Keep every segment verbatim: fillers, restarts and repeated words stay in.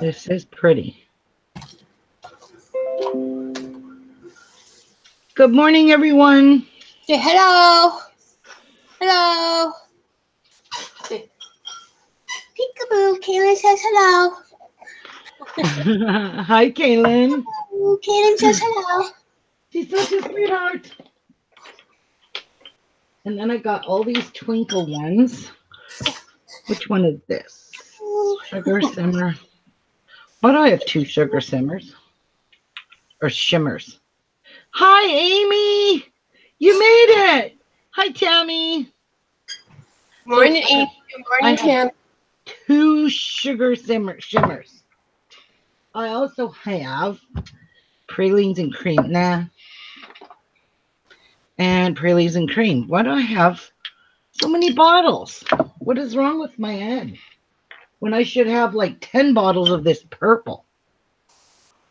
This is pretty. Good morning, everyone. Say hello. Hello. Peekaboo. Kaylin says hello. Hi, Kaylin. Kaylin says hello. She's such a sweetheart. And then I got all these twinkle ones. Which one is this? Sugar simmer. Why do I have two sugar simmers? Or shimmers. Hi, Amy. You made it. Hi, Tammy. Morning, Amy. Good morning, Tammy. Two sugar simmer shimmers. I also have pralines and cream. Nah. And pralines and cream. Why do I have so many bottles? What is wrong with my head? When I should have like ten bottles of this purple.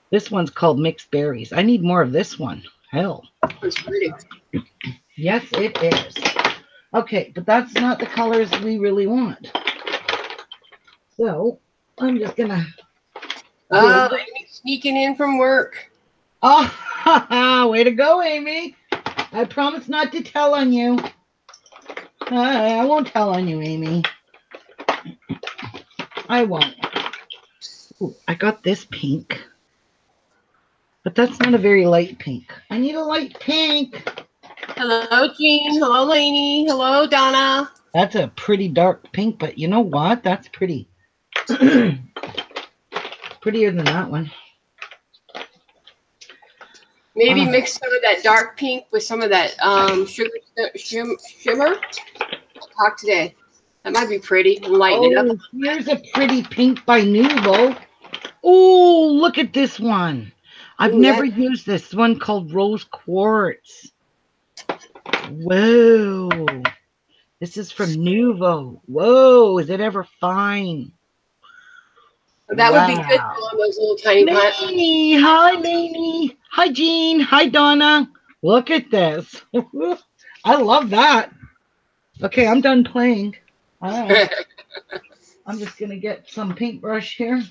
This one's called mixed berries. I need more of this one. Hell. It's pretty. Yes, it is. Okay, but that's not the colors we really want. So I'm just gonna. Oh, Amy's sneaking in from work. Oh, way to go, Amy! I promise not to tell on you. I, I won't tell on you, Amy. I won't. Ooh, I got this pink. But that's not a very light pink. I need a light pink. Hello, Jean. Hello, Lainey. Hello, Donna. That's a pretty dark pink, but you know what? That's pretty. Prettier than that one. Maybe uh, mix some of that dark pink with some of that um, sugar shim, shimmer. I'll talk today. That might be pretty. Lighten oh, it up. Here's a pretty pink by Nuvo. Oh, look at this one. I've Ooh, never that... used this one called Rose Quartz. Whoa. This is from Nuvo. Whoa, is it ever fine? That wow. would be good for those little tiny plants. Hi, Lainey. Hi, Jean. Hi, Donna. Look at this. I love that. Okay, I'm done playing. Right. I'm just going to get some paintbrush here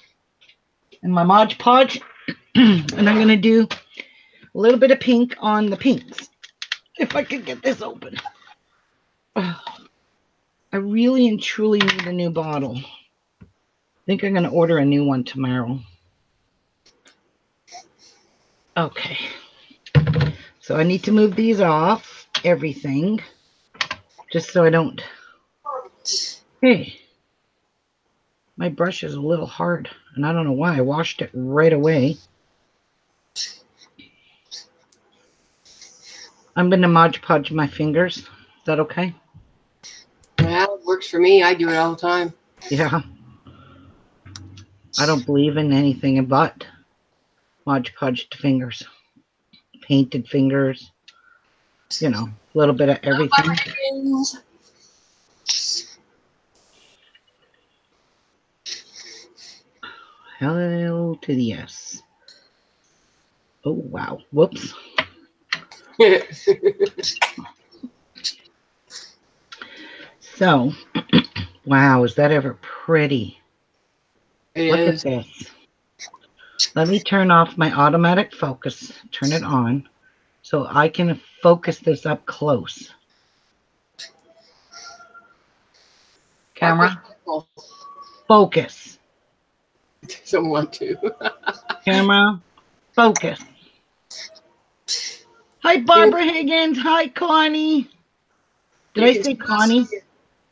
and my Mod Podge. And I'm going to do a little bit of pink on the pinks. If I could get this open. Oh, I really and truly need a new bottle. I think I'm going to order a new one tomorrow. Okay. So I need to move these off everything. Just so I don't. Hey. My brush is a little hard. And I don't know why. I washed it right away. I'm going to Mod Podge my fingers. Is that okay? Yeah, it works for me. I do it all the time. Yeah. I don't believe in anything but Mod Podged fingers, painted fingers, you know, a little bit of everything. Hello to the S. Oh, wow. Whoops. So, wow, is that ever pretty? Look at this. Let me turn off my automatic focus. Turn it on so I can focus this up close. Camera. Focus. Don't want to. Camera. Focus. Hi, Barbara Higgins. Hi, Connie. Did I say Connie?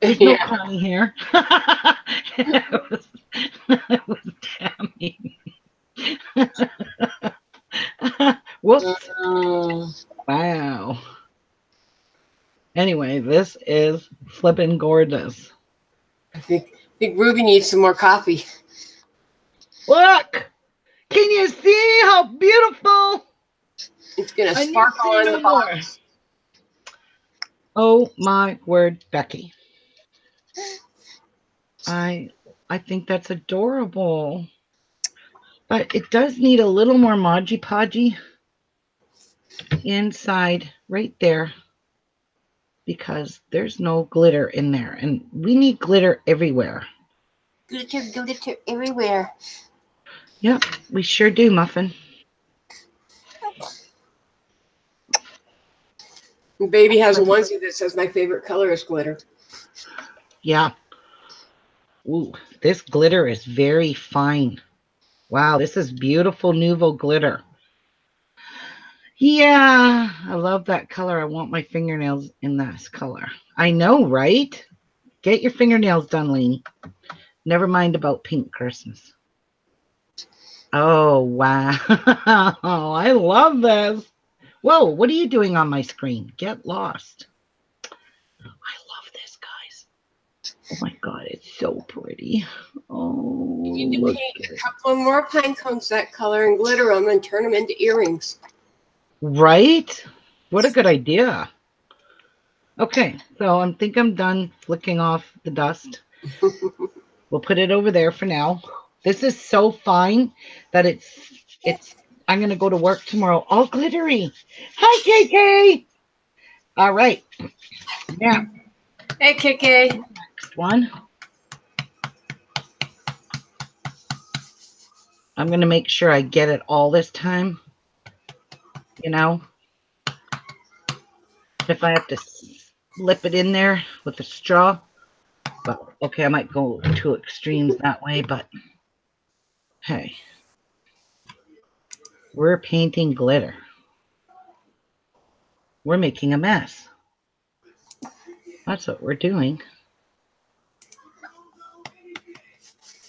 There's no yeah. Connie here. It was, it was Tammy. Whoops. Uh, wow. Anyway, this is flipping gorgeous. I think, I think Ruby needs some more coffee. Look! Can you see how beautiful? It's going to sparkle in the box. Oh, my word, Becky. I I think that's adorable, but it does need a little more Modgy Podgy inside right there because there's no glitter in there, and we need glitter everywhere. Glitter, glitter everywhere. Yep, we sure do, Muffin. Baby has a onesie that says my favorite color is glitter. Yeah. Ooh, this glitter is very fine. Wow, this is beautiful Nuvo glitter. Yeah, I love that color. I want my fingernails in this color. I know, right? Get your fingernails done, Lainey. Never mind about pink Christmas. Oh, wow. I love this. Whoa, what are you doing on my screen? Get lost. I love this, guys. Oh, my God, it's so pretty. Oh, you can do paint a couple more pine cones that color and glitter them and turn them into earrings. Right? What a good idea. Okay, so I think I'm done flicking off the dust. We'll put it over there for now. This is so fine that it's it's. I'm going to go to work tomorrow all glittery. Hi, K K. All right. Now. Hey, K K. Next one. I'm going to make sure I get it all this time. You know? If I have to slip it in there with a straw. Well, okay, I might go to extremes that way, but hey. We're painting glitter. We're making a mess. That's what we're doing.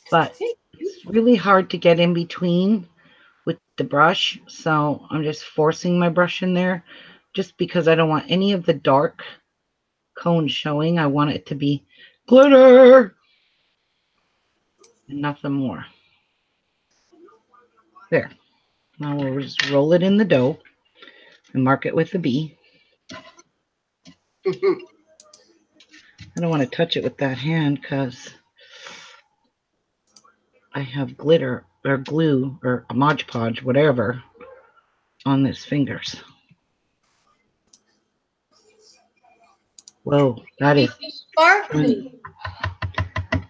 But it's really hard to get in between with the brush. So I'm just forcing my brush in there just because I don't want any of the dark cone showing. I want it to be glitter and nothing more. There. Now we'll just roll it in the dough and mark it with a B. Mm-hmm. I don't want to touch it with that hand because I have glitter or glue or a Mod Podge, whatever, on these fingers. Whoa, that is sparkling.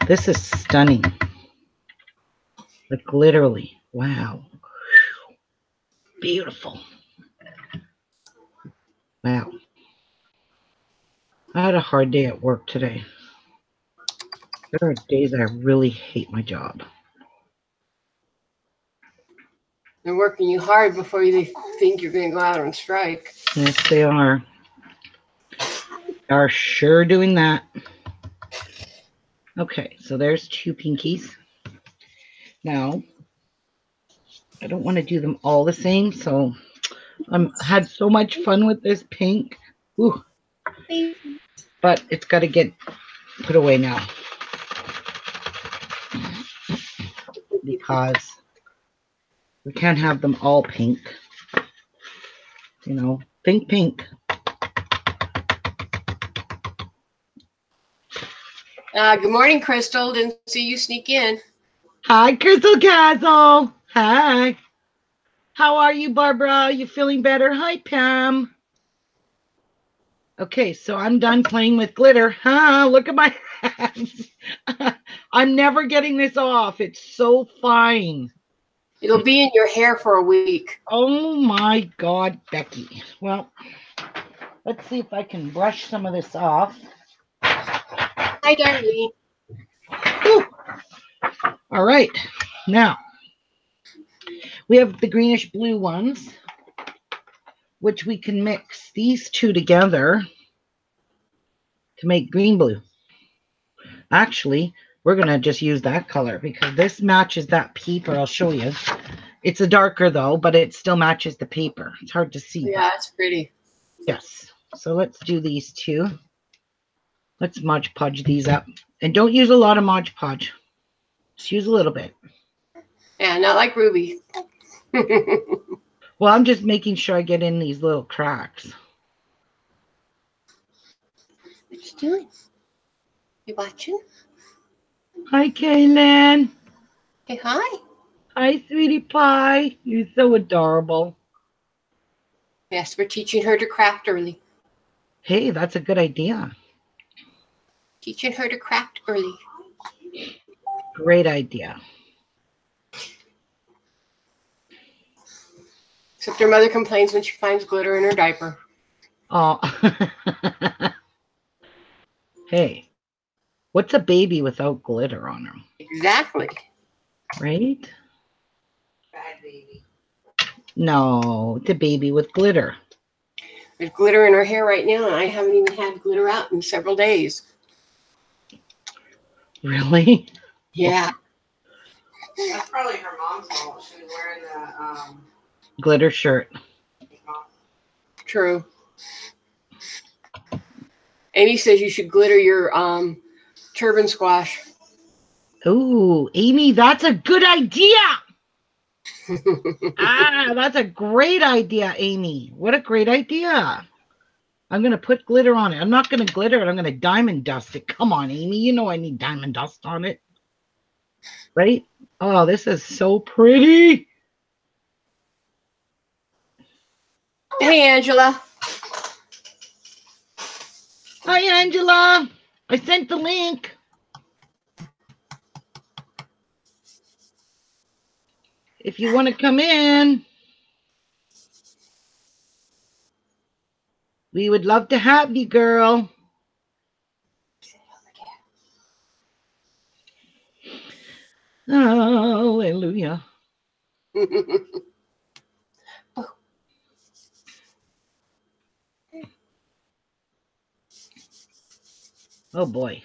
This is stunning. Like literally, wow. Beautiful. Wow. I had a hard day at work today. There are days I really hate my job. They're working you hard before you think you're going to go out on strike. Yes, they are. They are sure doing that. Okay, so there's two pinkies. Now... I don't want to do them all the same, so I had so much fun with this pink. Ooh. But it's got to get put away now because we can't have them all pink. You know, think pink. Uh, good morning, Crystal. Didn't see you sneak in. Hi, Crystal Castle. Hi. How are you, Barbara? You feeling better? Hi, Pam. Okay, so I'm done playing with glitter. Huh? Look at my hands. I'm never getting this off. It's so fine. It'll be in your hair for a week. Oh, my God, Becky. Well, let's see if I can brush some of this off. Hi, Darlene. Ooh. All right. Now. We have the greenish blue ones, which we can mix these two together to make green blue. Actually, we're going to just use that color because this matches that paper. I'll show you. It's a darker, though, but it still matches the paper. It's hard to see. Yeah, it's pretty. Yes. So let's do these two. Let's Mod Podge these up. And don't use a lot of Mod Podge. Just use a little bit. Yeah, not like Ruby. Well, I'm just making sure I get in these little cracks. What you doing? You watching? Hi, Kaylin. Hey, hi. Hi, sweetie pie. You're so adorable. Yes, we're teaching her to craft early. Hey, that's a good idea. Teaching her to craft early. Great idea. Except her mother complains when she finds glitter in her diaper. Oh. Hey, what's a baby without glitter on them? Exactly. Right? Bad baby. No, the baby with glitter. There's glitter in her hair right now, and I haven't even had glitter out in several days. Really? Yeah. That's probably her mom's fault. She was wearing the um, glitter shirt. True. Amy says you should glitter your um, turban squash. Ooh, Amy, that's a good idea. Ah, that's a great idea, Amy. What a great idea. I'm going to put glitter on it. I'm not going to glitter it. I'm going to diamond dust it. Come on, Amy. You know I need diamond dust on it. Right? Oh, this is so pretty. Hey, Angela. Hi, Angela. I sent the link. If you want to come in, we would love to have you, girl. Hallelujah. Oh. Oh, boy.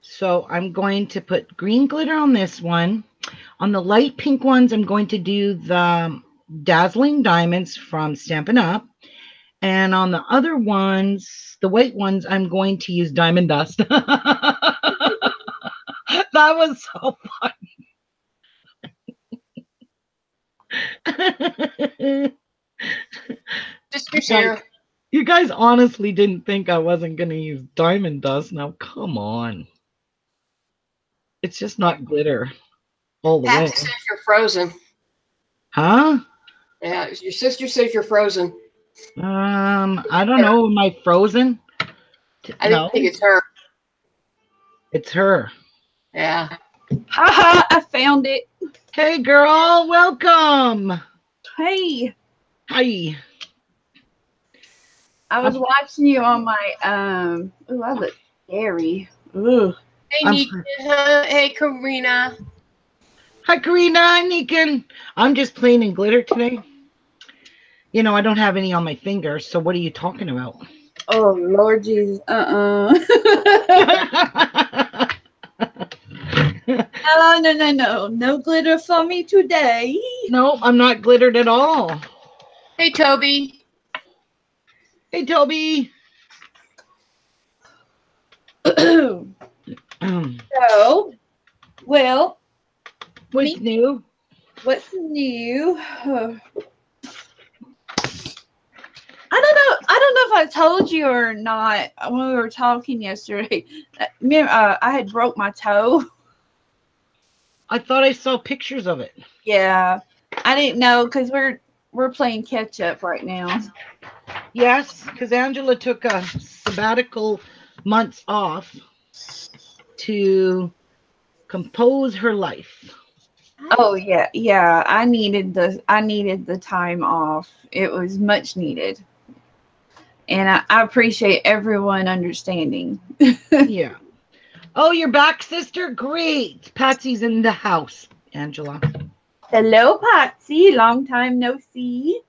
So I'm going to put green glitter on this one. On the light pink ones, I'm going to do the Dazzling Diamonds from Stampin' Up. And on the other ones, the white ones, I'm going to use diamond dust. That was so fun. Just for sure. You guys honestly didn't think I wasn't going to use diamond dust. Now, come on. It's just not glitter all the Pat way. Says you're frozen. Huh? Yeah, your sister says you're frozen. Um, I don't know. Am I frozen? I no. didn't think it's her. It's her. Yeah. Haha, I found it. Hey, girl. Welcome. Hey. Hi. I was I'm, watching you on my, um, oh, I look scary. Ooh. Hey, Nika. Hey, Karina. Hi, Karina. Hi, Nikan. I'm just playing in glitter today. You know, I don't have any on my finger, so what are you talking about? Oh, Lord Jesus. Uh-uh. No, no, no, no. No glitter for me today. No, I'm not glittered at all. Hey, Toby. Hey, Toby. So, well, what's me, new? What's new? Oh. I don't know. I don't know if I told you or not when we were talking yesterday. Remember, uh, I had broke my toe. I thought I saw pictures of it. Yeah, I didn't know because we're we're playing catch up right now. Yes, because Angela took a sabbatical months off to compose her life. Oh yeah, yeah. I needed the I needed the time off. It was much needed, and I, I appreciate everyone understanding. Yeah. Oh, you're back, sister. Great. Patsy's in the house. Angela. Hello, Patsy. Long time no see.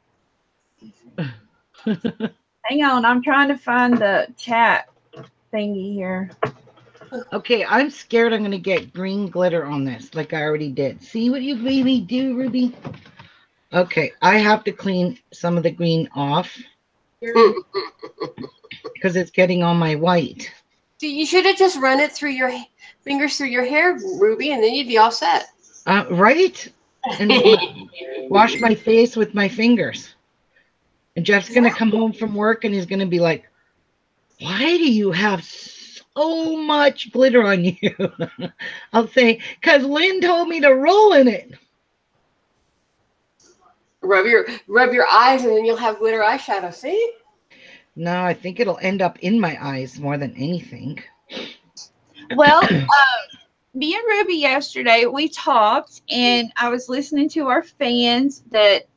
Hang on, I'm trying to find the chat thingy here. Okay, I'm scared I'm going to get green glitter on this like I already did. See what you made me do, Ruby? Okay, I have to clean some of the green off because it's getting on my white. See, you should have just run it through your fingers through your hair, Ruby, and then you'd be all set. Uh, right? And wash my face with my fingers. And Jeff's going to come home from work and he's going to be like, why do you have so so much glitter on you? I'll say, because Lynn told me to roll in it. Rub your rub your eyes and then you'll have glitter eyeshadow, see? No, I think it'll end up in my eyes more than anything. Well, uh, me and Ruby yesterday, we talked, and I was listening to our fans that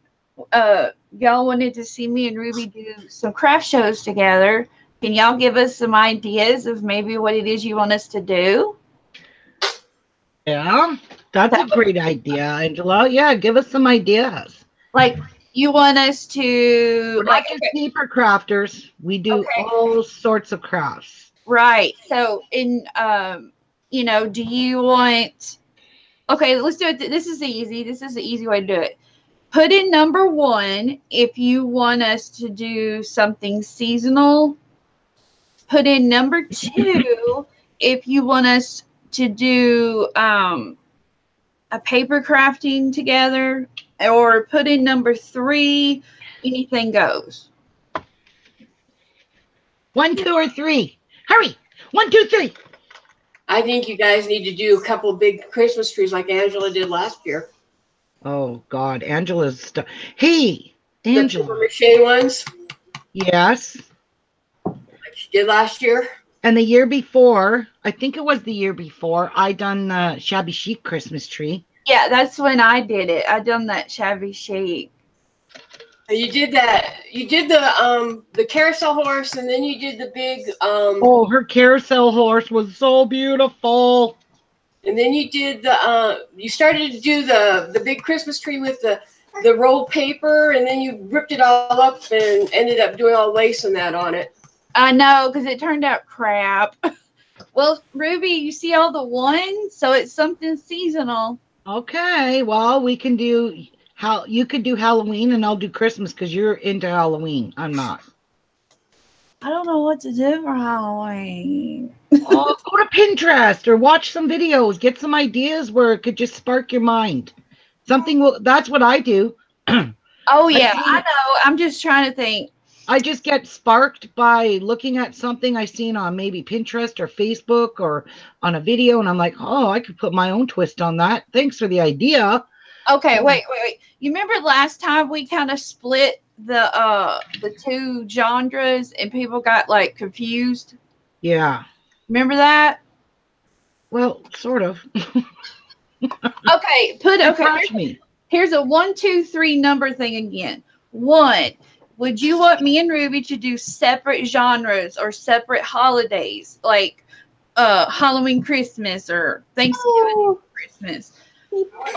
uh, y'all wanted to see me and Ruby do some craft shows together. Can y'all give us some ideas of maybe what it is you want us to do? Yeah, that's a great idea, Angela. Yeah, give us some ideas. Like, you want us to... We're like just paper crafters. We do okay. all sorts of crafts. Right. So, in, um, you know, do you want... Okay, let's do it. This is easy. This is the easy way to do it. Put in number one if you want us to do something seasonal. Put in number two if you want us to do um, a paper crafting together. Or put in number three, anything goes. One, two, or three. Hurry. One, two, three. I think you guys need to do a couple big Christmas trees like Angela did last year. Oh, God. Angela's stuff. Hey, Angela. The paper mache ones? Yes. Like she did last year. And the year before, I think it was the year before, I done the shabby chic Christmas tree. Yeah, that's when I did it. I done that shabby chic. You did that. You did the um the carousel horse, and then you did the big um. Oh, her carousel horse was so beautiful. And then you did the uh you started to do the the big Christmas tree with the the rolled paper, and then you ripped it all up and ended up doing all lace and that on it. I know, because it turned out crap. Well, Ruby, you see all the ones, so it's something seasonal. Okay, well, we can do how you could do Halloween, and I'll do Christmas because you're into Halloween. I'm not. I don't know what to do for Halloween. Oh, go to Pinterest or watch some videos, get some ideas where it could just spark your mind. Something will. That's what I do. Oh yeah, I, I know. I'm just trying to think. I just get sparked by looking at something I've seen on maybe Pinterest or Facebook or on a video, and I'm like, oh, I could put my own twist on that. Thanks for the idea. Okay, um, wait, wait, wait. You remember last time we kind of split the uh, the two genres and people got, like, confused? Yeah. Remember that? Well, sort of. Okay, put, okay, here's, me. here's a one, two, three number thing again. One. Would you want me and Ruby to do separate genres or separate holidays, like uh, Halloween, Christmas, or Thanksgiving, oh. Christmas?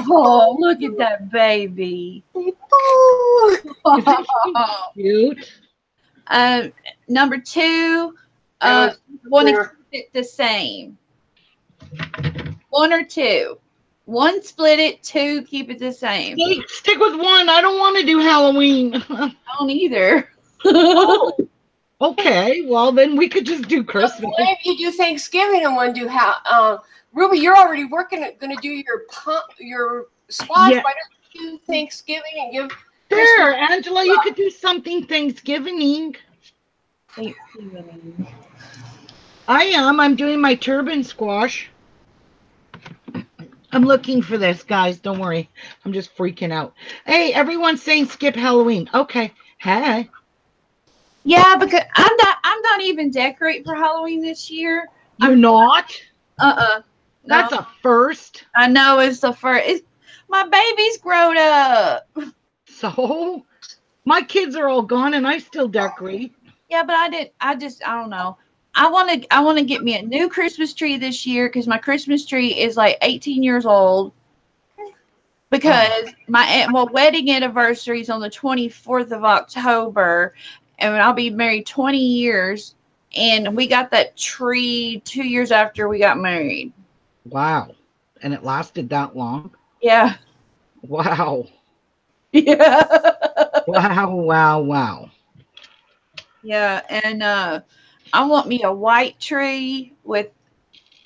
Oh, look at that baby! Oh. Isn't she cute? Um, number two, uh, want to keep it the same. One or two. One, split it. Two, keep it the same. Stick, stick with one. I don't want to do Halloween. I don't either. Oh, okay. Well, then we could just do Christmas. What if you do Thanksgiving and one do how? Uh, Ruby, you're already working. Going to do your pump, your squash. Yeah. Why don't you do Thanksgiving and give? Sure, Christmas? Angela, you could do something Thanksgiving. Thanksgiving. I am. I'm doing my turban squash. I'm looking for this, guys. Don't worry. I'm just freaking out. Hey, everyone's saying skip Halloween. Okay. Hey. Yeah, because I'm not. I'm not even decorating for Halloween this year. You're I'm not. Uh uh. No. That's a first. I know it's the first. It's, my baby's grown up. So, my kids are all gone, and I still decorate. Yeah, but I did. I just. I don't know. I want to I want to get me a new Christmas tree this year because my Christmas tree is like eighteen years old because my, my wedding anniversary is on the twenty-fourth of October, and I'll be married twenty years, and we got that tree two years after we got married. Wow. And it lasted that long? Yeah. Wow. Yeah. Wow, wow, wow. Yeah, and uh I want me a white tree with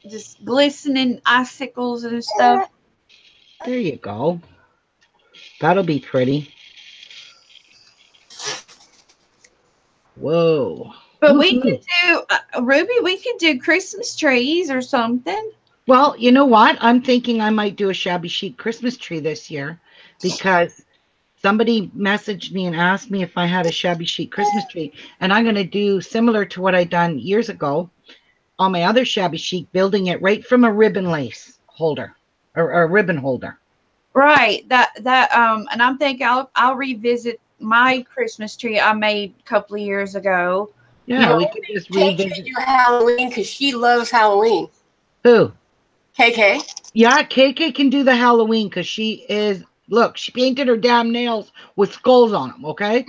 just glistening icicles and stuff. There you go. That'll be pretty. Whoa. But mm-hmm. we could do, uh, Ruby, we could do Christmas trees or something. Well, you know what? I'm thinking I might do a shabby chic Christmas tree this year because somebody messaged me and asked me if I had a shabby chic Christmas tree, and I'm going to do similar to what I done years ago on my other shabby chic, building it right from a ribbon lace. holder or, or ribbon holder. Right. That, that, um, and I'm thinking I'll, I'll revisit my Christmas tree I made a couple of years ago. Yeah. You we know, could just revisit your Halloween because she loves Halloween. Who? K K. Yeah. K K can do the Halloween because she is, look, she painted her damn nails with skulls on them. Okay.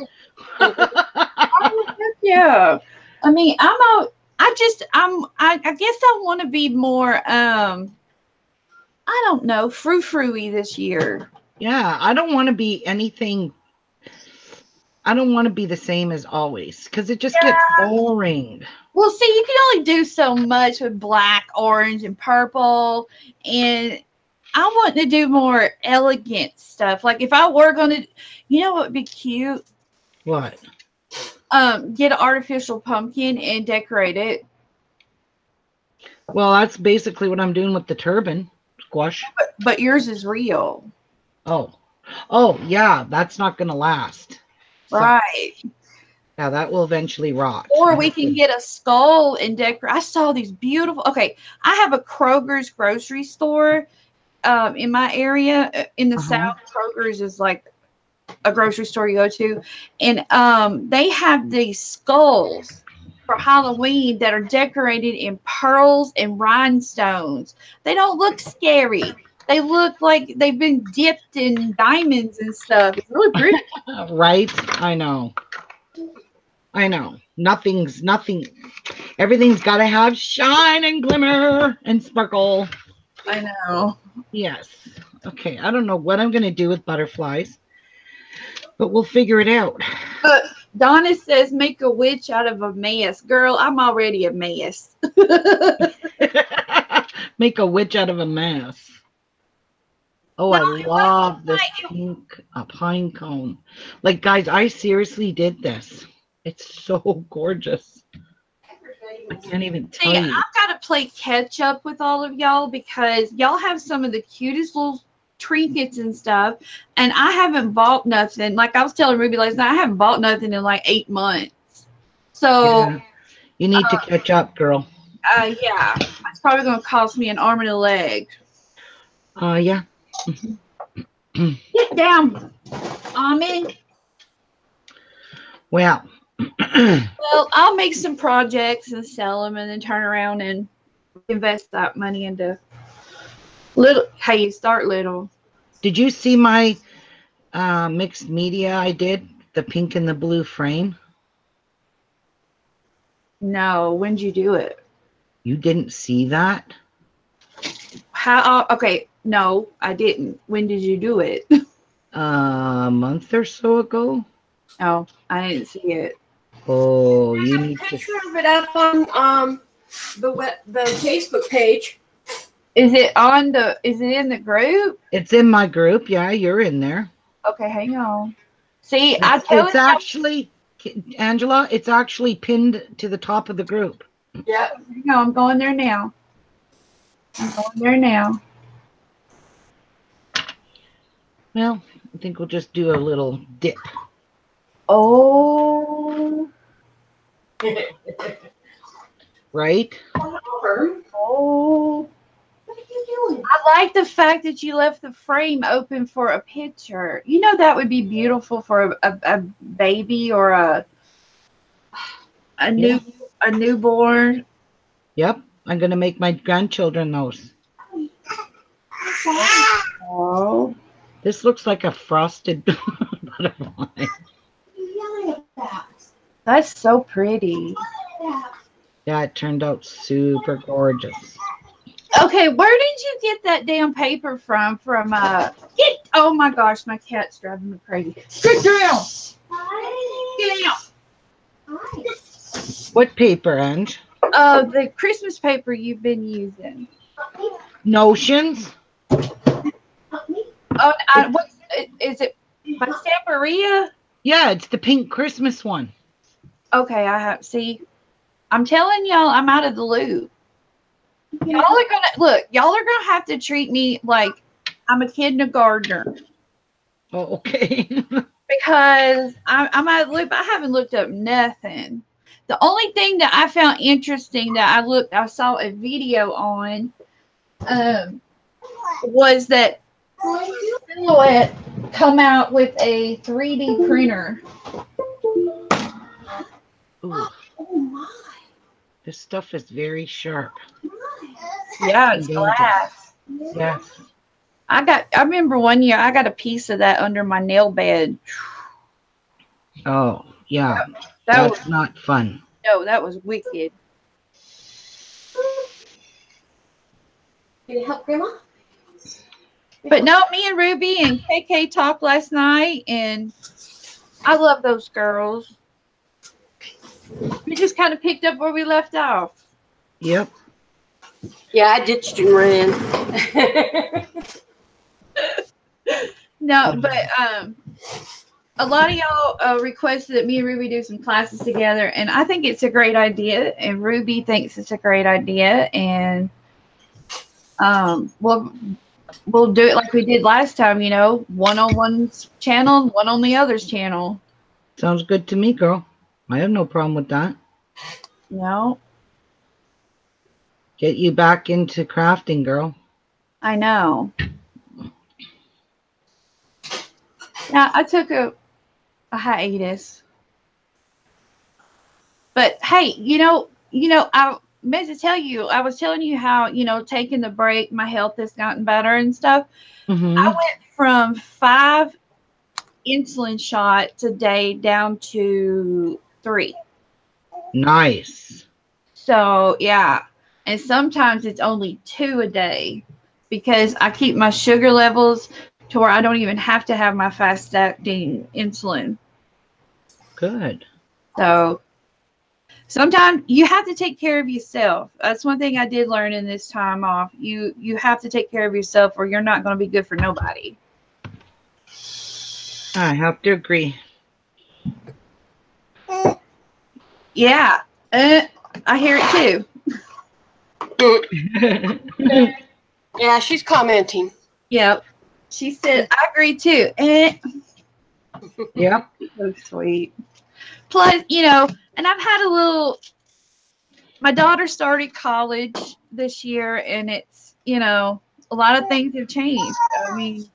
Yeah. I mean, I'm out. I just, I'm, I, I guess I want to be more, um, I don't know, frou-frou-y this year. Yeah, I don't want to be anything, I don't want to be the same as always, because it just yeah. gets boring. Well, see, you can only do so much with black, orange, and purple, and I want to do more elegant stuff. Like, if I were going to, you know what would be cute? What? Um, get an artificial pumpkin and decorate it. Well, that's basically what I'm doing with the turban squash. But, but yours is real. Oh, oh yeah, that's not gonna last. Right. So, yeah, that will eventually rot. Or we can get a skull and decorate. I saw these beautiful. Okay, I have a Kroger's grocery store um, in my area in the uh-huh. South. Kroger's is like a grocery store you go to, and um they have these skulls for Halloween that are decorated in pearls and rhinestones. They don't look scary. They look like they've been dipped in diamonds and stuff. It's really pretty. Right? I know. I know. Nothing's nothing. Everything's got to have shine and glimmer and sparkle. I know. Yes. Okay. I don't know what I'm going to do with butterflies, but we'll figure it out. But Donna says, make a witch out of a mess. Girl, I'm already a mess. Make a witch out of a mess. Oh, no, I love this pink, a pine cone. Like, guys, I seriously did this. It's so gorgeous. I can't even tell See, you. I've got to play catch up with all of y'all because y'all have some of the cutest little trinkets and stuff, and I haven't bought nothing. Like I was telling Ruby last night, I haven't bought nothing in like eight months. So yeah. You need uh, to catch up, girl. Uh, yeah, it's probably gonna cost me an arm and a leg. Uh, yeah. Get down, Ami. Well. Well, I'll make some projects and sell them, and then turn around and invest that money into. Little, how you start little. Did you see my uh, mixed media I did? The pink and the blue frame? No. When did you do it? You didn't see that? How? Okay. No, I didn't. When did you do it? A month or so ago. Oh, I didn't see it. Oh, There's you a need picture to... of it up on um, the, web, the Facebook page. Is it on the, is it in the group? It's in my group. Yeah, you're in there. Okay, hang on. See, it's, I told It's you actually, Angela, it's actually pinned to the top of the group. Yeah. Hang on, I'm going there now. I'm going there now. Well, I think we'll just do a little dip. Oh. Right? Oh. I like the fact that you left the frame open for a picture. You know, that would be beautiful for a, a, a baby or a a new yeah. a newborn. Yep, I'm gonna make my grandchildren those. Oh, this looks like a frosted butterfly. That's so pretty. Yeah, it turned out super gorgeous. Okay, where did you get that damn paper from? From uh, get oh my gosh, my cat's driving me crazy. Get down. Get down. What paper, Ange? Uh, the Christmas paper you've been using. Notions. Oh, I, what is it? By Stamperia? Yeah, it's the pink Christmas one. Okay, I have. See, I'm telling y'all, I'm out of the loop. Y'all are gonna look. Y'all are gonna have to treat me like I'm a kindergartner. Oh, okay. Because I'm, I'm out of the loop. I haven't looked up nothing. The only thing that I found interesting that I looked, I saw a video on, um, was that Silhouette come out with a three D printer. Ooh. Oh my. This stuff is very sharp. Yeah, it's glass. Yeah. I got I remember one year I got a piece of that under my nail bed. Oh, yeah. That That's was, not fun. No, that was wicked. Can you help Grandma? But no, me and Ruby and K K talked last night, and I love those girls. We just kind of picked up where we left off. Yep. Yeah, I ditched and ran. No, but um, a lot of y'all uh, requested that me and Ruby do some classes together, and I think it's a great idea, and Ruby thinks it's a great idea, and um, we'll we'll do it like we did last time, you know, one on one's channel, one on the other's channel. Sounds good to me, girl. I have no problem with that. No. Get you back into crafting, girl. I know. Now, I took a, a hiatus. But, hey, you know, you know, I meant to tell you, I was telling you how, you know, taking the break, my health has gotten better and stuff. Mm-hmm. I went from five insulin shot today down to three. Nice. So, yeah. And sometimes it's only two a day because I keep my sugar levels to where I don't even have to have my fast-acting insulin. Good. So sometimes you have to take care of yourself. That's one thing I did learn in this time off. You you have to take care of yourself or you're not going to be good for nobody. I have to agree. Yeah. Uh, I hear it too. Yeah, she's commenting. Yep. She said, I agree too. Eh. Yep. So sweet. Plus, you know, and I've had a little, my daughter started college this year, and it's, you know, a lot of things have changed. I mean,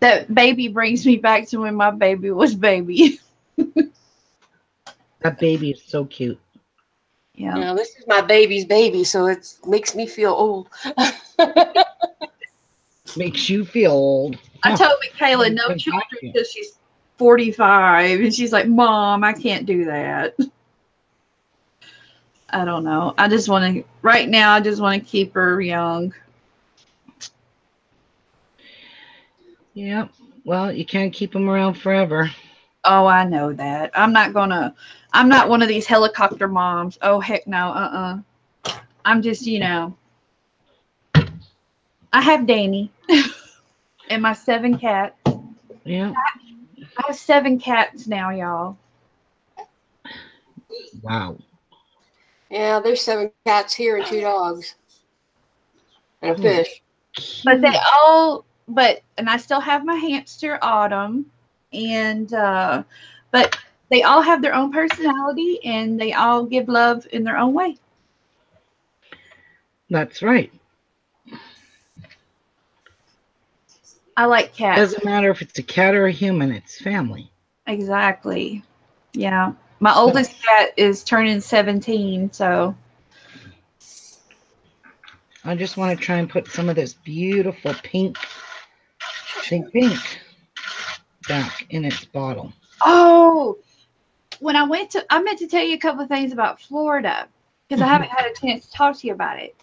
that baby brings me back to when my baby was baby. That baby is so cute. Yeah. Now, this is my baby's baby, so it makes me feel old. Makes you feel old. I told Michaela no children until she's forty-five, and she's like, Mom, I can't do that. I don't know. I just want to, right now, I just want to keep her young. Yeah, well, you can't keep them around forever. Oh, I know that. I'm not gonna, I'm not one of these helicopter moms. Oh, heck no, uh-uh. I'm just, you know, I have Danny and my seven cats. Yeah. I have seven cats now, y'all. Wow. Yeah, there's seven cats here and two dogs and a fish. But they all, but, and I still have my hamster, Autumn, and, uh, but they all have their own personality and they all give love in their own way. That's right. I like cats. Doesn't matter if it's a cat or a human, it's family. Exactly. Yeah. My oldest cat is turning seventeen, so. I just want to try and put some of this beautiful pink, pink, pink back in its bottle. Oh, when I went to, I meant to tell you a couple of things about Florida because I haven't had a chance to talk to you about it.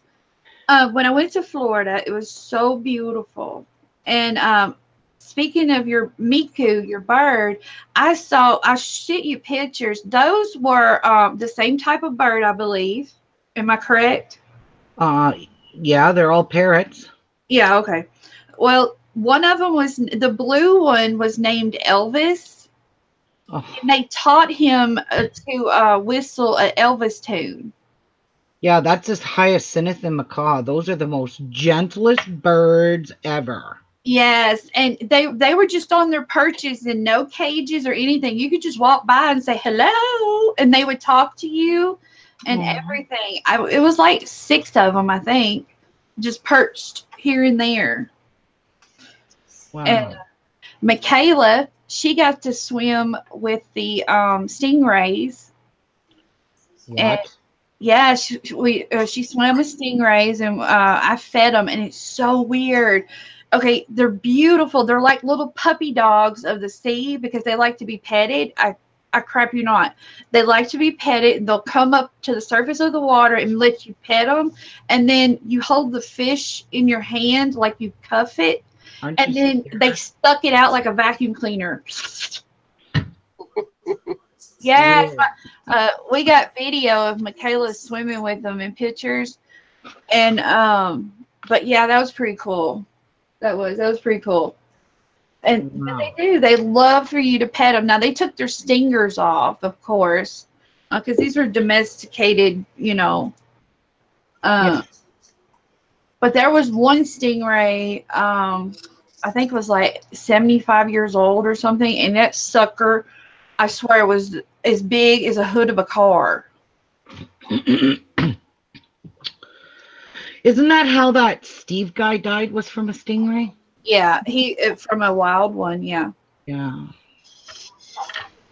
Uh, when I went to Florida, it was so beautiful. And um, speaking of your Miku, your bird, I saw, I shit you pictures. Those were um, the same type of bird, I believe. Am I correct? Uh, yeah, they're all parrots. Yeah, okay. Well, one of them was, the blue one was named Elvis. Oh. And they taught him uh, to uh, whistle an Elvis tune. Yeah, that's just hyacinth and macaw. Those are the most gentlest birds ever. Yes, and they they were just on their perches and no cages or anything. You could just walk by and say hello, and they would talk to you and aww, everything. I, it was like six of them, I think. just perched here and there. Wow. And Michaela, she got to swim with the um, stingrays. What? And yeah, she, we, uh, she swam with stingrays, and uh, I fed them, and it's so weird. Okay, they're beautiful. They're like little puppy dogs of the sea because they like to be petted. I, I crap you not. They like to be petted, and they'll come up to the surface of the water and let you pet them, and then you hold the fish in your hand like you cuff it, Aren't and then scared? They stuck it out like a vacuum cleaner. Yes, yeah. uh, we got video of Michaela swimming with them in pictures, and um, but yeah, that was pretty cool. That was that was pretty cool. And wow. They do. They love for you to pet them. Now, they took their stingers off, of course, because uh, these were domesticated, you know. Uh, yes. But there was one stingray, um, I think it was like seventy-five years old or something, and that sucker, I swear, was as big as a hood of a car. Isn't that how that Steve guy died, was from a stingray? Yeah, he from a wild one, yeah. Yeah.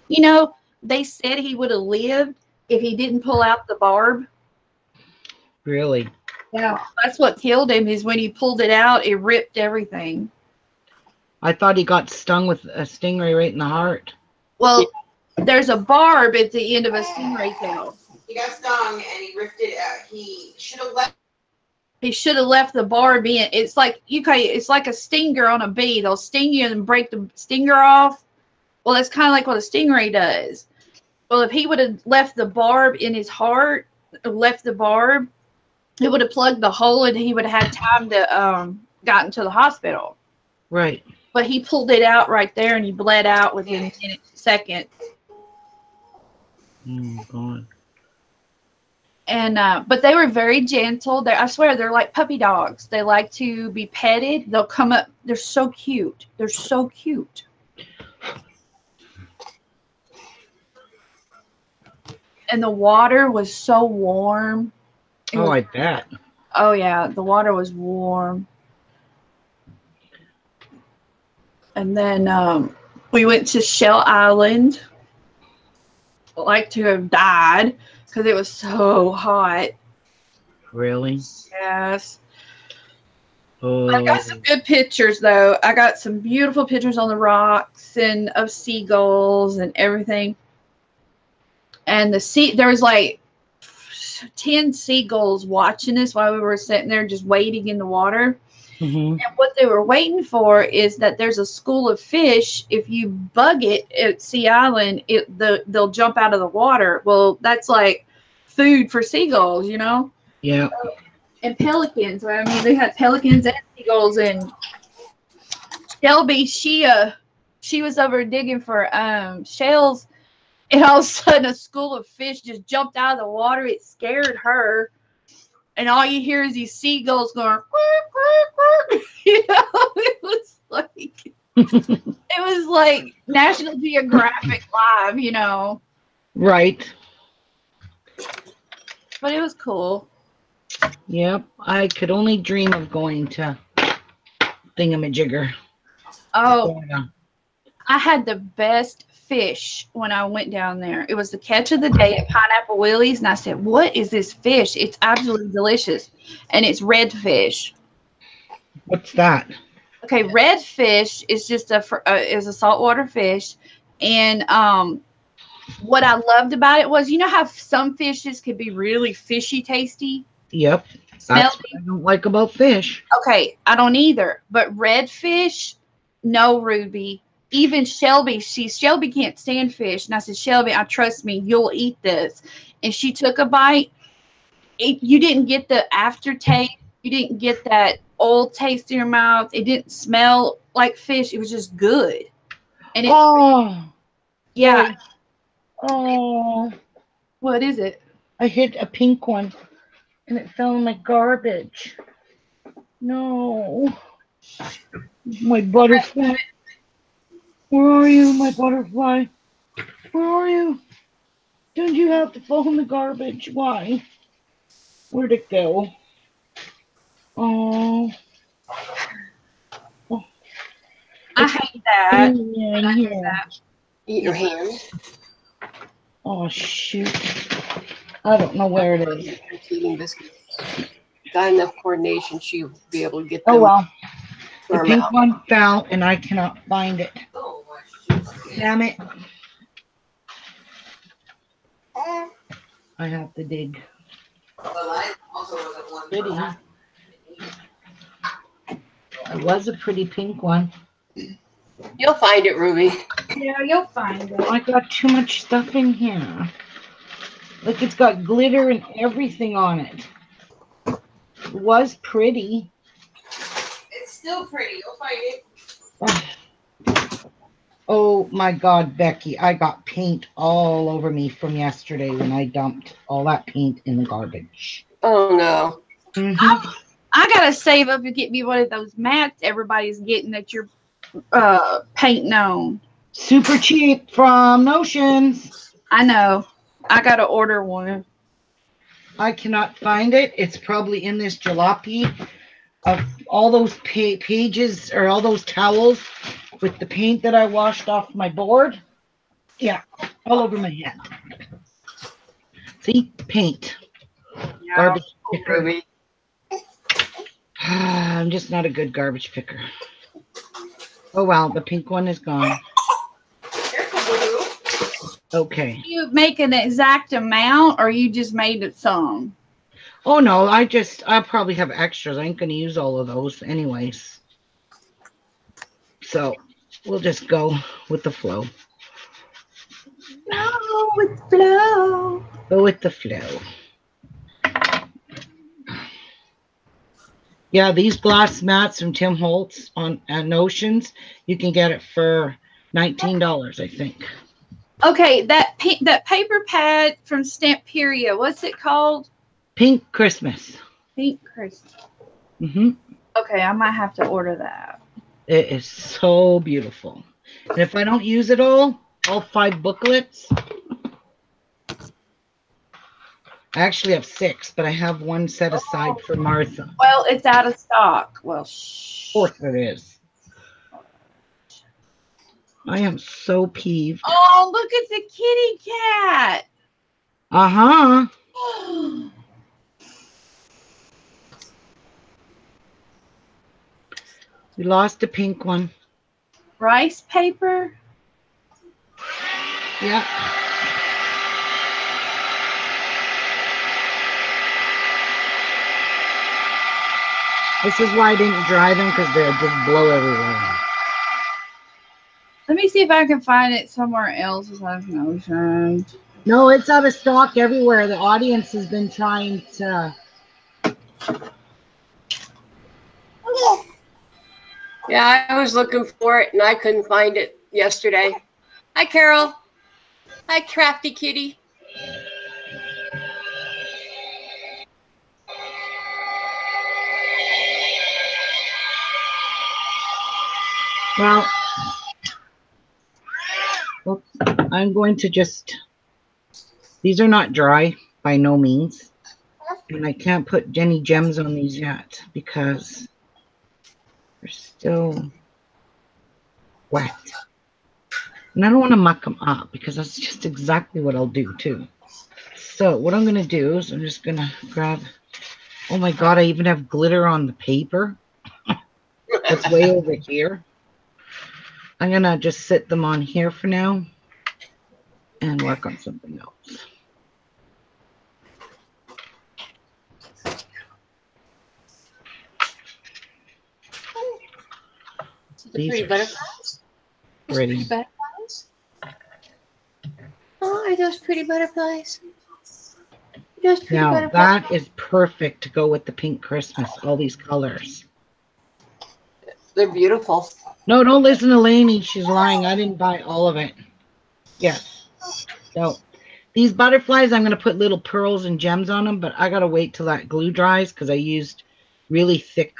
You know, they said he would have lived if he didn't pull out the barb. Really? Yeah, that's what killed him, is when he pulled it out, it ripped everything. I thought he got stung with a stingray right in the heart. Well, there's a barb at the end of a stingray tail. He got stung and he ripped it out. He should have left. He should have left the barb in. It's like you can, it's like a stinger on a bee. They'll sting you and break the stinger off. Well, that's kind of like what a stingray does. Well, if he would have left the barb in his heart, left the barb, it would have plugged the hole, and he would have had time to um gotten to the hospital. Right. But he pulled it out right there, and he bled out within ten seconds. Oh my God. And, uh, but they were very gentle. They're, I swear, they're like puppy dogs. They like to be petted. They'll come up. They're so cute. They're so cute. And the water was so warm. It oh, was, I bet. Oh, yeah. The water was warm. And then um, we went to Shell Island. I'd like to have died. Because it was so hot. Really? Yes. Oh. I got some good pictures, though. I got some beautiful pictures on the rocks and of seagulls and everything. And the sea, there was like ten seagulls watching us while we were sitting there just waiting in the water. Mm-hmm. And what they were waiting for is that there's a school of fish. If you bug it at Sea Island, it the they'll jump out of the water. Well, that's like food for seagulls, you know? Yeah. Uh, and pelicans. I mean, they had pelicans and seagulls. And Shelby, she uh, she was over digging for um shells, and all of a sudden a school of fish just jumped out of the water. It scared her. And all you hear is these seagulls going, quirk, quirk, quirk. You know, it was like, it was like National Geographic Live, you know. Right. But it was cool. Yep. I could only dream of going to Thingamajigger. Oh, yeah. I had the best fish when I went down there. It was the catch of the day at Pineapple Willy's, and I said, what is this fish? It's absolutely delicious, and it's redfish. What's that? Okay, redfish is just a uh, is a saltwater fish, and um, what I loved about it was, you know how some fishes could be really fishy tasty? Yep. That's what I don't like about fish. Okay, I don't either, but redfish, no, Ruby. Even Shelby, she Shelby can't stand fish. And I said, Shelby, I trust me, you'll eat this. And she took a bite. It, you didn't get the aftertaste. You didn't get that old taste in your mouth. It didn't smell like fish. It was just good. And it, oh. Yeah. Oh. What is it? I hit a pink one, and it fell in my garbage. No. My butterfly. Where are you, my butterfly? Where are you? Don't you have to fall in the garbage? Why? Where'd it go? Oh. oh. I hate that. Yeah, I hate yeah. that. Eat your hand. Oh, shoot. I don't know where it is. Eating biscuits. Got enough coordination, she would be able to get them. Oh, well. The pink mouth. one fell, and I cannot find it. Oh, damn it. Uh, I have to dig. Well, I also wasn't one pretty. Huh? It was a pretty pink one. You'll find it, Ruby. Yeah, you'll find it. I got too much stuff in here. Look, it's got glitter and everything on it. It was pretty. It's still pretty. You'll find it. Oh, my God, Becky. I got paint all over me from yesterday when I dumped all that paint in the garbage. Oh, no. Mm-hmm. I got to save up and get me one of those mats everybody's getting that you're uh, painting on. Super cheap from Notions. I know. I got to order one. I cannot find it. It's probably in this jalopy of all those pa pages or all those towels with the paint that I washed off my board. Yeah, all over my hand. See? Paint. Yeah, garbage picker. I'm just not a good garbage picker. Oh, wow. The pink one is gone. Okay. Did you make an exact amount, or you just made it some? Oh, no. I just, I probably have extras. I ain't going to use all of those anyways. So, we'll just go with the flow. Go with the flow. Go with the flow. Yeah, these glass mats from Tim Holtz on uh, Notions, you can get it for nineteen dollars, I think. Okay, that pa that paper pad from Stamperia, what's it called? Pink Christmas. Pink Christmas. Mm-hmm. Okay, I might have to order that. It is so beautiful. And if I don't use it all, all five booklets, I actually have six, but I have one set aside oh. for Martha. Well, it's out of stock. Well, shh. Of course it is. I am so peeved. Oh, look, it's a kitty cat. Uh-huh. We lost a pink one. Rice paper? Yeah. This is why I didn't dry them, because they'll just blow everywhere. Let me see if I can find it somewhere else besides Notions. No, it's out of stock everywhere. The audience has been trying to. Yeah, I was looking for it and I couldn't find it yesterday. Hi, Carol. Hi, Crafty Kitty. Well. Oops. I'm going to just, these are not dry by no means, and I can't put Jenny Gems on these yet because they're still wet, and I don't want to muck them up because that's just exactly what I'll do too. So what I'm going to do is I'm just going to grab, oh my God, I even have glitter on the paper. That's way over here. I'm going to just sit them on here for now and work on something else. These pretty butterflies? Pretty. pretty butterflies? Oh, are those pretty butterflies? Those pretty now, butterflies? That is perfect to go with the pink Christmas, all these colors. They're beautiful. No, don't listen to Lainey. She's lying. I didn't buy all of it. Yes. So these butterflies, I'm going to put little pearls and gems on them, but I got to wait till that glue dries because I used really thick.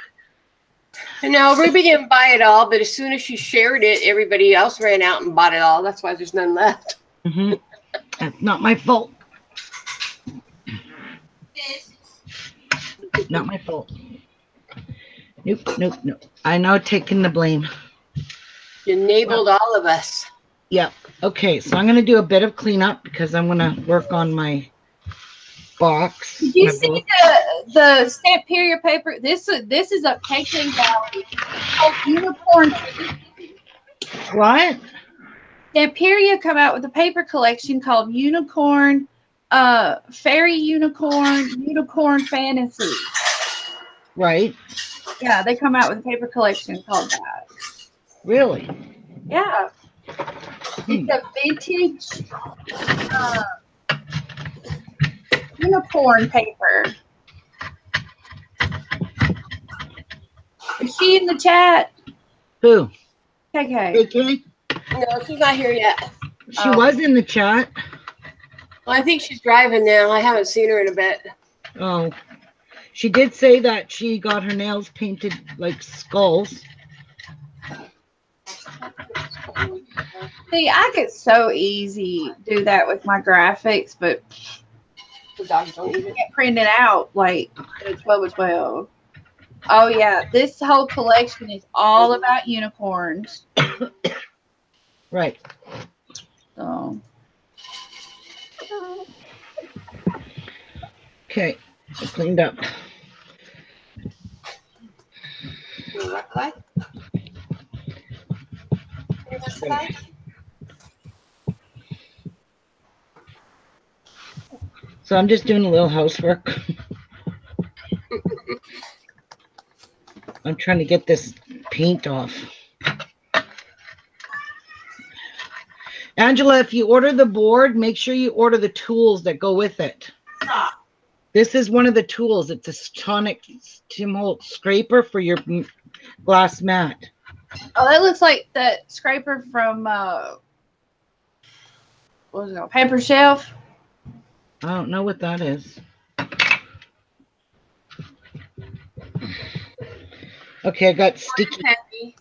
No, Ruby didn't buy it all, but as soon as she shared it, everybody else ran out and bought it all. That's why there's none left. Mm-hmm. That's not my fault. Not my fault. Nope, nope, nope. I'm now taking the blame. You enabled all of us. Yep. Okay, so I'm going to do a bit of cleanup because I'm going to work on my box. Did you see book. the the Stamperia paper? This uh, this is a Cajun Valley. Oh, unicorn. What? Stamperia come out with a paper collection called Unicorn, uh, Fairy Unicorn, Unicorn Fantasy. Right. Yeah, they come out with a paper collection called that. Really? Yeah. Hmm. It's a vintage uh, unicorn paper. Is she in the chat? Who? K K. K K? No, she's not here yet. She um, was in the chat. Well, I think she's driving now. I haven't seen her in a bit. Oh. She did say that she got her nails painted like skulls. See, I could so easy do that with my graphics, but the dogs don't even get printed out like twelve by twelve. Oh, yeah. This whole collection is all about unicorns. Right. So. Okay. I cleaned up. So I'm just doing a little housework. I'm trying to get this paint off. Angela, if you order the board, make sure you order the tools that go with it. This is one of the tools. It's a sonic Tim Holtz scraper for your glass mat. Oh, that looks like that scraper from, uh, what was it called? Paper Shelf? I don't know what that is. Okay, I got sticky.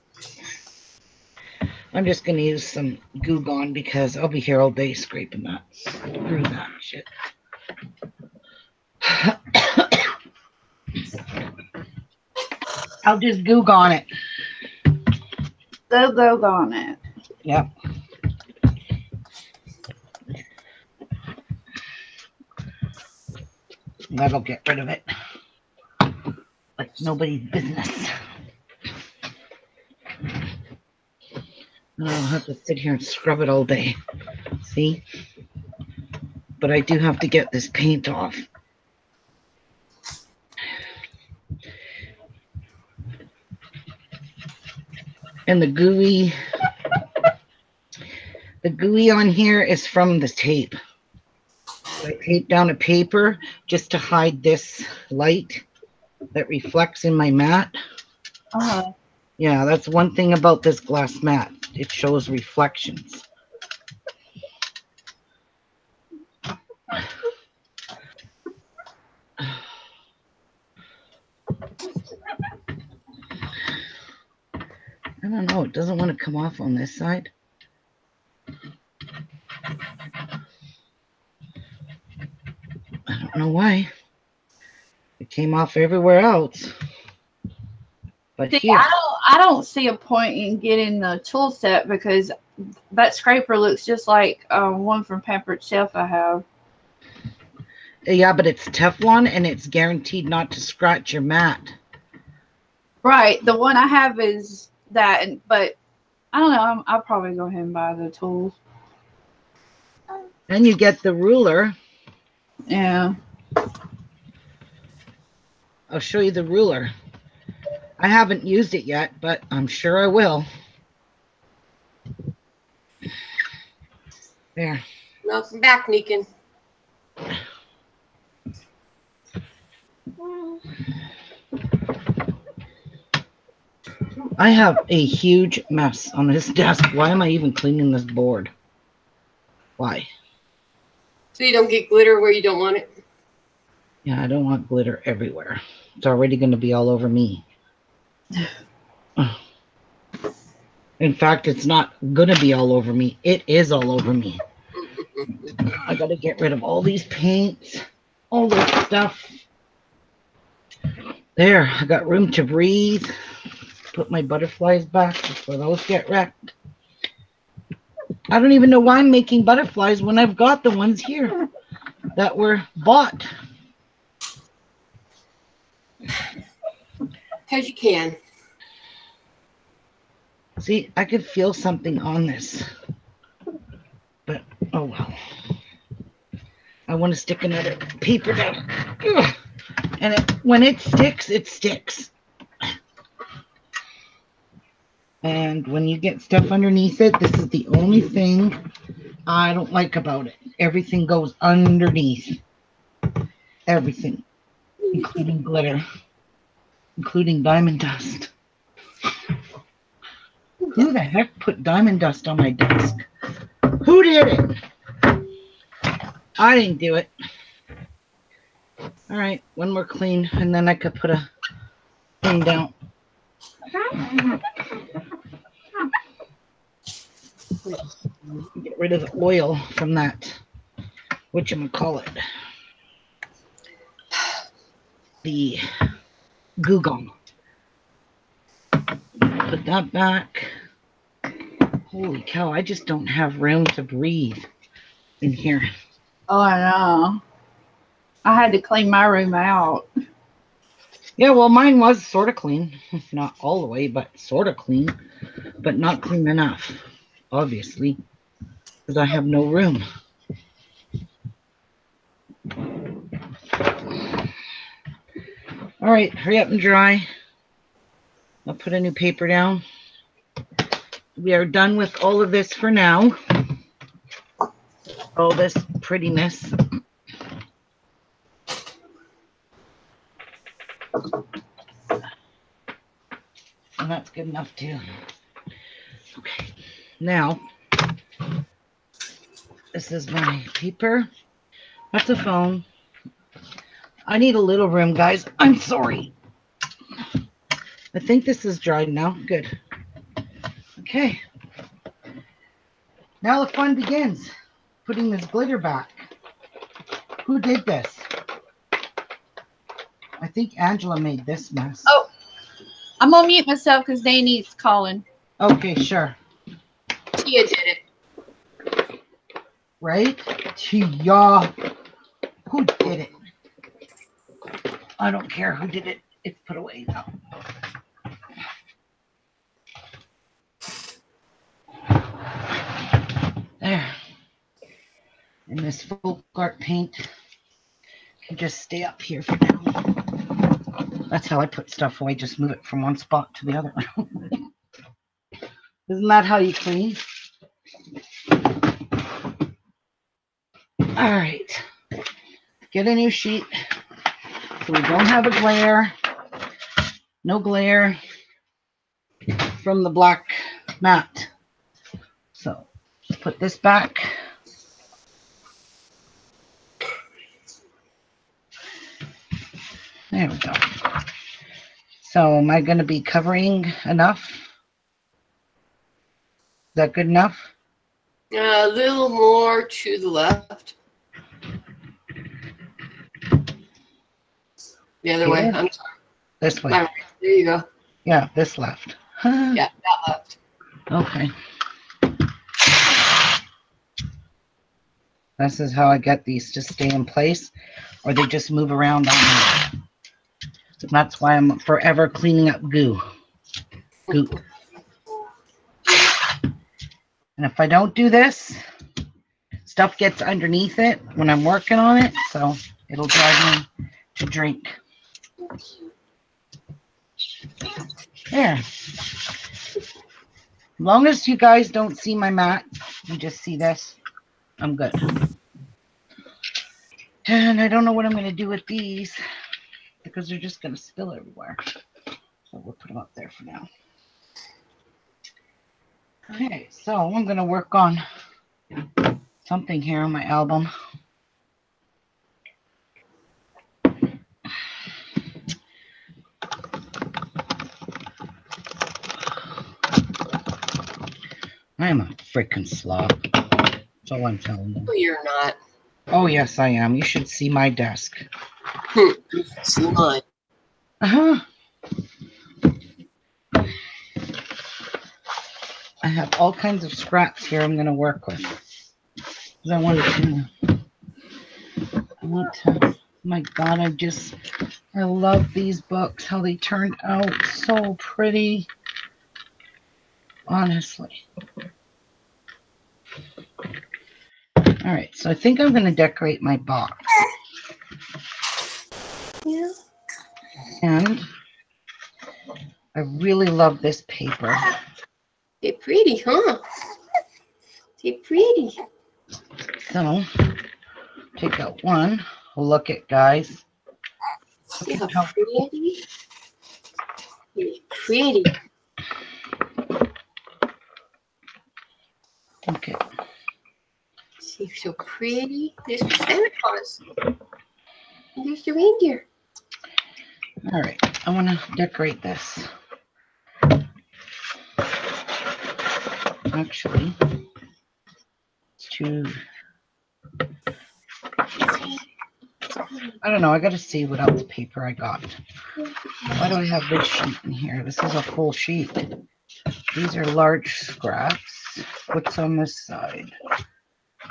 I'm just going to use some Goo Gone because I'll be here all day scraping that. Screw that shit. I'll just Goo Gone it. They'll go on it. Yep. That'll get rid of it. Like nobody's business. And I'll have to sit here and scrub it all day. See? But I do have to get this paint off. And the gooey, the gooey on here is from the tape. So I tape down a paper just to hide this light that reflects in my mat. Uh-huh. Yeah, that's one thing about this glass mat. It shows reflections. I don't know. It doesn't want to come off on this side. I don't know why. It came off everywhere else. But see, here. I don't, I don't see a point in getting the tool set because that scraper looks just like uh, one from Pampered Chef I have. Yeah, but it's Teflon and it's guaranteed not to scratch your mat. Right. The one I have is... that, and but I don't know. I'm, I'll probably go ahead and buy the tools. Then you get the ruler. Yeah. I'll show you the ruler. I haven't used it yet, but I'm sure I will. There. Welcome back, Neekin. I have a huge mess on this desk. Why am I even cleaning this board? Why? So you don't get glitter where you don't want it? Yeah, I don't want glitter everywhere. It's already going to be all over me. In fact, it's not going to be all over me. It is all over me. I got to get rid of all these paints, all this stuff. There, I got room to breathe. Put my butterflies back before those get wrecked. I don't even know why I'm making butterflies when I've got the ones here that were bought. Because you can. See, I could feel something on this. But, oh well. I want to stick another paper down. And it, when it sticks, it sticks. And when you get stuff underneath it, this is the only thing I don't like about it. Everything goes underneath. Everything. Including glitter. Including diamond dust. Who the heck put diamond dust on my desk? Who did it? I didn't do it. All right, one more clean, and then I could put a thing down. Get rid of the oil from that, whatchamacallit, the goo gum. Put that back. Holy cow, I just don't have room to breathe in here. Oh, I know. I had to clean my room out. Yeah, well, mine was sort of clean. Not all the way, but sort of clean. But not clean enough, obviously, because I have no room. All right, hurry up and dry. I'll put a new paper down. We are done with all of this for now. All this prettiness. And that's good enough too. Okay, now this is my paper. That's a phone. I need a little room, guys. I'm sorry. I think this is dried now. Good. Okay. Now the fun begins. Putting this glitter back. Who did this? I think Angela made this mess. Oh, I'm going to mute myself because Danny's calling. Okay, sure. Tia did it. Right? Tia. Who did it? I don't care who did it. It's put away now. There. And this folk art paint can just stay up here for now. That's how I put stuff away, just move it from one spot to the other. Isn't that how you clean? All right, get a new sheet so we don't have a glare, no glare from the black mat. So just put this back. There we go. So am I going to be covering enough? Is that good enough? A little more to the left. The other yeah. way. I'm sorry. This way. All right. There you go. Yeah, this left. Huh. Yeah, that left. Okay. This is how I get these to stay in place, or they just move around on me. That's why I'm forever cleaning up goo. Goop. And if I don't do this, stuff gets underneath it when I'm working on it, so it'll drive me to drink. There. As long as you guys don't see my mat, you just see this, I'm good. And I don't know what I'm going to do with these, because they're just going to spill everywhere. So we'll put them up there for now. Okay, so I'm going to work on something here on my album. I am a freaking slob. That's all I'm telling you. No, you're not. Oh, yes, I am. You should see my desk. See mine. Uh-huh. I have all kinds of scraps here I'm going to work with. I wanted to, I want to, my God, I just, I love these books, how they turned out so pretty. Honestly. All right, so I think I'm going to decorate my box. Yeah. And I really love this paper. They're pretty, huh? They're pretty. So, take out one. Look at guys. Look See how how pretty. They're pretty. Okay. See, so pretty. There's Santa Claus. And there's the reindeer. All right, I want to decorate this. Actually, to I don't know. I got to see what else paper I got. Why do I have this sheet in here? This is a full sheet. These are large scraps. What's on this side?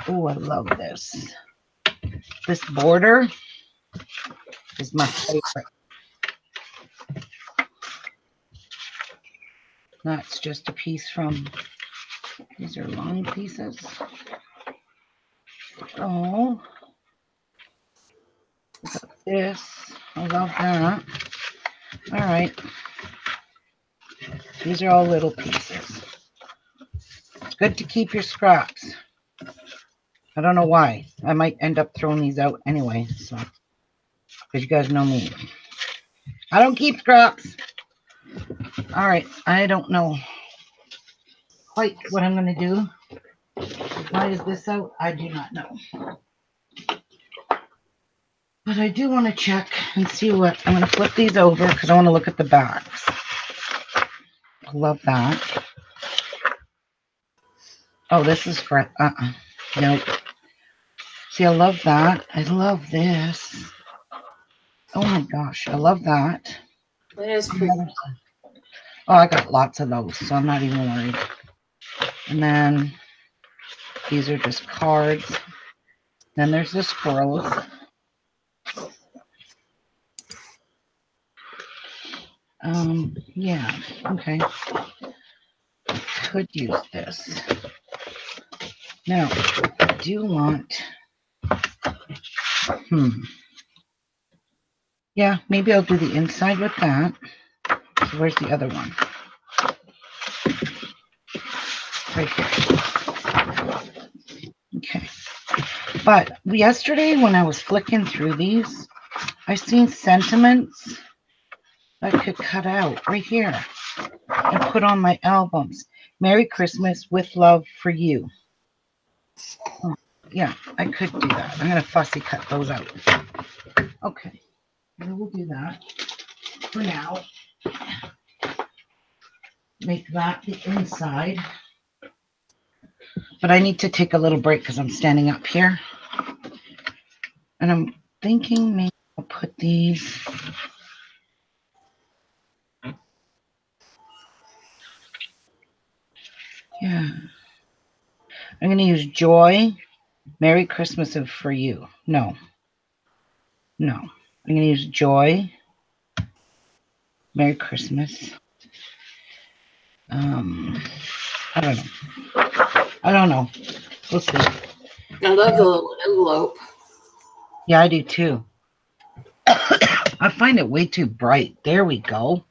Oh, I love this. This border is my favorite. That's just a piece from, these are long pieces. Oh, this, I love that. All right, these are all little pieces. It's good to keep your scraps. I don't know why. I might end up throwing these out anyway, so, because you guys know me. I don't keep scraps. All right, I don't know quite what I'm going to do. Why is this out? I do not know. But I do want to check and see what. I'm going to flip these over because I want to look at the backs. I love that. Oh, this is for, uh-uh. Nope. See, I love that. I love this. Oh, my gosh. I love that. It is pretty. Oh, I got lots of those, so I'm not even worried. And then these are just cards. Then there's the squirrels. Um, yeah, okay. Could use this. Now, I do want, hmm. Yeah, maybe I'll do the inside with that. So where's the other one? Right here. Okay. But yesterday when I was flicking through these, I seen sentiments I could cut out right here and put on my albums. Merry Christmas with love for you. Oh, yeah, I could do that. I'm going to fussy cut those out. Okay. I will do that for now. Make that the inside, but I need to take a little break because I'm standing up here, and I'm thinking maybe I'll put these yeah I'm going to use joy, Merry Christmas for you. No, no, I'm going to use joy, Merry Christmas. Um, I don't know. I don't know. We'll see. I love the little envelope. Yeah, I do too. I find it way too bright. There we go.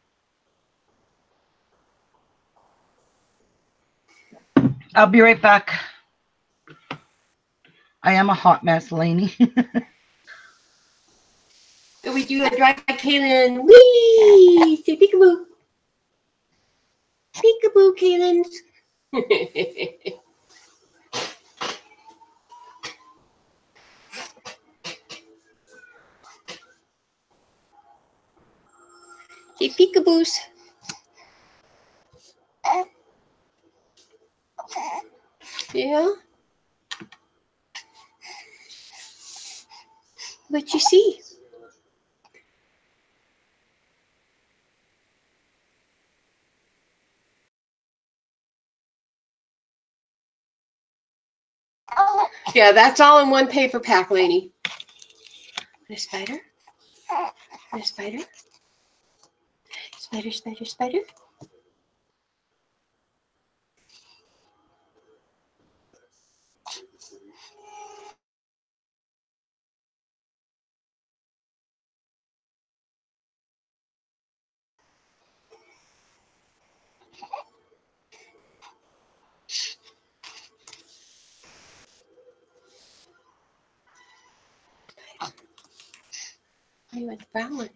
I'll be right back. I am a hot mess, Lainey. We do a dry cannon. Whee! Say peekaboo. Peekaboo, Kaylin. Say peekaboos. Yeah. What you see? Yeah, that's all in one paper pack, lady. And a spider. And a spider. Spider, spider, spider. You went the brown one.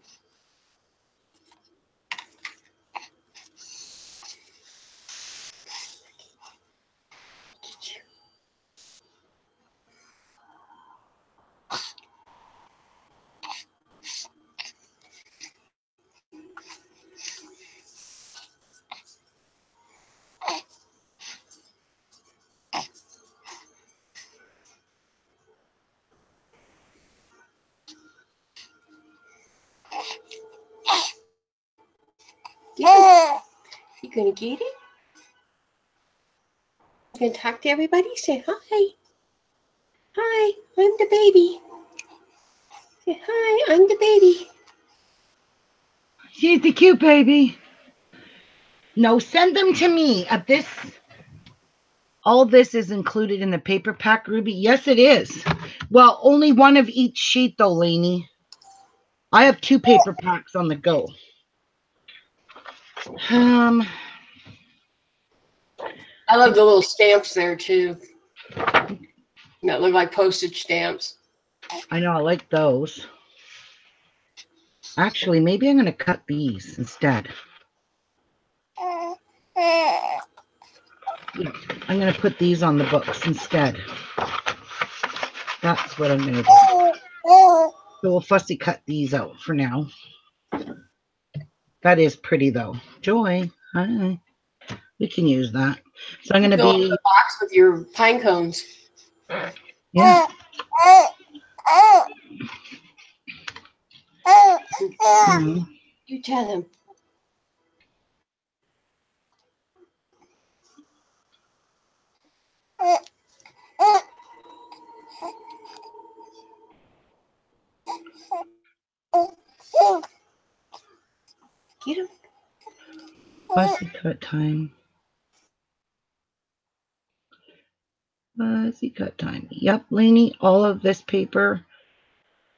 Gonna get it? You gonna talk to everybody? Say hi. Hi, I'm the baby. Say hi, I'm the baby. She's the cute baby. No, send them to me. Of this, all this is included in the paper pack, Ruby. Yes, it is. Well, only one of each sheet, though, Lainey. I have two paper packs on the go. Um. I love the little stamps there too. That look like postage stamps. I know, I like those. Actually, maybe I'm going to cut these instead. I'm going to put these on the books instead. That's what I'm going to do. So we'll fussy cut these out for now. That is pretty though. Joy, hi. We can use that. So I'm gonna go be in the box with your pine cones. Yeah. Mm-hmm. You tell him. Get him. Fuzzy cut time. Fuzzy cut time. Yep, Lainey, all of this paper,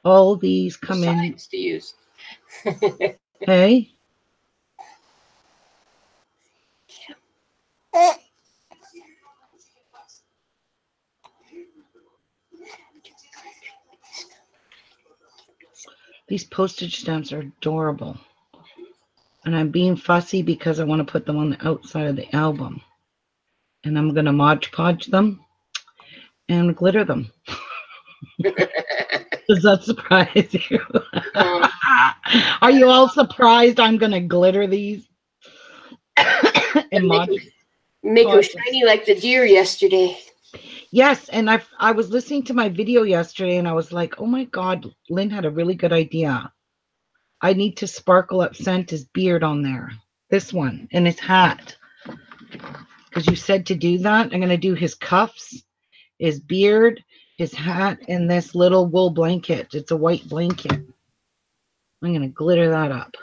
all these come in. Signs to use. Hey? Yeah. These postage stamps are adorable. And I'm being fussy because I want to put them on the outside of the album. And I'm going to Mod Podge them and glitter them. Does that surprise you? Are you all surprised I'm going to glitter these? And Mod make them shiny like the deer yesterday. Yes, and I, I was listening to my video yesterday, and I was like, oh, my God, Lynn had a really good idea. I need to sparkle up Santa's beard on there. This one and his hat. Because you said to do that. I'm going to do his cuffs, his beard, his hat, and this little wool blanket. It's a white blanket. I'm going to glitter that up.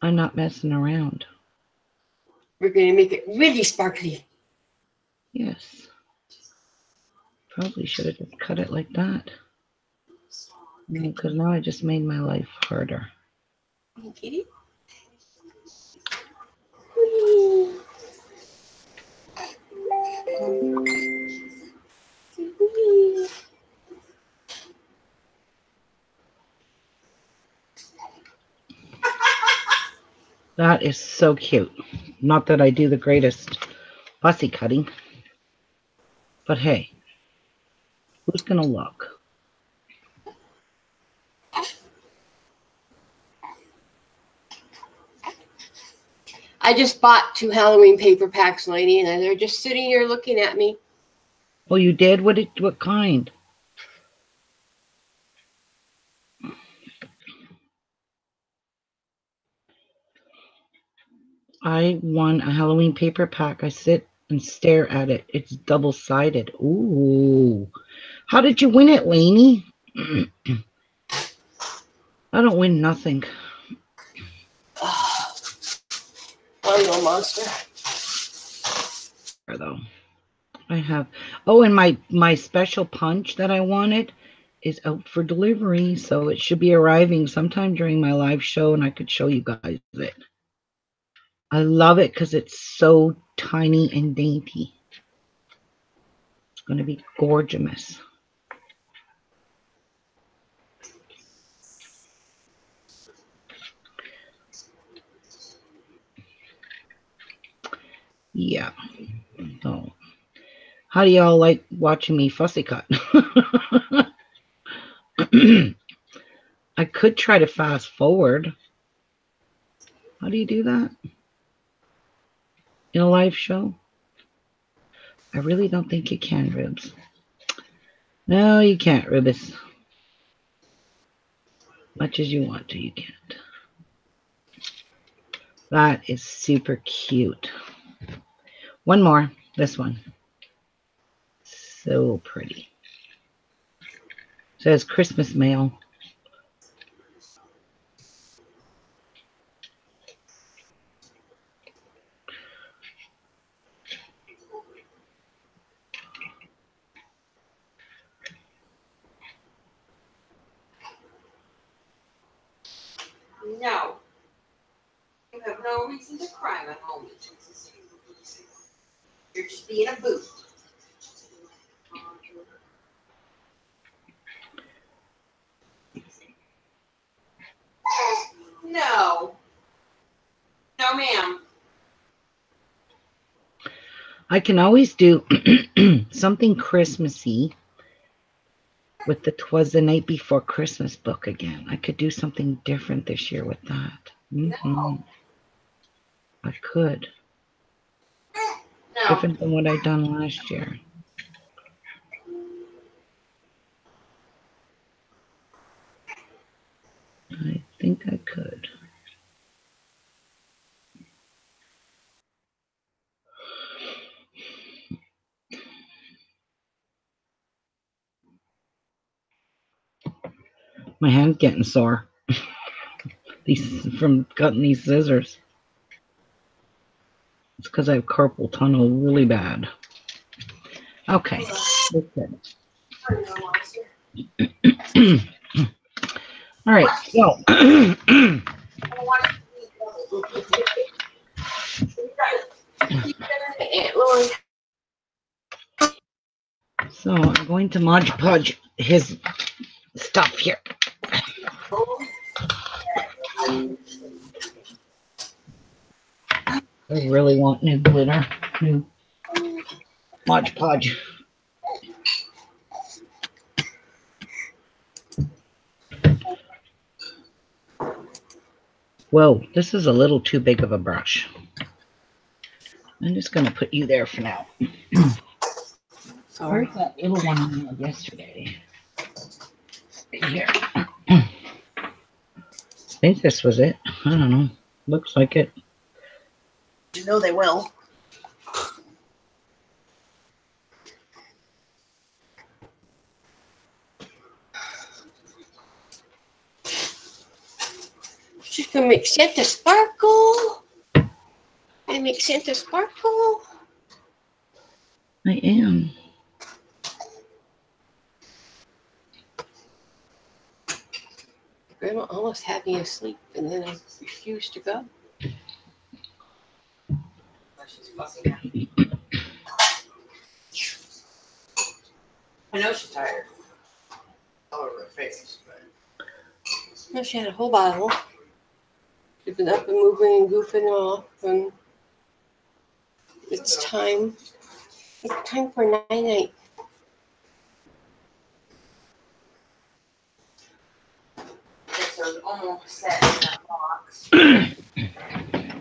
I'm not messing around. We're going to make it really sparkly. Yes. Probably should have just cut it like that. Because now I just made my life harder. Kitty? That is so cute. Not that I do the greatest fussy cutting, but hey, who's gonna look? I just bought two Halloween paper packs, lady, and they're just sitting here looking at me. Oh, you did? What did, what kind? I won a Halloween paper pack. I sit and stare at it. It's double-sided. Ooh. How did you win it, Lainey? I don't win nothing. I'm no monster. Though I have, oh, and my my special punch that I wanted is out for delivery, so it should be arriving sometime during my live show, and I could show you guys it. I love it because it's so tiny and dainty. It's going to be gorgeous. Yeah. So, how do y'all like watching me fussy cut? I could try to fast forward. How do you do that? In a live show? I really don't think you can, Ribs. No, you can't, Ribis. Much as you want to, you can't. That is super cute. One more. This one. So pretty. It says Christmas mail. No. You have no reason to cry at home. You're just being a booth. No. No, ma'am. I can always do something Christmassy with the Twas the Night Before Christmas book again. I could do something different this year with that. Mm-hmm. No. I could. No. Different than what I done last year. I think I could. My hand's getting sore. These from cutting these scissors. It's because I have carpal tunnel really bad. Okay. All right. So So I'm going to Mod Podge his stuff here. I really want new glitter, new Mod Podge. Whoa, this is a little too big of a brush. I'm just going to put you there for now. Sorry. Where's that little one I had yesterday? Here. I think this was it. I don't know. Looks like it. You know they will. She can make Santa sparkle. And make Santa sparkle. I am. Grandma almost had me asleep, and then I refused to go. She's fussing at me. I know she's tired. All over her face, but no, she had a whole bottle. She's been up and moving and goofing off, and it's time. It's time for night night. This was almost set in that box.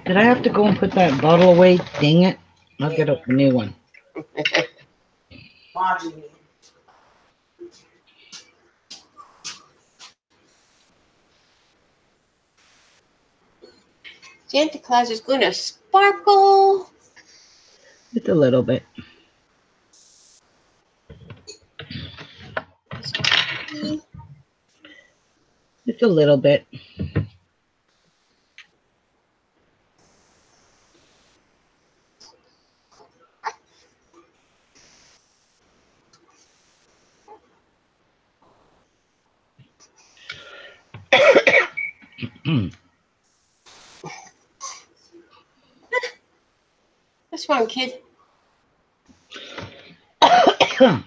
Did I have to go and put that bottle away? Dang it. I'll get a new one. Santa Claus is going to sparkle. The Just a little bit. Just a little bit. What's wrong, kid? Oh,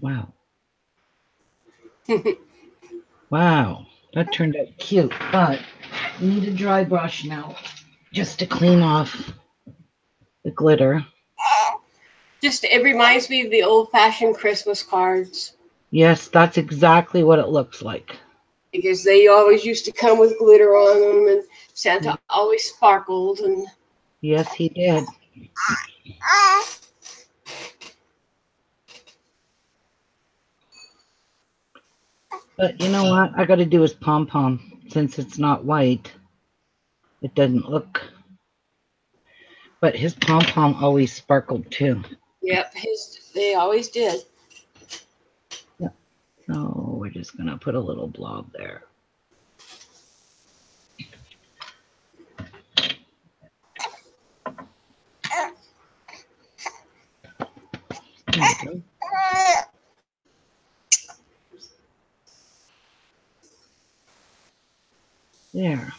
wow. Wow. That turned out cute, but we need a dry brush now just to clean off the glitter. Just, it reminds me of the old-fashioned Christmas cards. Yes, that's exactly what it looks like. Because they always used to come with glitter on them, and Santa always sparkled. And yes, he did. But you know what? I got to do his pom-pom. Since it's not white, it doesn't look. But his pom-pom always sparkled, too. Yep, his, they always did. Yep. So we're just going to put a little blob there. Okay. There.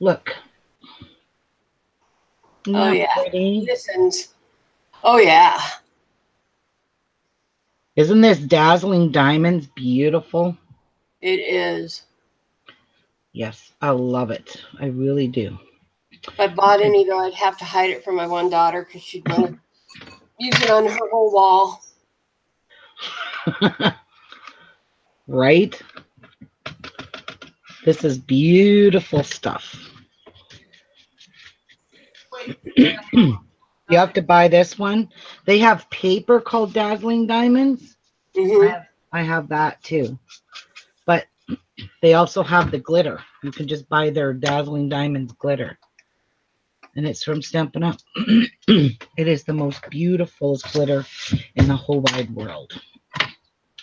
Look. Oh, yeah. Pretty? Listens. Oh, yeah. Isn't this Dazzling Diamonds beautiful? It is. Yes, I love it. I really do. If I bought any, though, I'd have to hide it from my one daughter because she'd want to use it on her whole wall. Right? This is beautiful stuff. You have to buy this one. They have paper called Dazzling Diamonds. Mm-hmm. I have, I have that too. But they also have the glitter. You can just buy their Dazzling Diamonds glitter. And it's from Stampin' Up. It is the most beautiful glitter in the whole wide world.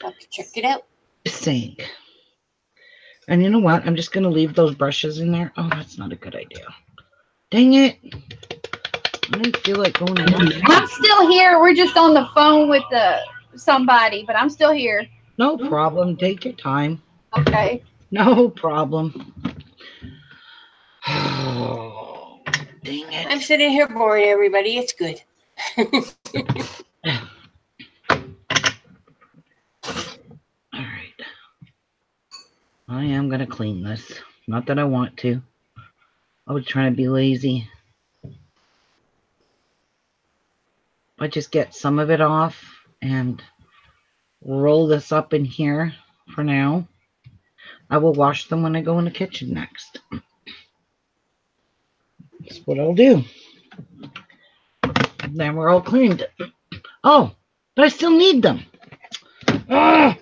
I'll have to check it out. Sing. And you know what? I'm just going to leave those brushes in there. Oh, that's not a good idea. Dang it. I didn't feel like going on. I'm still here. We're just on the phone with the somebody, but I'm still here. No problem. Take your time. Okay. No problem. Oh, dang it. I'm sitting here boring everybody. It's good. I am going to clean this. Not that I want to. I was trying to be lazy. I just get some of it off and roll this up in here for now. I will wash them when I go in the kitchen next. That's what I'll do. And then we're all cleaned. Oh, but I still need them. Ah!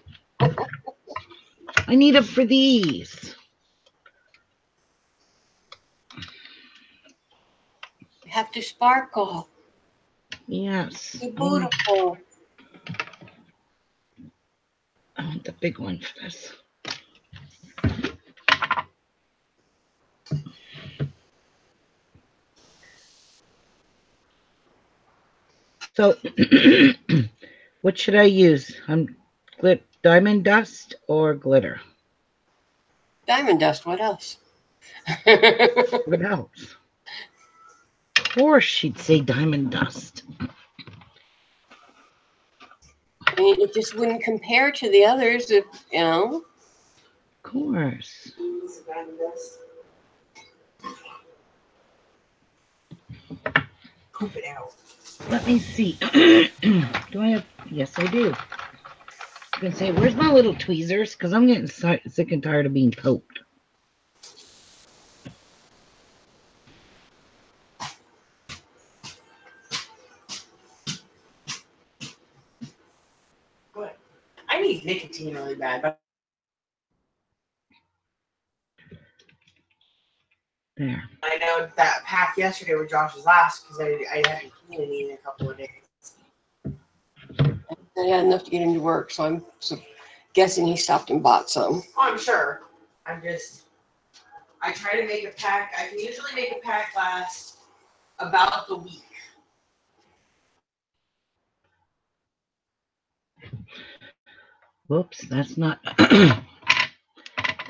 I need them for these. You have to sparkle. Yes. Be beautiful. I want the big one for this. So, what should I use? I'm clipped. Diamond dust or glitter? Diamond dust. What else? What else? Of course she'd say diamond dust. I mean, it just wouldn't compare to the others, if, you know. Of course. Diamond dust. Poop it out. Let me see. Do I have? Yes, I do. And say, where's my little tweezers? Because I'm getting si sick and tired of being poked. What? hate nicotine really bad, but there. I know that pack yesterday where Josh was last because I I haven't eaten in a couple of days. I had enough to get him to work, so I'm so guessing he stopped and bought some. Oh, I'm sure. I'm just, I try to make a pack. I can usually make a pack last about the week. Whoops, that's not,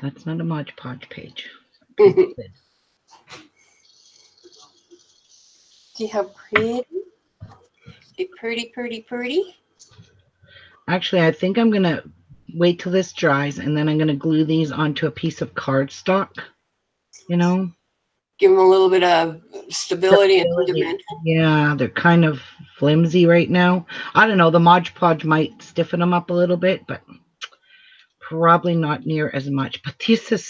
that's not a Mod Podge page. See how pretty? Say pretty, pretty, pretty. Actually, I think I'm going to wait till this dries, and then I'm going to glue these onto a piece of cardstock, you know? Give them a little bit of stability, stability. and dimension. Yeah, they're kind of flimsy right now. I don't know. The Mod Podge might stiffen them up a little bit, but probably not near as much. But this is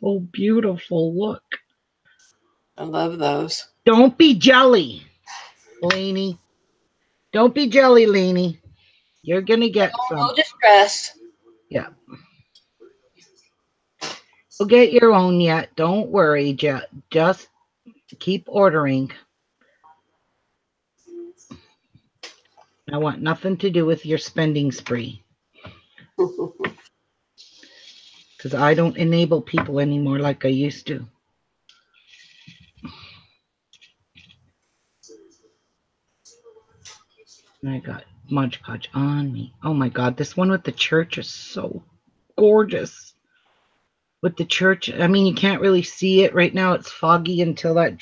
so beautiful. Look. I love those. Don't be jelly, Lainey. Don't be jelly, Lainey. You're going to get some. No distress. Yeah. You'll get your own yet. Don't worry, Jet. Just keep ordering. I want nothing to do with your spending spree. Because I don't enable people anymore like I used to. And I got Mod Podge on me. Oh my God, this one with the church is so gorgeous. With the church, I mean, you can't really see it right now. It's foggy until that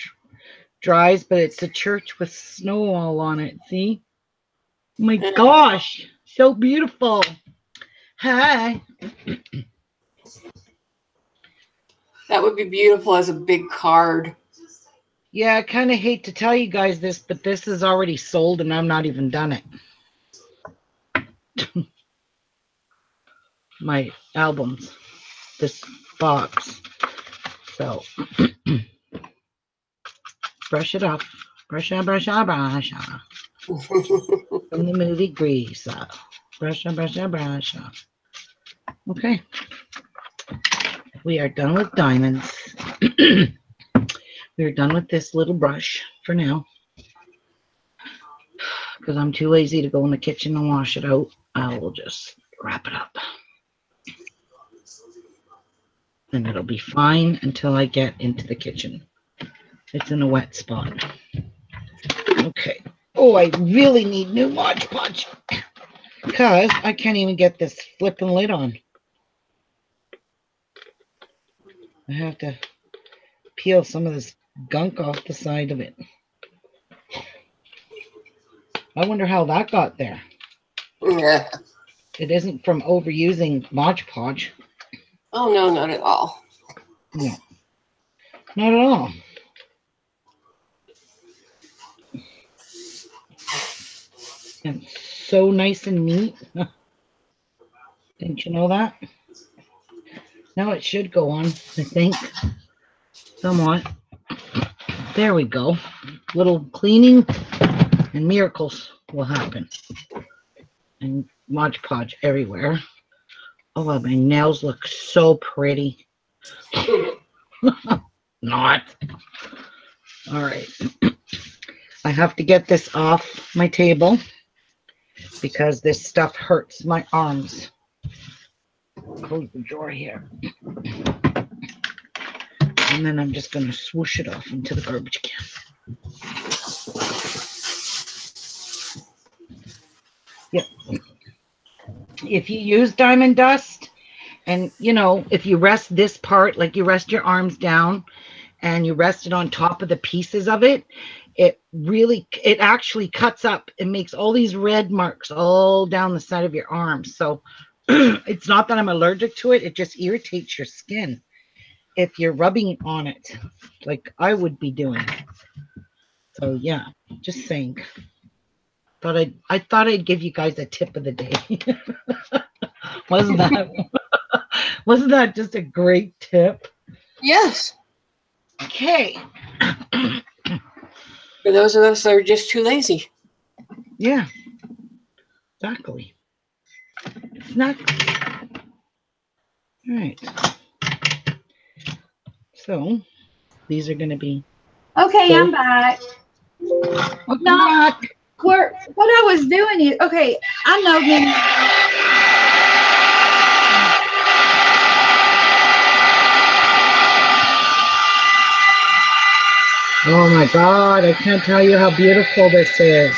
dries, but it's a church with snow all on it. See? Oh my gosh, so beautiful. Hi. That would be beautiful as a big card. Yeah, I kind of hate to tell you guys this, but this is already sold and I'm not even done it. My albums, this box. So brush it up, brush up, brush up, brush up. From the movie Grease, uh, brush up, brush up, brush up. Okay, we are done with diamonds. We're done with this little brush for now, because I'm too lazy to go in the kitchen and wash it out. I will just wrap it up. And it'll be fine until I get into the kitchen. It's in a wet spot. Okay. Oh, I really need new Mod Podge, because I can't even get this flipping lid on. I have to peel some of this gunk off the side of it. I wonder how that got there. Yeah. It isn't from overusing Mod Podge. Oh, no, not at all. No. Not at all. And so nice and neat. Didn't you know that? Now it should go on, I think. Somewhat. There we go. Little cleaning and miracles will happen. And Mod Podge everywhere. Oh, well, my nails look so pretty. Not. All right. I have to get this off my table because this stuff hurts my arms. Close the drawer here. And then I'm just going to swoosh it off into the garbage can. Yep. If you use diamond dust and, you know, if you rest this part, like you rest your arms down and you rest it on top of the pieces of it, it really, it actually cuts up. It makes all these red marks all down the side of your arms. So it's not that I'm allergic to it. It just irritates your skin if you're rubbing on it like I would be doing. So, yeah, just saying. Thought I'd, I thought I'd give you guys a tip of the day. Wasn't that wasn't that just a great tip? Yes. Okay. For those of us that are just too lazy. Yeah. Exactly. snuck. All right. So these are going to be. Okay, so, I'm back. Welcome no, back. We're, what I was doing is, okay, I know him. Oh my God, I can't tell you how beautiful this is.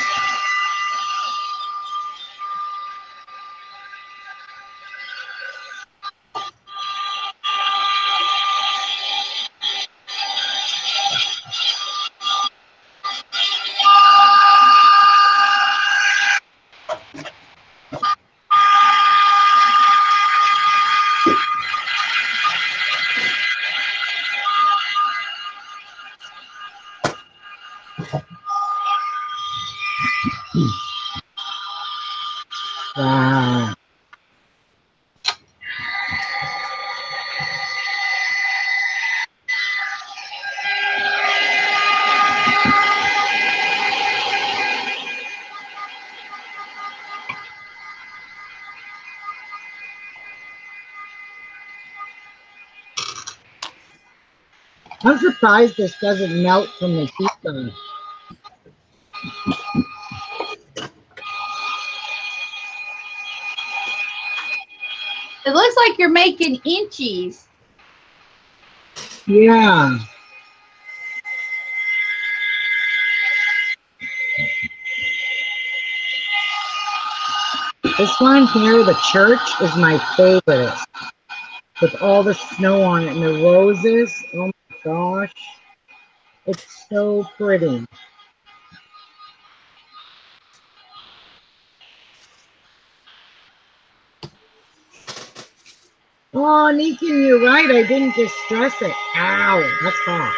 I'm surprised this doesn't melt from the heat gun. It looks like you're making inches. Yeah. This one here, the church, is my favorite. With all the snow on it and the roses. Oh gosh, it's so pretty. Oh, Nikki, you're right. I didn't distress it. Ow, that's hot.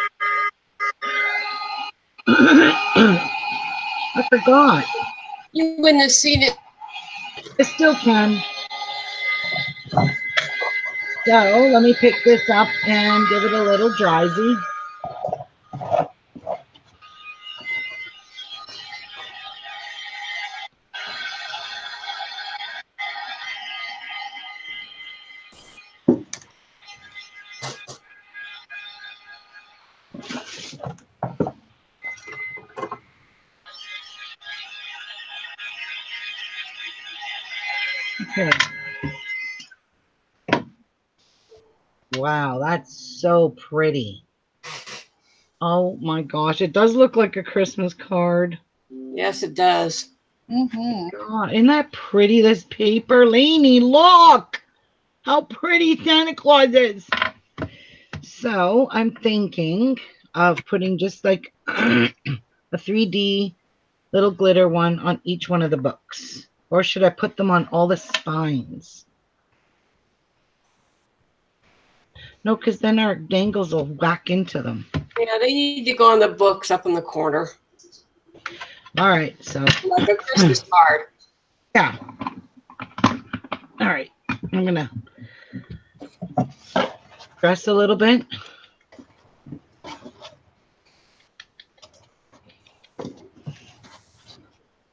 I forgot. You wouldn't have seen it. It still can. So let me pick this up and give it a little drysy. Wow, that's so pretty. Oh my gosh, it does look like a Christmas card. Yes, it does. Mm-hmm. God, isn't that pretty, this paper? Lainey, look how pretty Santa Claus is. So I'm thinking of putting just like a three D little glitter one on each one of the books. Or should I put them on all the spines? No, because then our dangles will whack into them. Yeah, they need to go on the books up in the corner. All right, so. Like a Christmas card. Yeah. All right, I'm going to press a little bit.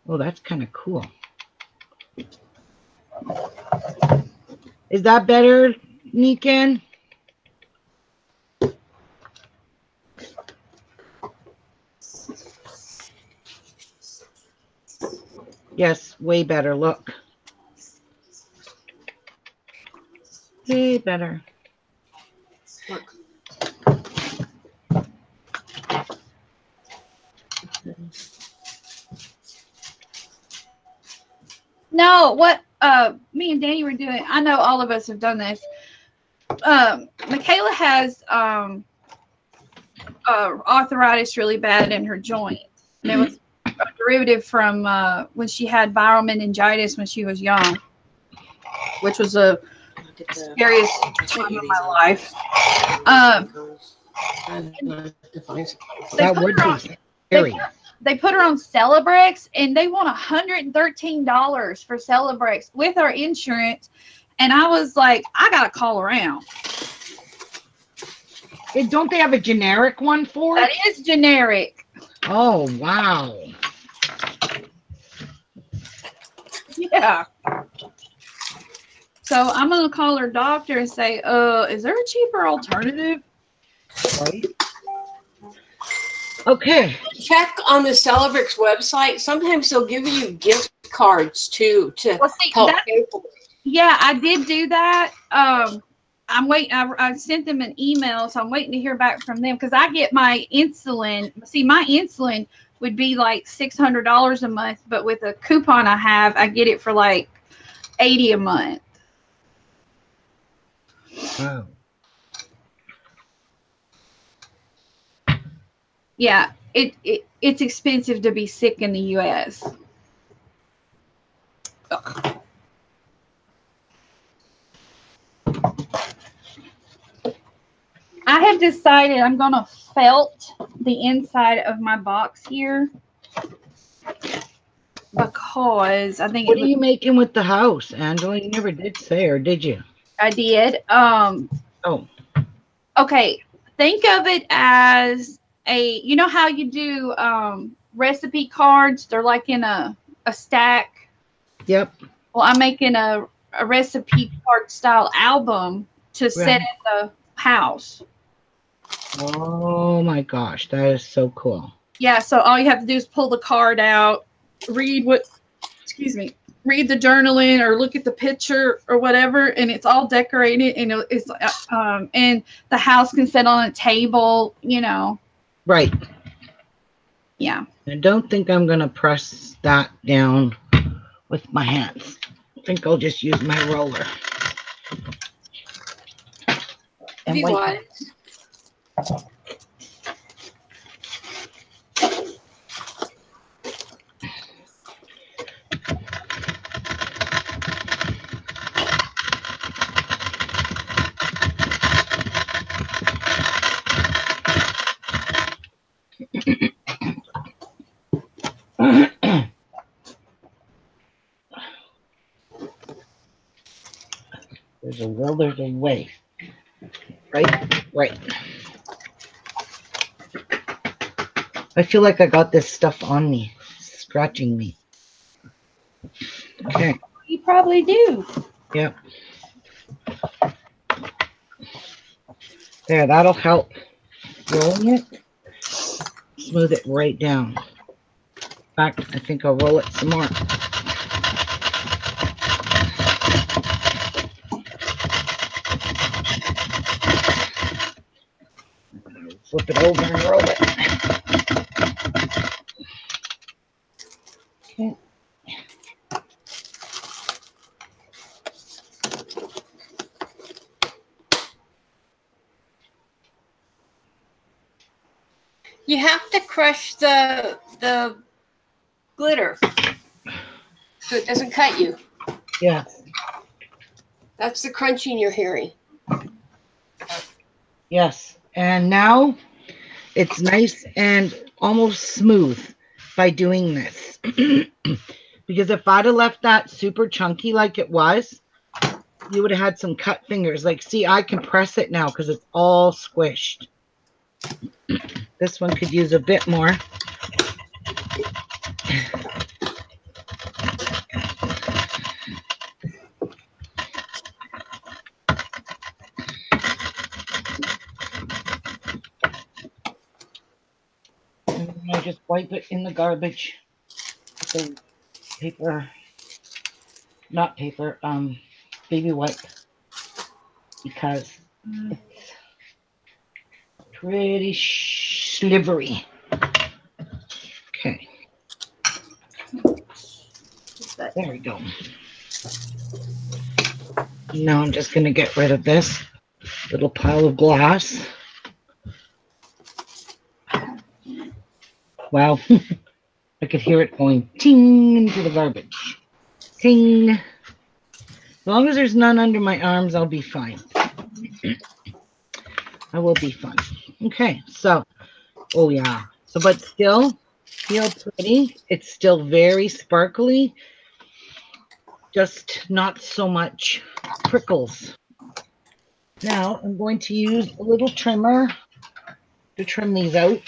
Oh, that's kind of cool. Is that better, Nikan? Yes, way better. Look. Way better. Look. No, what uh, me and Danny were doing, I know all of us have done this. Um, Michaela has um, uh, arthritis really bad in her joint. And it was a derivative from uh, when she had viral meningitis when she was young, which was a scariest time of my life. Um, that would be scary. They put her on Celebrex, and they want one hundred thirteen dollars for Celebrex with our insurance. And I was like, I got to call around. Hey, don't they have a generic one for it? That is generic. Oh, wow. Yeah. So I'm going to call her doctor and say, uh, is there a cheaper alternative? Right. Okay. Check on the Celebrex website. Sometimes they'll give you gift cards too to well, see, help that, people. Yeah, I did do that. Um, I'm waiting. I, I sent them an email, so I'm waiting to hear back from them because I get my insulin. See, my insulin would be like six hundred dollars a month, but with a coupon I have, I get it for like eighty a month. Wow. Yeah, it, it it's expensive to be sick in the U S Ugh. I have decided I'm going to felt the inside of my box here because I think... What are you making with the house, Angela? You never did say, or did you? I did. Um, oh. Okay, think of it as... A, you know how you do um, recipe cards? They're like in a, a stack. Yep. Well, I'm making a, a recipe card style album to right. set in the house. Oh, my gosh. That is so cool. Yeah. So all you have to do is pull the card out, read what, excuse me, read the journaling or look at the picture or whatever. And it's all decorated and it's, um, and the house can sit on a table, you know. Right. Yeah. I don't think I'm going to press that down with my hands. I think I'll just use my roller. And wait. There's a will, there's a way. Right? Right. I feel like I got this stuff on me, scratching me. Okay. You probably do. Yep. There, that'll help. Rolling it, smooth it right down. In fact, I think I'll roll it some more. Flip it over and roll it. Okay. You have to crush the the glitter so it doesn't cut you. Yeah. That's the crunching you're hearing. Yes. And now it's nice and almost smooth by doing this. Because if I'd have left that super chunky like it was, you would have had some cut fingers. Like, see, I can press it now because it's all squished. This one could use a bit more. Just wipe it in the garbage. The paper, not paper, um, baby wipe, because mm. it's pretty slivery. Okay. There we go. Now I'm just going to get rid of this little pile of glass. Wow, I could hear it going ting into the garbage. Ting. As long as there's none under my arms, I'll be fine. I will be fine. Okay, so, oh yeah. So, but still, feel pretty. It's still very sparkly. Just not so much prickles. Now, I'm going to use a little trimmer to trim these out.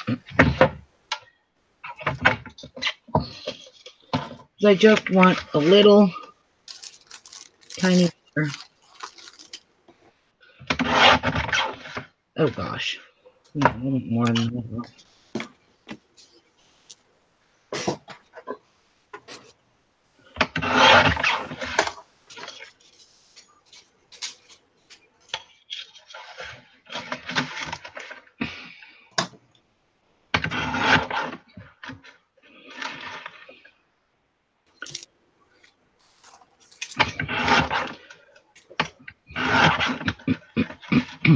I just want a little tiny bit Oh gosh. I want more than that.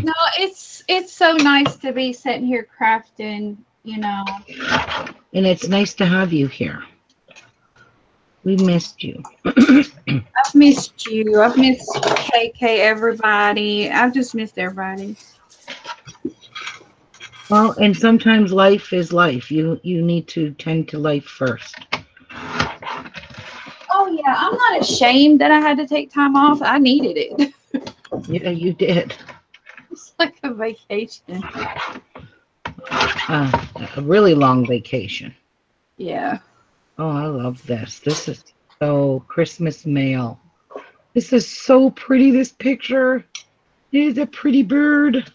No, it's it's so nice to be sitting here crafting, you know. And it's nice to have you here. We missed you. I've missed you. I've missed K K, everybody. I've just missed everybody. Well, and sometimes life is life. You you need to tend to life first. Oh yeah, I'm not ashamed that I had to take time off. I needed it. Yeah, you did. It's like a vacation. Uh, a really long vacation. Yeah. Oh, I love this. This is so Christmas mail. This is so pretty, this picture. It is a pretty bird.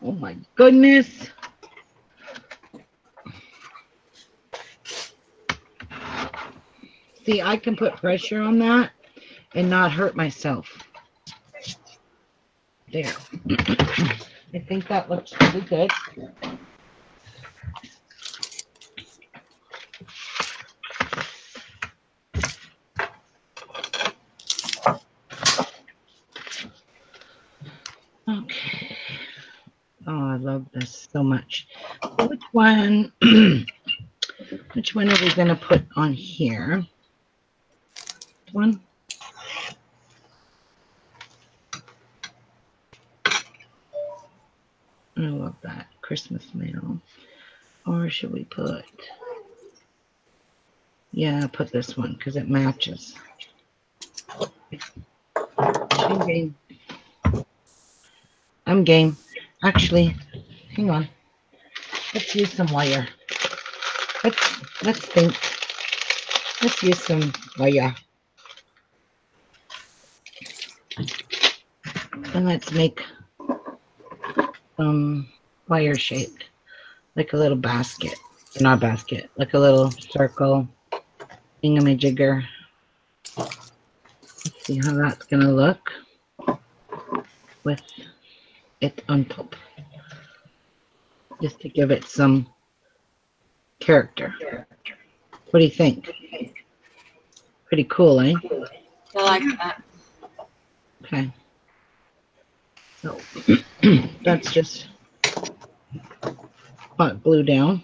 Oh, my goodness. See, I can put pressure on that and not hurt myself. There. I think that looks really good. Okay. Oh, I love this so much. Which one, which one are we going to put on here? One. I love that Christmas mail. Or should we put, yeah, put this one because it matches. I'm game. I'm game. Actually, hang on. Let's use some wire. Let's let's think. Let's use some wire. And let's make Um, wire shaped, like a little basket, not basket, like a little circle thingamajigger. Let's see how that's going to look with it on top, just to give it some character. What do you think? Pretty cool, eh? I like that. Okay. So that's just hot glue down.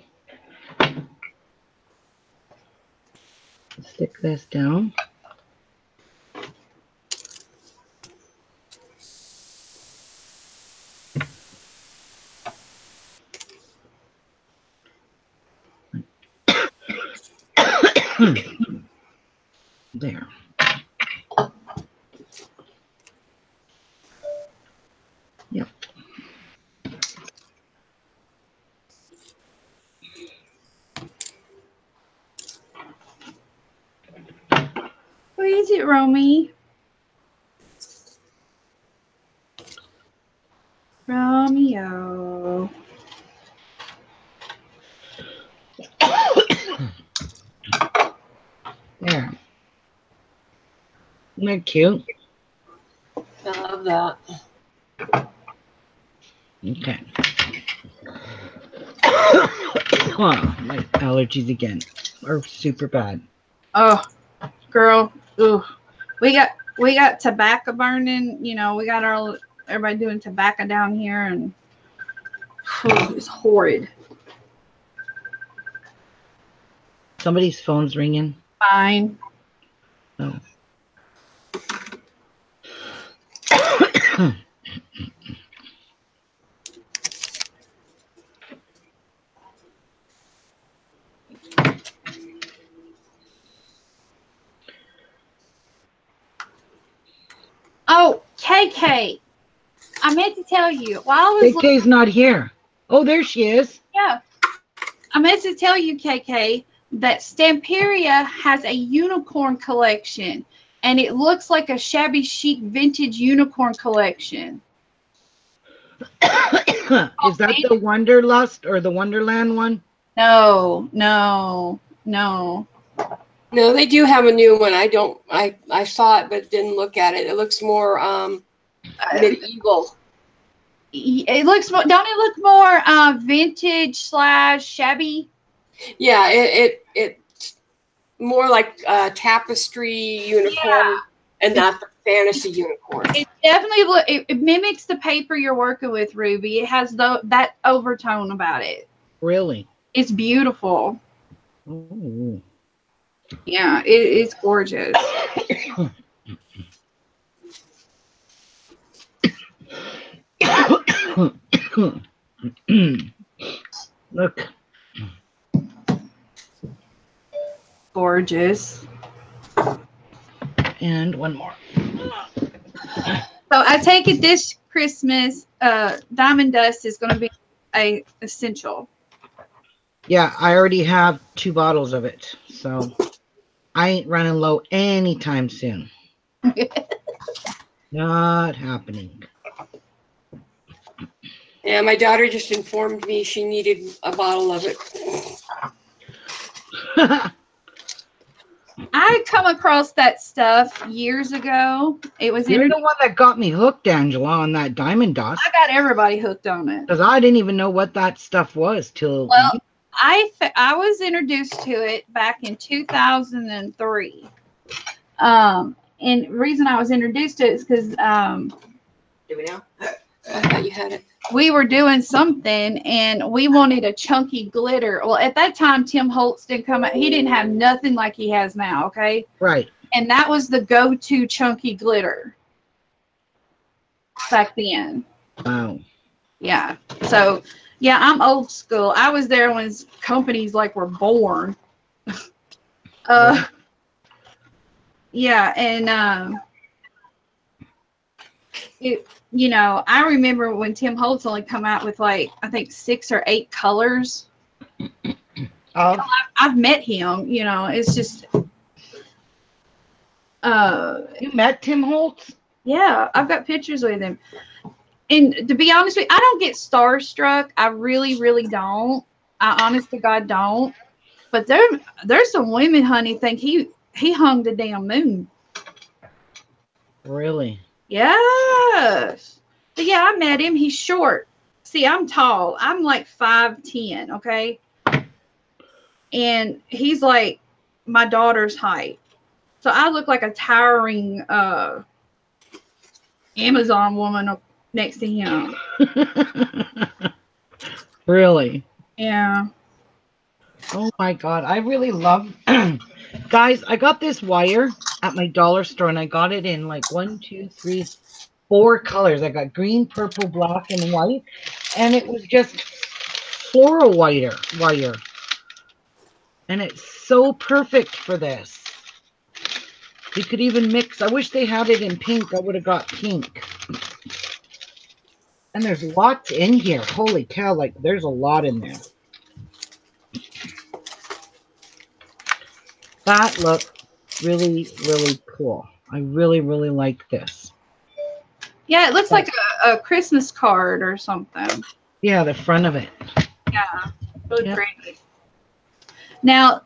Stick this down. There. Romy, Romeo. There. Isn't that cute? I love that. Okay. Oh, my allergies again are super bad. Oh, girl. Ooh. We got we got tobacco burning, you know. We got our everybody doing tobacco down here, and oh, it's horrid. Somebody's phone's ringing. Fine. Oh. Oh, K K, I meant to tell you. While I was K K's not here. Oh, there she is. Yeah. I meant to tell you, K K, that Stamperia has a unicorn collection, and it looks like a shabby chic vintage unicorn collection. Is that the Wonderlust or the Wonderland one? No, no, no. No, they do have a new one. I don't. I I saw it, but didn't look at it. It looks more um, medieval. It looks more. Don't it look more uh, vintage slash shabby? Yeah, it it it's more like a tapestry unicorn, yeah. And not the fantasy unicorn. It definitely look. It, it mimics the paper you're working with, Ruby. It has the that overtone about it. Really, it's beautiful. Ooh. Yeah, it is gorgeous. Look. Gorgeous. And one more. So I take it this Christmas, uh, Diamond Dust is going to be a essential. Yeah, I already have two bottles of it, so... I ain't running low anytime soon. Not happening. Yeah, my daughter just informed me she needed a bottle of it. I come across that stuff years ago. It was You're in the one that got me hooked, Angela, on that Diamond Dust. I got everybody hooked on it. Because I didn't even know what that stuff was till... Well, I th I was introduced to it back in two thousand three, um, and the reason I was introduced to it is because um, do we know? I thought you had it. We were doing something and we wanted a chunky glitter. Well, at that time, Tim Holtz didn't come out. He didn't have nothing like he has now. Okay, right. And that was the go-to chunky glitter back then. Wow. Yeah. So. Yeah, I'm old school. I was there when companies like were born. uh, yeah, and um, it, you know, I remember when Tim Holtz only come out with like I think six or eight colors. Oh, you know, I've, I've met him. You know, it's just. Uh, you met Tim Holtz? Yeah, I've got pictures with him. And to be honest with you, I don't get starstruck. I really, really don't. I honest to God don't. But there, there's some women, honey, think he he hung the damn moon. Really? Yes. But yeah, I met him. He's short. See, I'm tall. I'm like five ten, okay? And he's like my daughter's height. So I look like a towering uh, Amazon woman or next to him. Really? Yeah. Oh my God. I really love guys, I got this wire at my dollar store and I got it in like one, two, three, four colors. I got green, purple, black, and white. And it was just floral wire wire. And it's so perfect for this. You could even mix. I wish they had it in pink. I would have got pink. And there's lots in here. Holy cow, like there's a lot in there. That looked really, really cool. I really, really like this. Yeah, it looks That's, like a, a Christmas card or something. Yeah, the front of it. Yeah, really yep. Pretty. Now,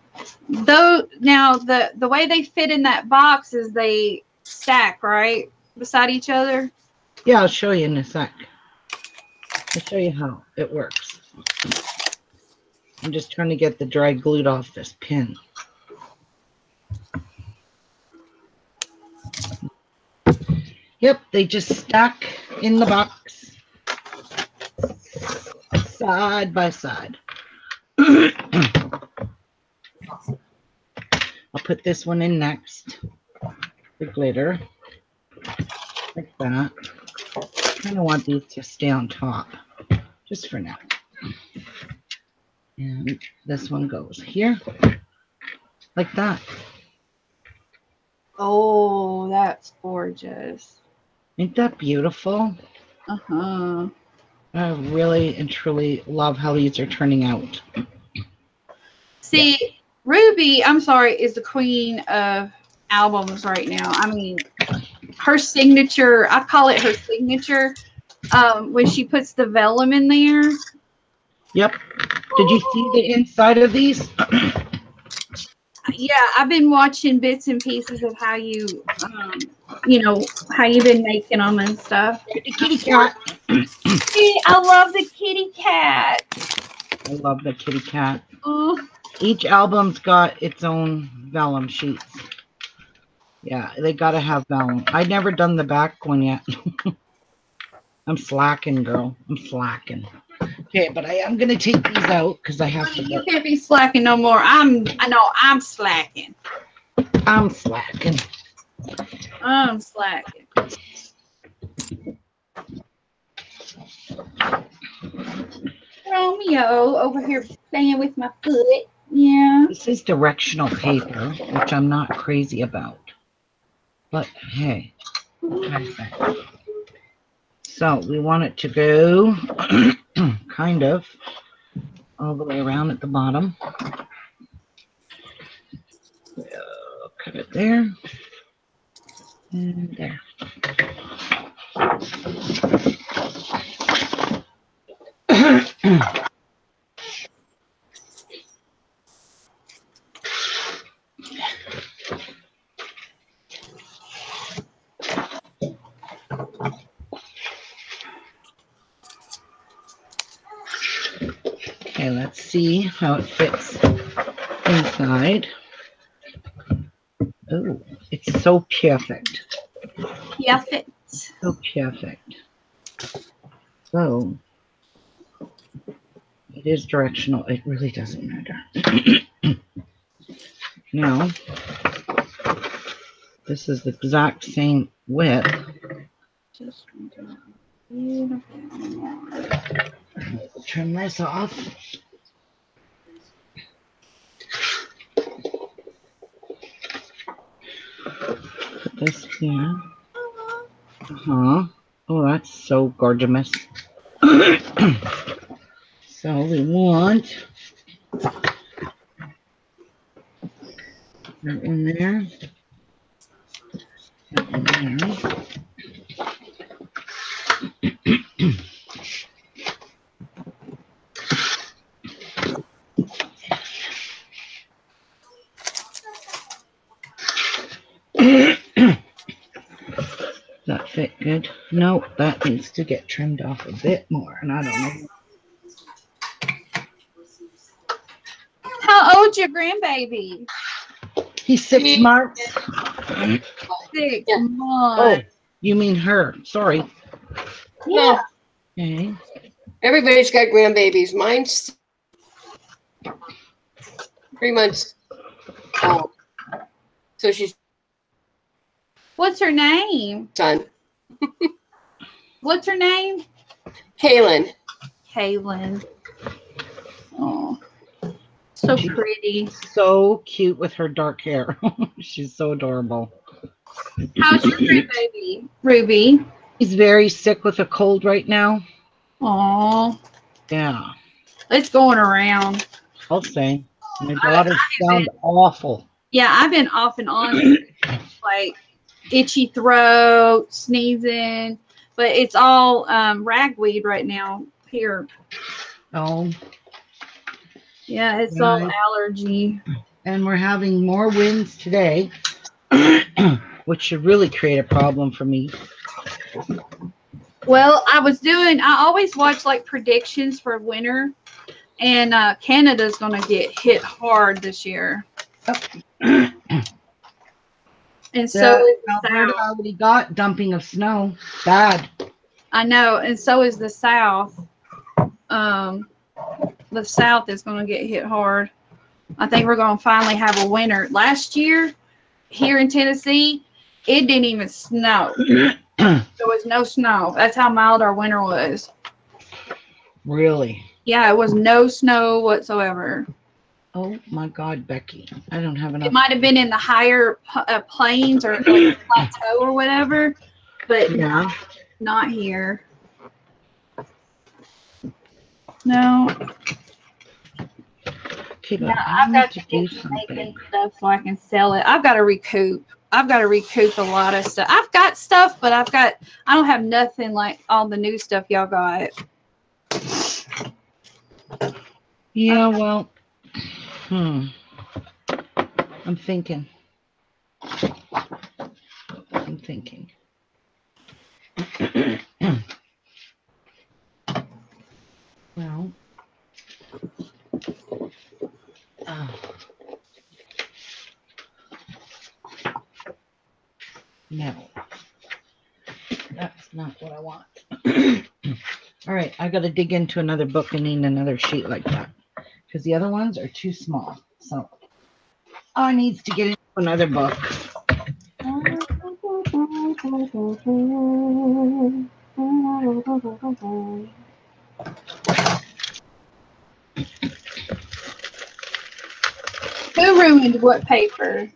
though, now the, the way they fit in that box is they stack, right, beside each other? Yeah, I'll show you in a sec. I'll show you how it works. I'm just trying to get the dry glued off this pin. Yep, they just stack in the box side by side. I'll put this one in next, the glitter, like that. I kind of want these to stay on top, just for now. And this one goes here, like that. Oh, that's gorgeous. Ain't that beautiful? Uh-huh. I really and truly love how these are turning out. See, yeah. Ruby, I'm sorry, is the queen of albums right now. I mean... Her signature, I call it her signature, um, when she puts the vellum in there. Yep. Did you see the inside of these? Yeah, I've been watching bits and pieces of how you, um, you know, how you've been making them and stuff. The kitty cat. I love the kitty cat. I love the kitty cat. Ooh. Each album's got its own vellum sheets. Yeah, they gotta have vellum. I've never done the back one yet. I'm slacking, girl. I'm slacking. Okay, but I am gonna take these out because I have Honey, to. Work. You can't be slacking no more. I'm. I know. I'm slacking. I'm slacking. I'm slacking. Romeo over here playing with my foot. Yeah. This is directional paper, which I'm not crazy about. But hey, so we want it to go kind of all the way around at the bottom. We'll cut it there and there. Okay, let's see how it fits inside. Oh, it's so perfect. Perfect. So perfect. So it is directional. It really doesn't matter. Now, this is the exact same width. Just turn this off. Put this here. Uh-huh. Oh, that's so gorgeous. So we want that one there, that one there. Does that fit good? No, that needs to get trimmed off a bit more, and I don't know. How old's your grandbaby? He's six months. Six months. Oh, you mean her? Sorry. Yeah. Okay. Everybody's got grandbabies. Mine's three months old. So she's. What's her name? Son. What's her name? Kaylin. Kaylin. Oh. So she's pretty. So cute with her dark hair. She's so adorable. How's your grandbaby, Ruby? He's very sick with a cold right now. Aw. Yeah. It's going around. I'll say. My daughter sounds awful. Yeah, I've been off and on. Like itchy throat, sneezing. But it's all um, ragweed right now here. Oh. Yeah, it's all allergy. And we're having more winds today, which should really create a problem for me. Well, I was doing, I always watch like predictions for winter, and uh, Canada's going to get hit hard this year. Oh. And so Alberta already got dumping of snow. Bad. I know, and so is the South. Um. The South is going to get hit hard. I think we're going to finally have a winter. Last year, here in Tennessee, it didn't even snow. There was no snow. That's how mild our winter was. Really? Yeah, it was no snow whatsoever. Oh, my God, Becky. I don't have enough. It might have been in the higher uh, plains or like plateau or whatever, but yeah. Not here. No. Okay, now, I've got to, to do, do something. Making stuff so I can sell it. I've got to recoup. I've got to recoup a lot of stuff. I've got stuff, but I've got, I don't have nothing like all the new stuff y'all got. Yeah, well, hmm. I'm thinking. I'm thinking. Well, uh, no, that's not what I want. All right, I got to dig into another book and need another sheet like that because the other ones are too small. So I needs to get into another book. Who ruined what paper?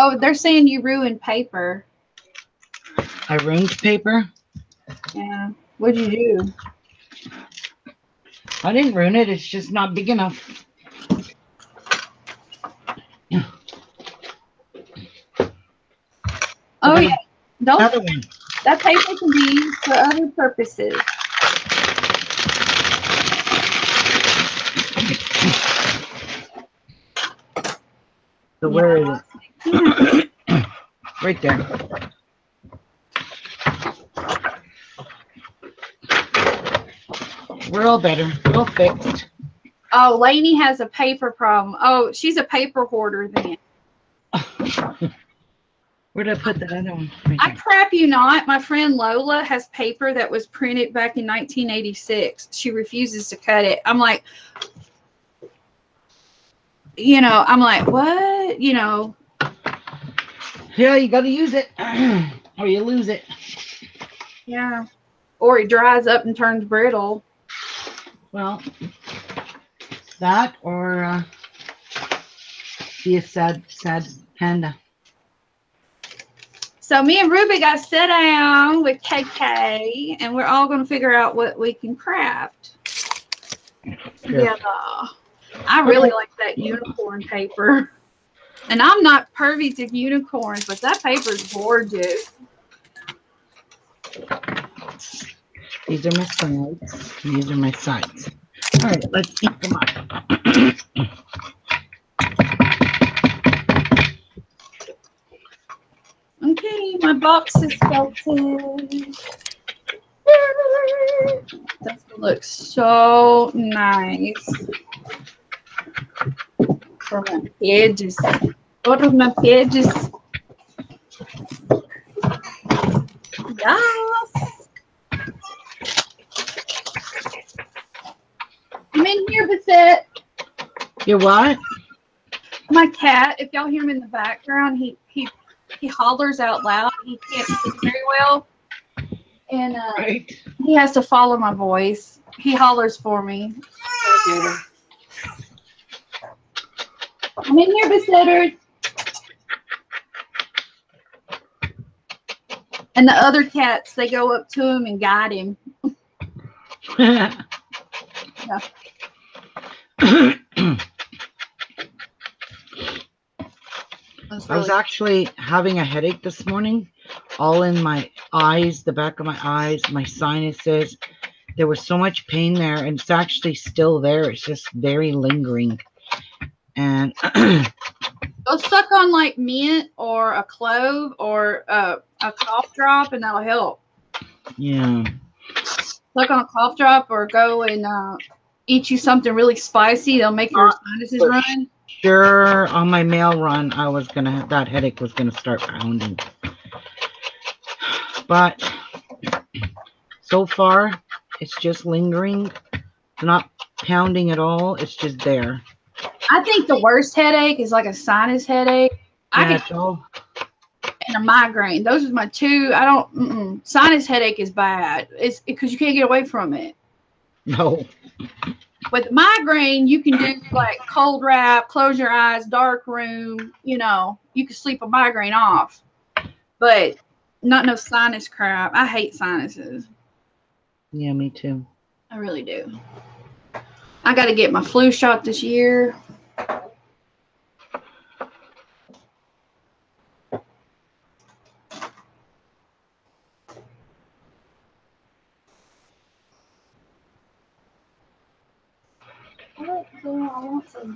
Oh, they're saying you ruined paper. I ruined paper? Yeah. What'd you do? I didn't ruin it. It's just not big enough. Oh, yeah. Don't. Another one. That paper can be used for other purposes. So where yeah. is it? Right there. We're all better. We're all fixed. Oh, Lainey has a paper problem. Oh, she's a paper hoarder then. Where did I put that other one? Right I crap you not. My friend Lola has paper that was printed back in nineteen eighty-six. She refuses to cut it. I'm like, you know, I'm like, what? You know. Yeah, you got to use it or you lose it. Yeah. Or it dries up and turns brittle. Well, that or uh, be a sad, sad panda. So me and Ruby got set down with K K, and we're all going to figure out what we can craft. Sure. Yeah, I really like that unicorn paper. And I'm not pervy to unicorns, but that paper is gorgeous. These are my sides. These are my sides. All right, let's eat them up. Okay, my box is felted. That looks so nice. For my edges. What are my edges? Yes. I'm in here, Bassett. You're what? My cat. If y'all hear him in the background, he he he hollers out loud. He can't speak very well, and uh, right. he has to follow my voice. He hollers for me. So I'm in here, Bassetters. And the other cats, they go up to him and guide him. Yeah. I was actually having a headache this morning, all in my eyes, the back of my eyes, my sinuses. There was so much pain there, and it's actually still there. It's just very lingering. And go suck on like mint or a clove or a, a cough drop, and that'll help. Yeah. Suck on a cough drop or go and uh, eat you something really spicy. They'll make your sinuses run. Sure, on my mail run, I was gonna have that headache was gonna start pounding, but so far it's just lingering. It's not pounding at all. It's just there. I think the worst headache is like a sinus headache. Yeah, I can, all... and a migraine. Those are my two. I don't. Mm-mm. Sinus headache is bad. It's because you can't get away from it. No. With migraine, you can do like cold wrap, close your eyes, dark room, you know, you can sleep a migraine off, but not no sinus crap. I hate sinuses. Yeah, me too. I really do. I got to get my flu shot this year.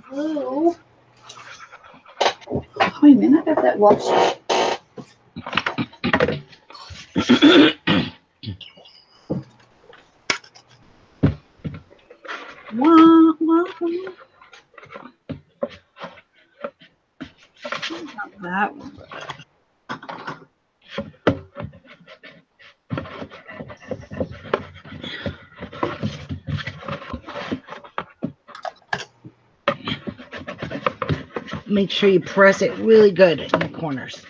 Blue. Wait a minute, I got that wash. Wah, wah, wah. Not that one, but... Make sure you press it really good in the corners.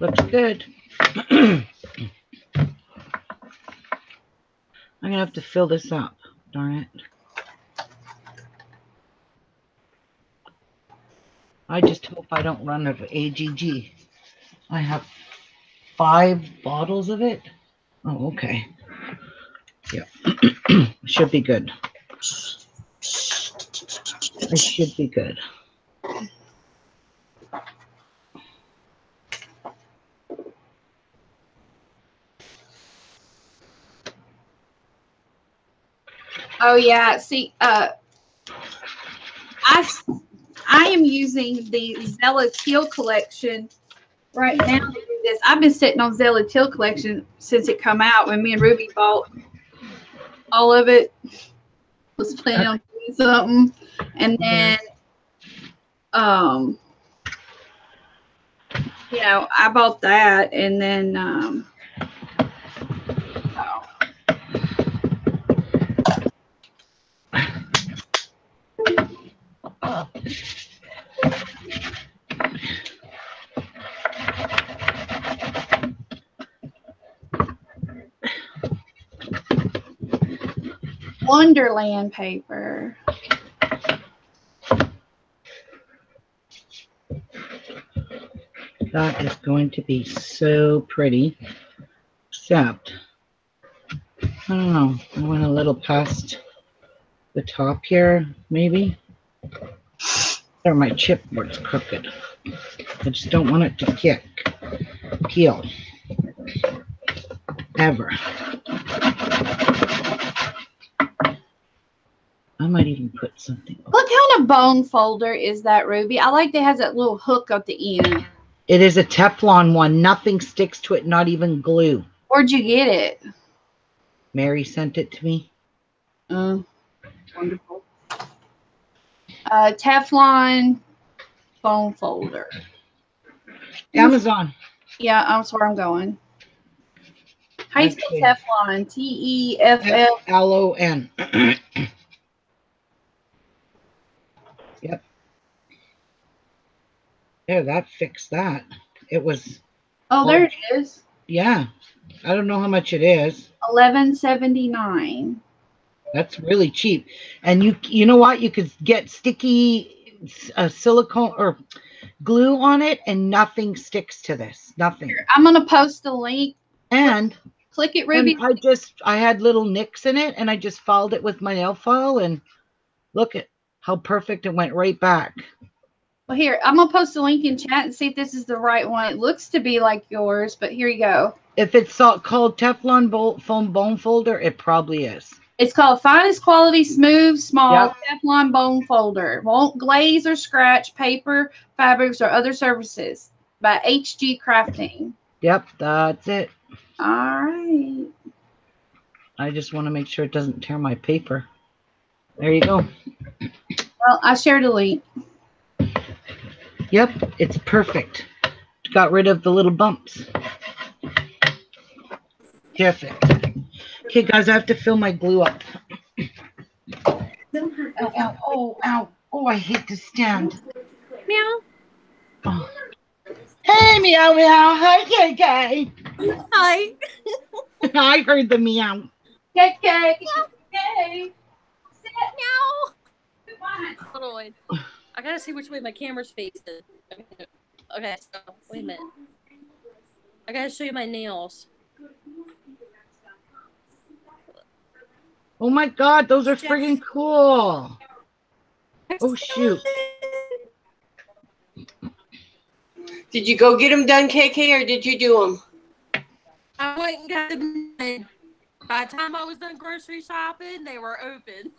Looks good. I'm gonna have to fill this up, darn it. I just hope I don't run out of A G G. I have five bottles of it. Oh, okay. Yeah, should be good. It should be good. Oh yeah, see, uh, I I am using the Zella Teal collection right now to do this. I've been sitting on Zella Teal collection since it come out when me and Ruby bought all of it. Was planning on doing something, and then um, you know, I bought that, and then um. Wonderland paper. That is going to be so pretty. Except, I don't know, I went a little past the top here, maybe. Or my chipboard's crooked. I just don't want it to kick, peel, ever. I might even put something. What kind of bone folder is that, Ruby? I like that it has that little hook at the end. It is a Teflon one. Nothing sticks to it, not even glue. Where'd you get it? Mary sent it to me. Oh, uh, wonderful. Uh, Teflon bone folder. Amazon. Yeah, that's where I'm going. How do you spell Teflon? T E F F L O N. Yep. Yeah, that fixed that. It was. Oh, there it is. Yeah. I don't know how much it is. eleven seventy-nine. That's really cheap. And you you know what? You could get sticky uh, silicone or glue on it, and nothing sticks to this. Nothing. I'm going to post the link. And click it, Ruby. And I just, I had little nicks in it, and I just filed it with my nail file, and look at how perfect it went right back. Well, here, I'm going to post the link in chat and see if this is the right one. It looks to be like yours, but here you go. If it's called Teflon foam bone folder, it probably is. It's called Finest Quality Smooth Small yep. Teflon Bone Folder. Won't glaze or scratch paper, fabrics, or other surfaces by H G Crafting. Yep, that's it. All right. I just want to make sure it doesn't tear my paper. There you go. Well, I shared a link. Yep, it's perfect. Got rid of the little bumps. Perfect. Okay, guys, I have to fill my glue up. Oh, ow, oh, ow. Oh, I hate to stand. Meow. Oh. Hi, meow meow. Hi, K K. Hi. I heard the meow. K K. K K. Meow. Hold on. I gotta see which way my camera's facing. Okay, so wait a minute. I gotta show you my nails. Oh my god, those are friggin' cool. Oh shoot. Did you go get them done, K K, or did you do them? I went and got them done. By the time I was done grocery shopping, they were open.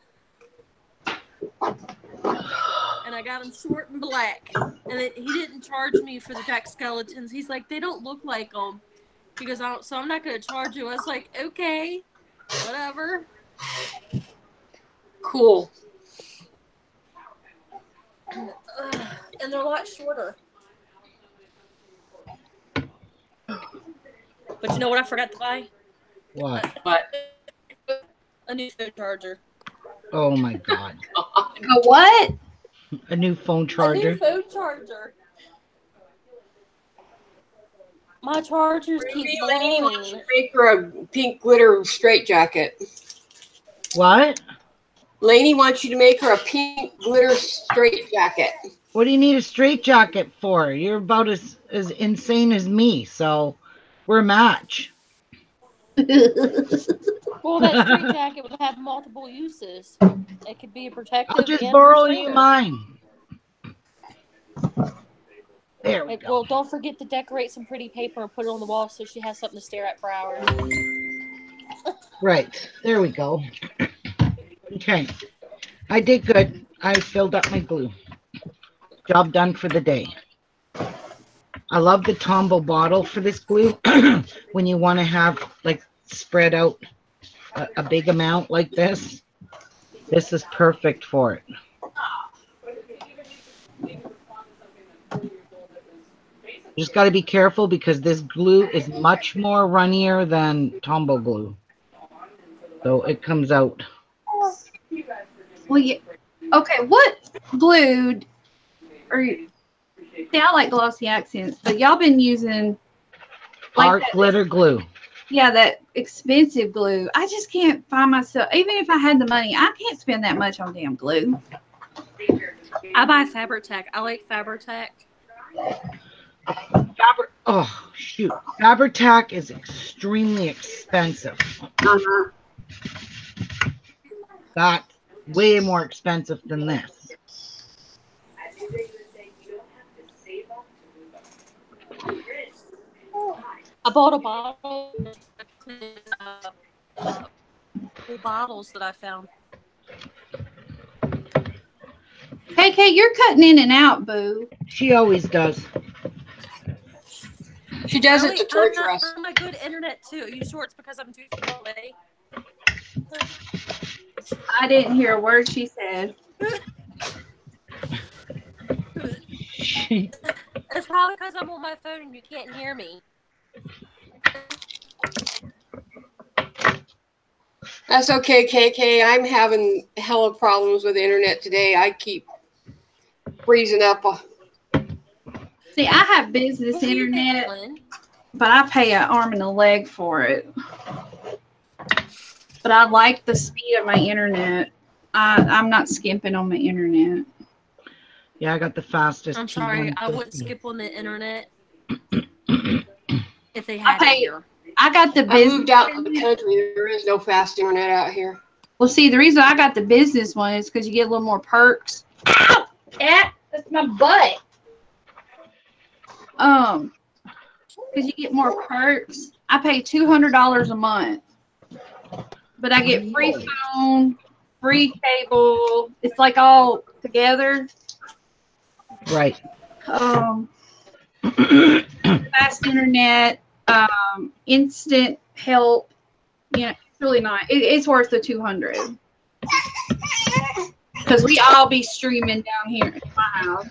And I got them short and black. And it, he didn't charge me for the Jack Skeletons. He's like, they don't look like them. He goes, I don't, so I'm not going to charge you. I was like, okay, whatever. Cool. And, uh, and they're a lot shorter. But you know what I forgot to buy? What? What? A new phone charger. Oh my god. A what? A new phone charger. A new phone charger. My chargers keep blowing. Wants to pay for a pink glitter straitjacket. What? Lainey wants you to make her a pink glitter straitjacket. What do you need a straitjacket for? You're about as, as insane as me, so we're a match. Well, that straitjacket would have multiple uses. It could be a protective. I'll just borrow you mine. There we like, go. Well, don't forget to decorate some pretty paper and put it on the wall so she has something to stare at for hours. Right. There we go. Okay. I did good. I filled up my glue. Job done for the day. I love the Tombow bottle for this glue. When you want to have, like, spread out a, a big amount like this, this is perfect for it. You just got to be careful because this glue is much more runnier than Tombow glue. So it comes out. Well, yeah. Okay, what glue are you... See, I like glossy accents, but y'all been using like art that, glitter glue. Yeah, that expensive glue. I just can't find myself. Even if I had the money, I can't spend that much on damn glue. I buy Fabri-Tac. I like Fabri-Tac. Fabri oh shoot, Fabri-Tac is extremely expensive. Uh-huh. That's way more expensive than this. I bought a bottle, uh, bottles that I found. Hey, Kate, you're cutting in and out, boo. She always does. She does really, it to torture us. I'm not good internet, too. Are you sure it's because I'm too far away? I didn't hear a word she said. It's probably because I'm on my phone and you can't hear me. That's okay, K K. I'm having hella problems with the internet today. I keep freezing up. See, I have business internet, but I pay an arm and a leg for it. But I like the speed of my internet. I, I'm not skimping on my internet. Yeah, I got the fastest. I'm sorry, I wouldn't skip on the internet. If they had I, pay, here. I got the business. I moved out of the country. There is no fast internet out here. Well, see, the reason I got the business one is because you get a little more perks. Ow! Cat! That's my butt. Um, because you get more perks. I pay two hundred dollars a month. But I get free phone, free cable. It's like all together. Right. Um, fast internet. Um, instant help. Yeah, it's really not. It, it's worth the two hundred. Because we all be streaming down here in my house.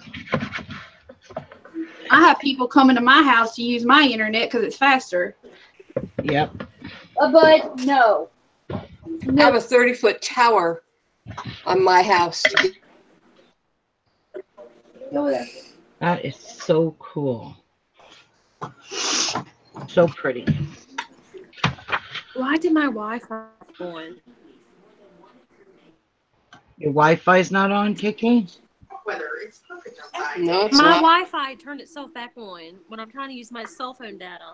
I have people coming to my house to use my internet because it's faster. Yep. Uh, but no. no. I have a thirty foot tower on my house. That is so cool. So pretty. Why did my Wi-Fi on? Your Wi-Fi is not on, K K? Whether it's perfect outside. No, it's my Wi-Fi turned itself back on when I'm trying to use my cell phone data.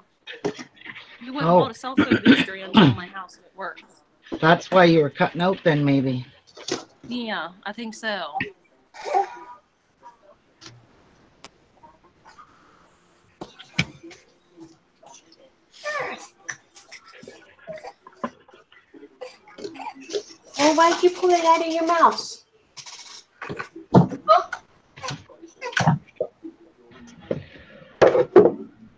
You wouldn't want oh. a cell phone booster until my house and it works. That's why you were cutting out then, maybe. Yeah, I think so. Well, why'd you pull it out of your mouth?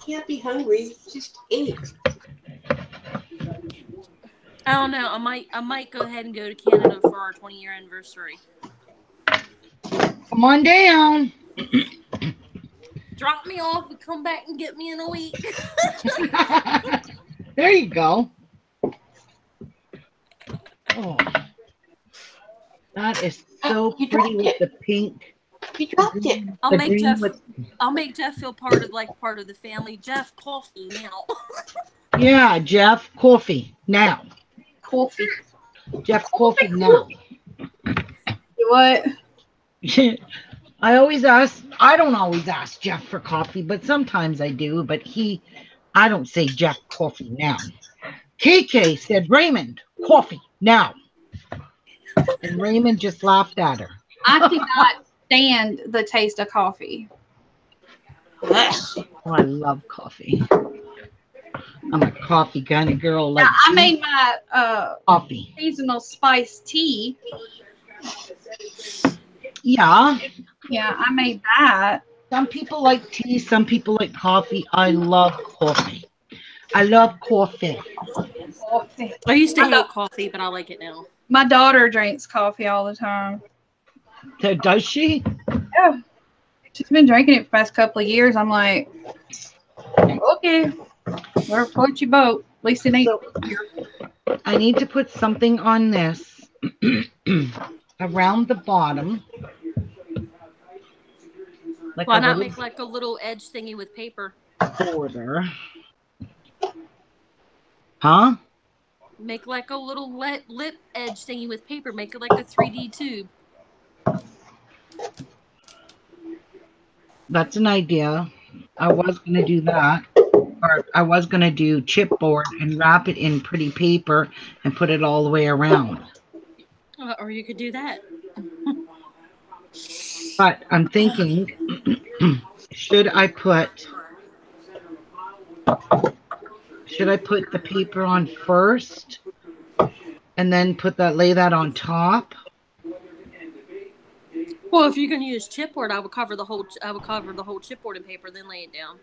Can't be hungry. Just eat. I don't know. I might. I might go ahead and go to Canada for our twenty-year anniversary. Come on down. Drop me off and come back and get me in a week. There you go. Oh, that is so oh, pretty with it. The pink. You dropped it. I'll the make Jeff. With... I'll make Jeff feel part of like part of the family. Jeff, coffee now. Yeah, Jeff, coffee now. Coffee. Jeff, coffee now. You what? I always ask. I don't always ask Jeff for coffee, but sometimes I do. But he, I don't say Jeff, coffee now. K K said Raymond, coffee now, and Raymond just laughed at her. I cannot stand the taste of coffee. Oh, I love coffee. I'm a coffee kind of girl. Like now, I made my uh, coffee seasonal spice tea. Yeah. Yeah, I made that. Some people like tea. Some people like coffee. I love coffee. I love coffee. I used to hate coffee, but I like it now. My daughter drinks coffee all the time. So does she? Yeah. She's been drinking it for the past couple of years. I'm like, okay, we're float your boat. At least it ain't. So, I need to put something on this around the bottom. Like Why not make like a little edge thingy with paper? Border. Huh? Make like a little lip edge thingy with paper. Make it like a three D tube. That's an idea. I was going to do that. Or I was going to do chipboard and wrap it in pretty paper and put it all the way around. Uh, or you could do that. But I'm thinking, should I put... Should I put the paper on first and then put that, lay that on top? Well, if you're going to use chipboard, I would cover the whole, I would cover the whole chipboard in paper, then lay it down.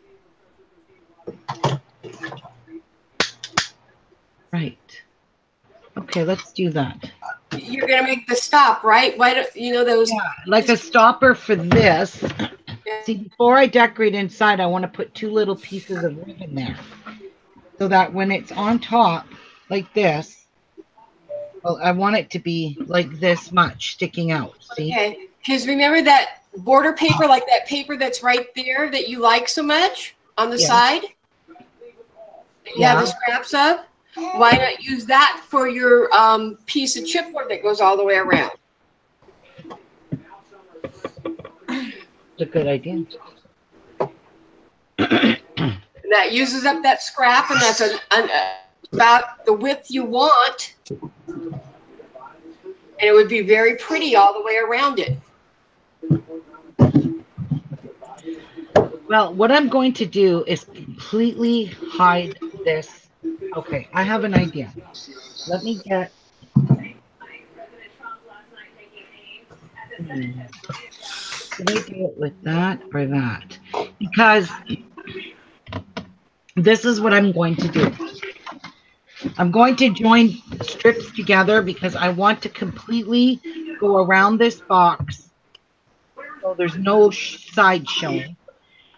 Right. Okay, let's do that. You're going to make the stop, right? Why don't you know those? Yeah, like a stopper for this. See, before I decorate inside, I want to put two little pieces of ribbon there. So that when it's on top, like this, well, I want it to be like this much sticking out. See? Okay, because remember that border paper, like that paper that's right there that you like so much on the yeah. side? You yeah. have the scraps of? Why not use that for your um, piece of chipboard that goes all the way around? It's a good idea. That uses up that scrap, and that's an, an, uh, about the width you want. And it would be very pretty all the way around it. Well, what I'm going to do is completely hide this. Okay, I have an idea. Let me get... Hmm. Can I do it with that or that? Because... This is what I'm going to do. I'm going to join strips together because I want to completely go around this box so there's no side showing.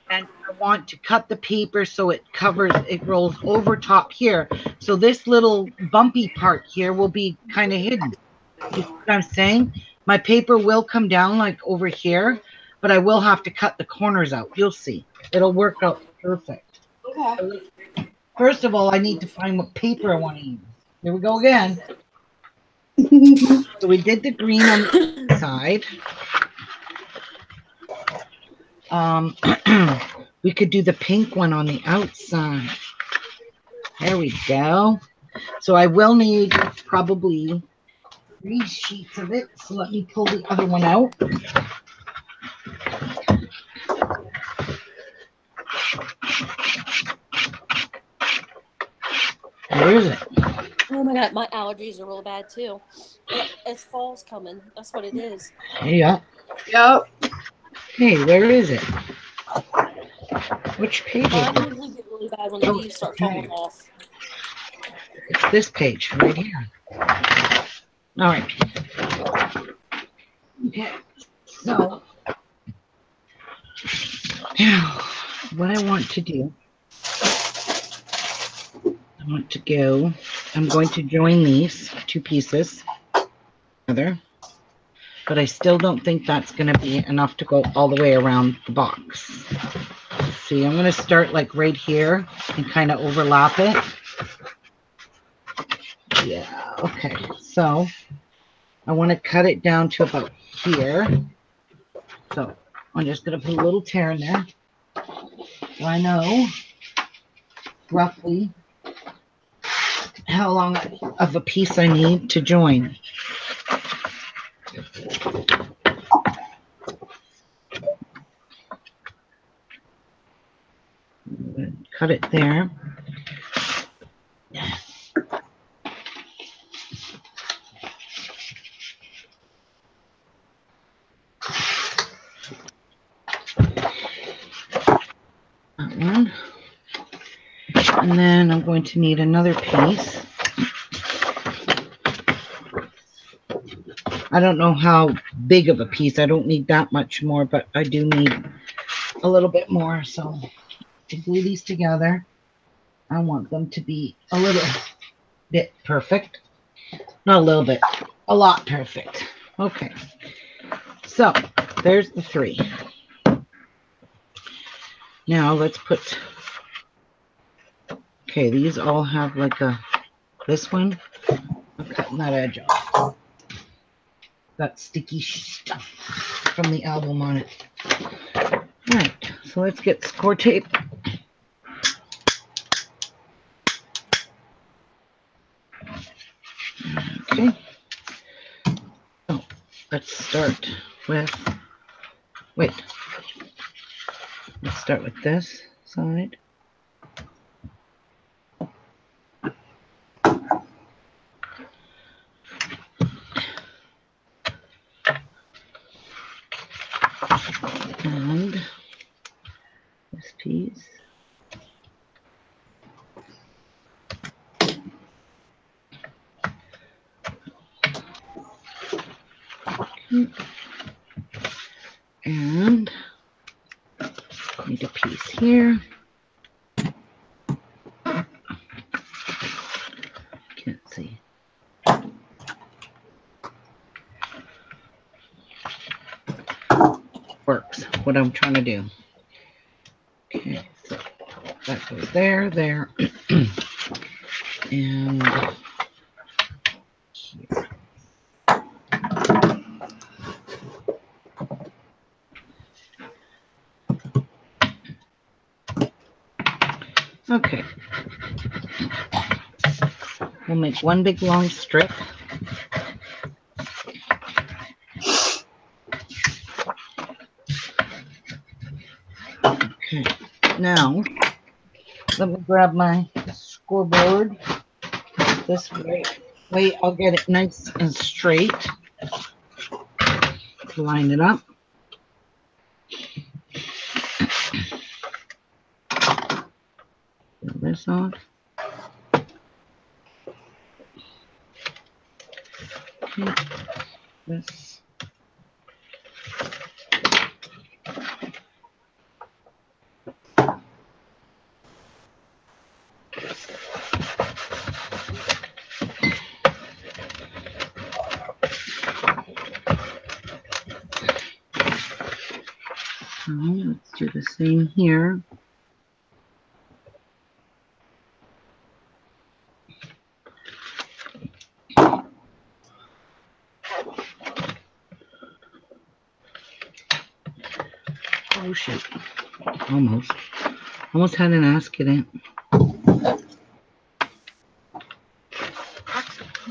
And I want to cut the paper so it covers, it rolls over top here. So this little bumpy part here will be kind of hidden. You see what I'm saying? My paper will come down like over here, but I will have to cut the corners out. You'll see. It'll work out perfect. Okay. First of all, I need to find what paper I want to use. Here we go again. So we did the green on the inside. Um, we could do the pink one on the outside. There we go. So I will need probably three sheets of it. So let me pull the other one out. Where is it? Oh my God, my allergies are real bad too. It's fall's coming. That's what it is. Yeah. Yep. Hey, where is it? Which page well, is it? I usually get really bad when the oh, leaves start falling off. It's this page right here. All right. Okay. So, what I want to do, I want to go, I'm going to join these two pieces together, but I still don't think that's going to be enough to go all the way around the box. See, I'm going to start like right here and kind of overlap it. Yeah, okay, so I want to cut it down to about here. So I'm just going to put a little tear in there. So I know roughly how long of a piece I need to join. Cut it there. That one. And then I'm going to need another piece. I don't know how big of a piece. I don't need that much more, but I do need a little bit more. So to glue these together, I want them to be a little bit perfect. Not a little bit, a lot perfect. Okay. So there's the three. Now let's put, okay, these all have like a, this one, I'm cutting that edge off. That sticky stuff from the album on it. All right, so let's get score tape. Okay. So let's start with, wait, let's start with this side. And this piece. Okay. And need a piece here. Can't see. Works what I'm trying to do. Okay, so that goes there, there, and here. Okay, we'll make one big long strip. Now, let me grab my scoreboard this way. Wait, I'll get it nice and straight. Line it up. Put this on. Okay. This. Let's do the same here. Oh shoot. Almost. Almost had an ass get in.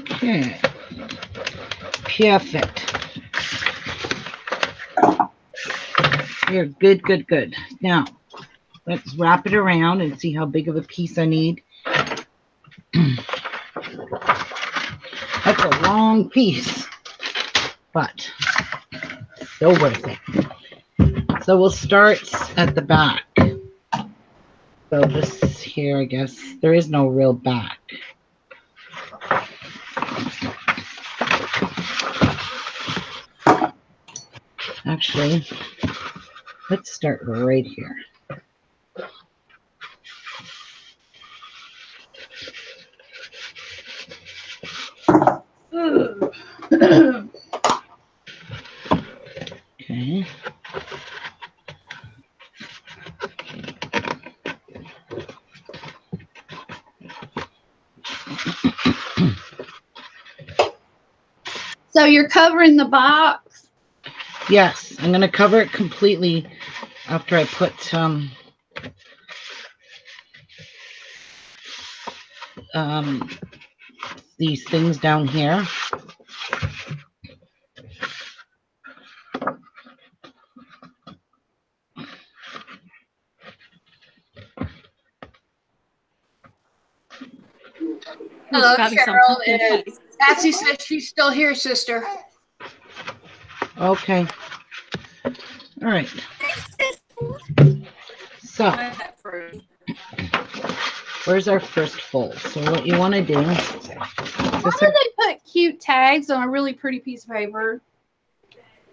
Okay. Perfect. You're good, good, good. Now, let's wrap it around and see how big of a piece I need. That's a long piece, but so worth it. So we'll start at the back. So this here, I guess, there is no real back. Actually, let's start right here. Okay. So you're covering the box? Yes, I'm going to cover it completely after I put um, um, these things down here. Hello, Cheryl. It is. Patsy says she's still here, sister. Okay. All right. So, where's our first fold? So what you want to do. Why do they put cute tags on a really pretty piece of paper?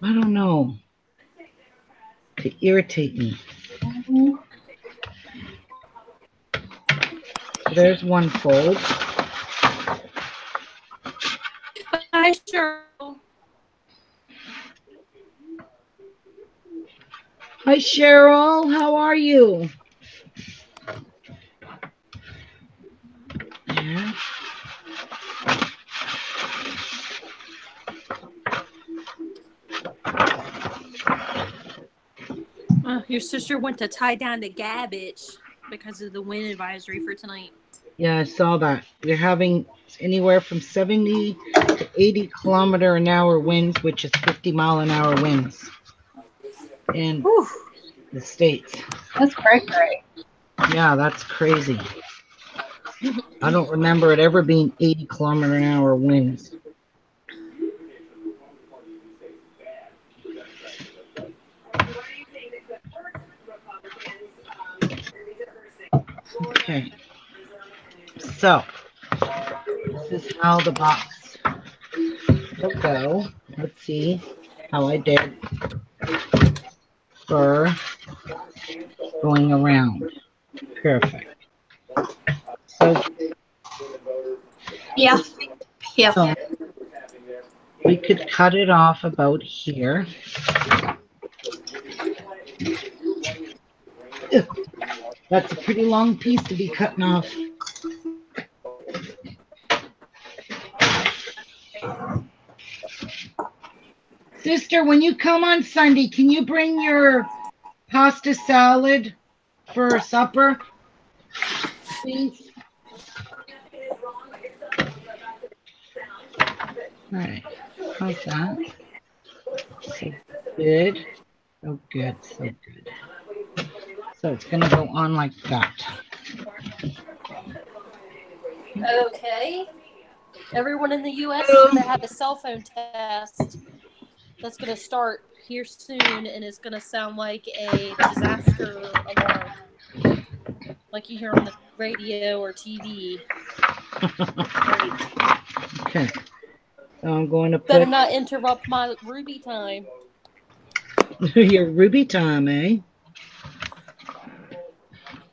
I don't know. To irritate me. Mm-hmm. So there's one fold. Hi, Cheryl. Hi, Cheryl. How are you? Yeah. Uh, your sister went to tie down the garbage because of the wind advisory for tonight. Yeah, I saw that. They're having anywhere from seventy to eighty kilometer an hour winds, which is fifty mile an hour winds in Oof. The States. That's crazy. Yeah, that's crazy. I don't remember it ever being eighty kilometer an hour winds. Okay. So, this is how the box will go. Let's see how I did for going around. Perfect. So, yeah. Yeah. So we could cut it off about here. That's a pretty long piece to be cutting off. Sister, when you come on Sunday, can you bring your pasta salad for supper, please? All right, how's that? So good. So good, so good. So it's going to go on like that. Okay. Everyone in the U S is going to have a cell phone test. That's going to start here soon, and it's going to sound like a disaster alarm, like you hear on the radio or T V. Right. Okay. So I'm going to put... Better not interrupt my Ruby time. Your Ruby time, eh?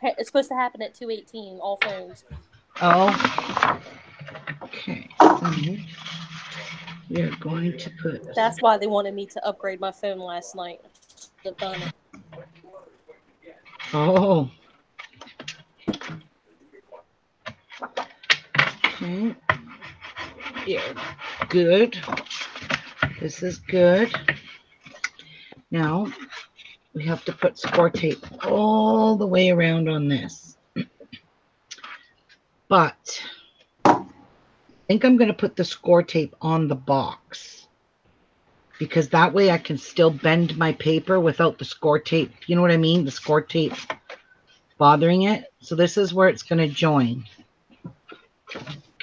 It's supposed to happen at two eighteen, all phones. Oh. Okay. Mm-hmm. You're going to put... That's why they wanted me to upgrade my phone last night. The phone. Oh. Okay. Yeah. Good. This is good. Now, we have to put score tape all the way around on this. But I think I'm going to put the score tape on the box, because that way I can still bend my paper without the score tape. You know what I mean? The score tape bothering it. So this is where it's going to join.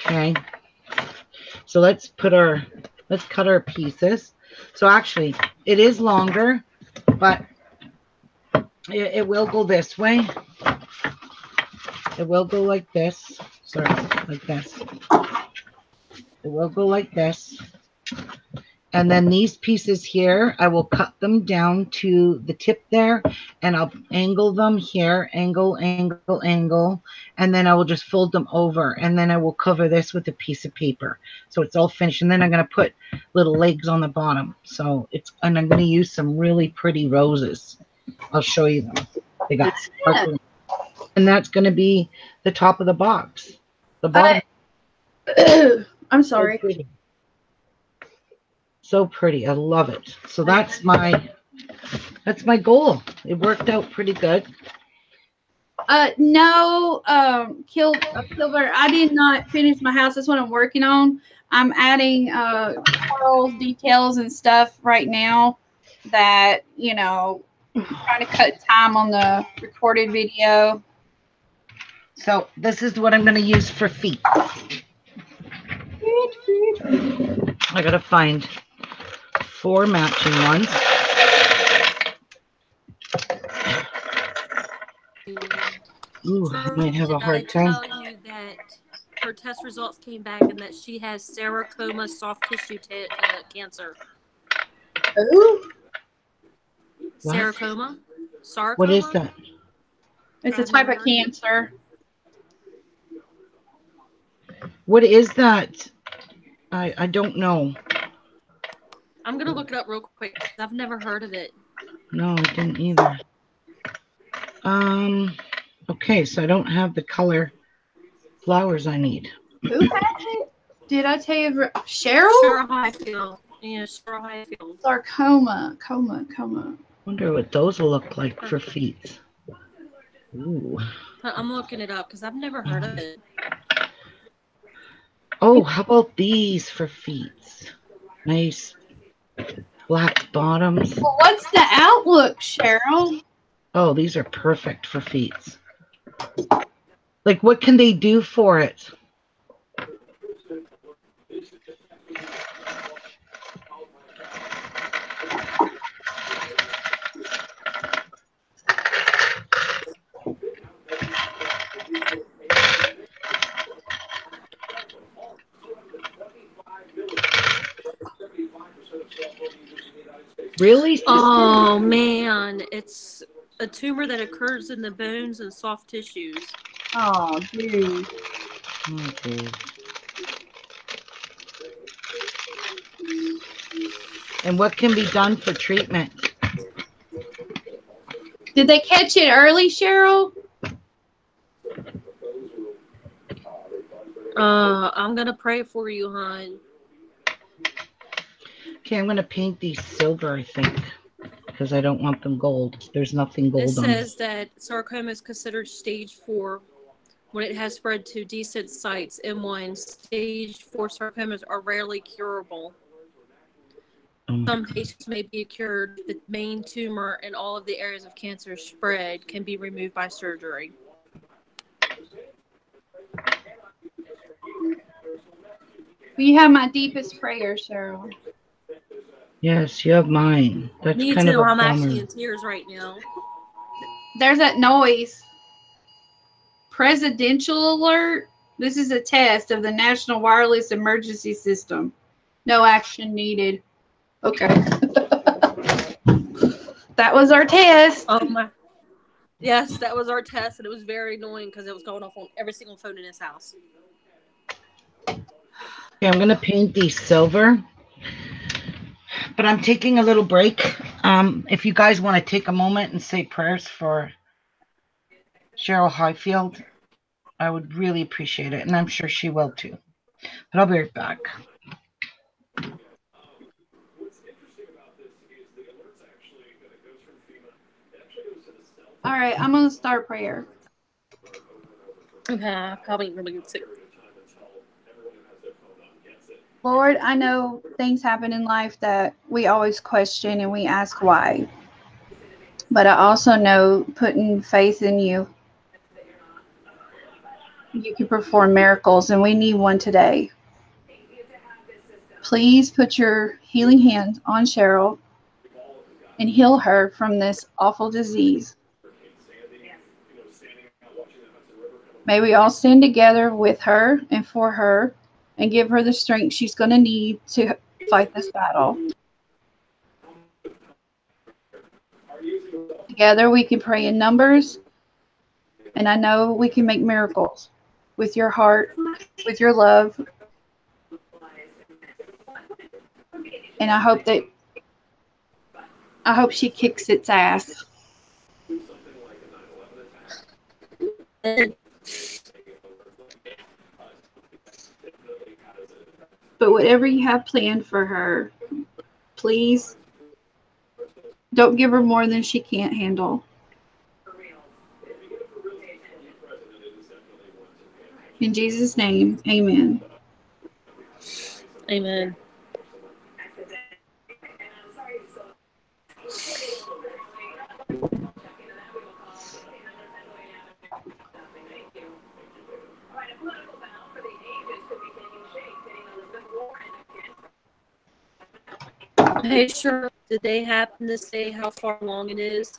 Okay. So let's put our, let's cut our pieces. So actually it is longer, but it, it will go this way. It will go like this. Sorry, like this. It will go like this. And then these pieces here, I will cut them down to the tip there, and I'll angle them here, angle, angle, angle, and then I will just fold them over, and then I will cover this with a piece of paper. So it's all finished, and then I'm going to put little legs on the bottom. So it's, and I'm going to use some really pretty roses. I'll show you them. They got sparkling. And that's going to be the top of the box. The bottom. I, I'm sorry. So So pretty. I love it. So that's my, that's my goal. It worked out pretty good. Uh, no, um, Kil Silver, I did not finish my house. That's what I'm working on. I'm adding uh, curls, details and stuff right now that, you know, I'm trying to cut time on the recorded video. So this is what I'm going to use for feet. I got to find four matching ones. Ooh, I might have a hard time. I tell you that her test results came back and that she has serosarcoma soft tissue t uh, cancer. Ooh. Serosarcoma? Sarcoma? What is that? It's a type of cancer. What is that? I, I don't know. I'm going to look it up real quick. I've never heard of it. No, I didn't either. Um, okay, so I don't have the color flowers I need. Who had it? Did I tell you? Cheryl? Cheryl Highfield. Yeah, Cheryl Highfield. Sarcoma. Coma, coma. Wonder what those will look like for feet. Ooh. I'm looking it up because I've never heard of it. Oh, how about these for feet? Nice flat bottoms. Well, what's the outlook, Cheryl? Oh, these are perfect for feet. Like, what can they do for it? Really? Oh, man. It's a tumor that occurs in the bones and soft tissues. Oh, dude. Okay. And what can be done for treatment? Did they catch it early, Cheryl? Uh, I'm going to pray for you, hon. Okay, I'm going to paint these silver, I think, because I don't want them gold. There's nothing gold this on it. It says that sarcoma is considered stage four when it has spread to decent sites. M one, stage four sarcomas are rarely curable. Oh, some patients may be cured. The main tumor and all of the areas of cancer spread can be removed by surgery. We have my deepest prayer, Cheryl. Yes, you have mine. That's Me kind too. Of a I'm bummer. Actually in tears right now. There's that noise. Presidential alert. This is a test of the National Wireless Emergency System. No action needed. Okay. That was our test. Oh my. Yes, that was our test, and it was very annoying because it was going off on every single phone in this house. Okay, I'm gonna paint the silver. But I'm taking a little break. Um, if you guys want to take a moment and say prayers for Cheryl Highfield, I would really appreciate it. And I'm sure she will too. But I'll be right back. All right, I'm going to start prayer. Okay, I probably really good too. Lord, I know things happen in life that we always question and we ask why. But I also know putting faith in you, you can perform miracles, and we need one today. Please put your healing hand on Cheryl and heal her from this awful disease. May we all stand together with her and for her and give her the strength she's going to need to fight this battle. Together we can pray in numbers, and I know we can make miracles with your heart, with your love. And I hope that I hope she kicks its ass. But whatever you have planned for her, please don't give her more than she can't handle. In Jesus' name, amen. Amen. Hey, sure. Did they happen to say how far along it is?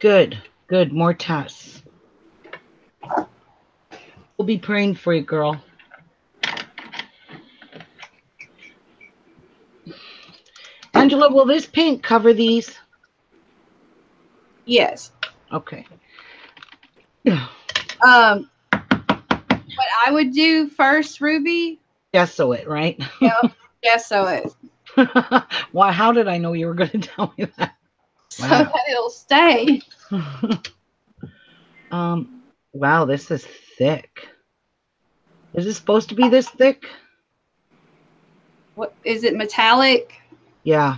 Good, good, more tasks. We'll be praying for you, girl. Angela, will this paint cover these? Yes. Okay. Um, what I would do first, Ruby? Gesso it, right? Yep, gesso it. Why, how did I know you were going to tell me that? So wow. That it'll stay. um. Wow, this is thick. Is it supposed to be this thick? What is it? Metallic? Yeah.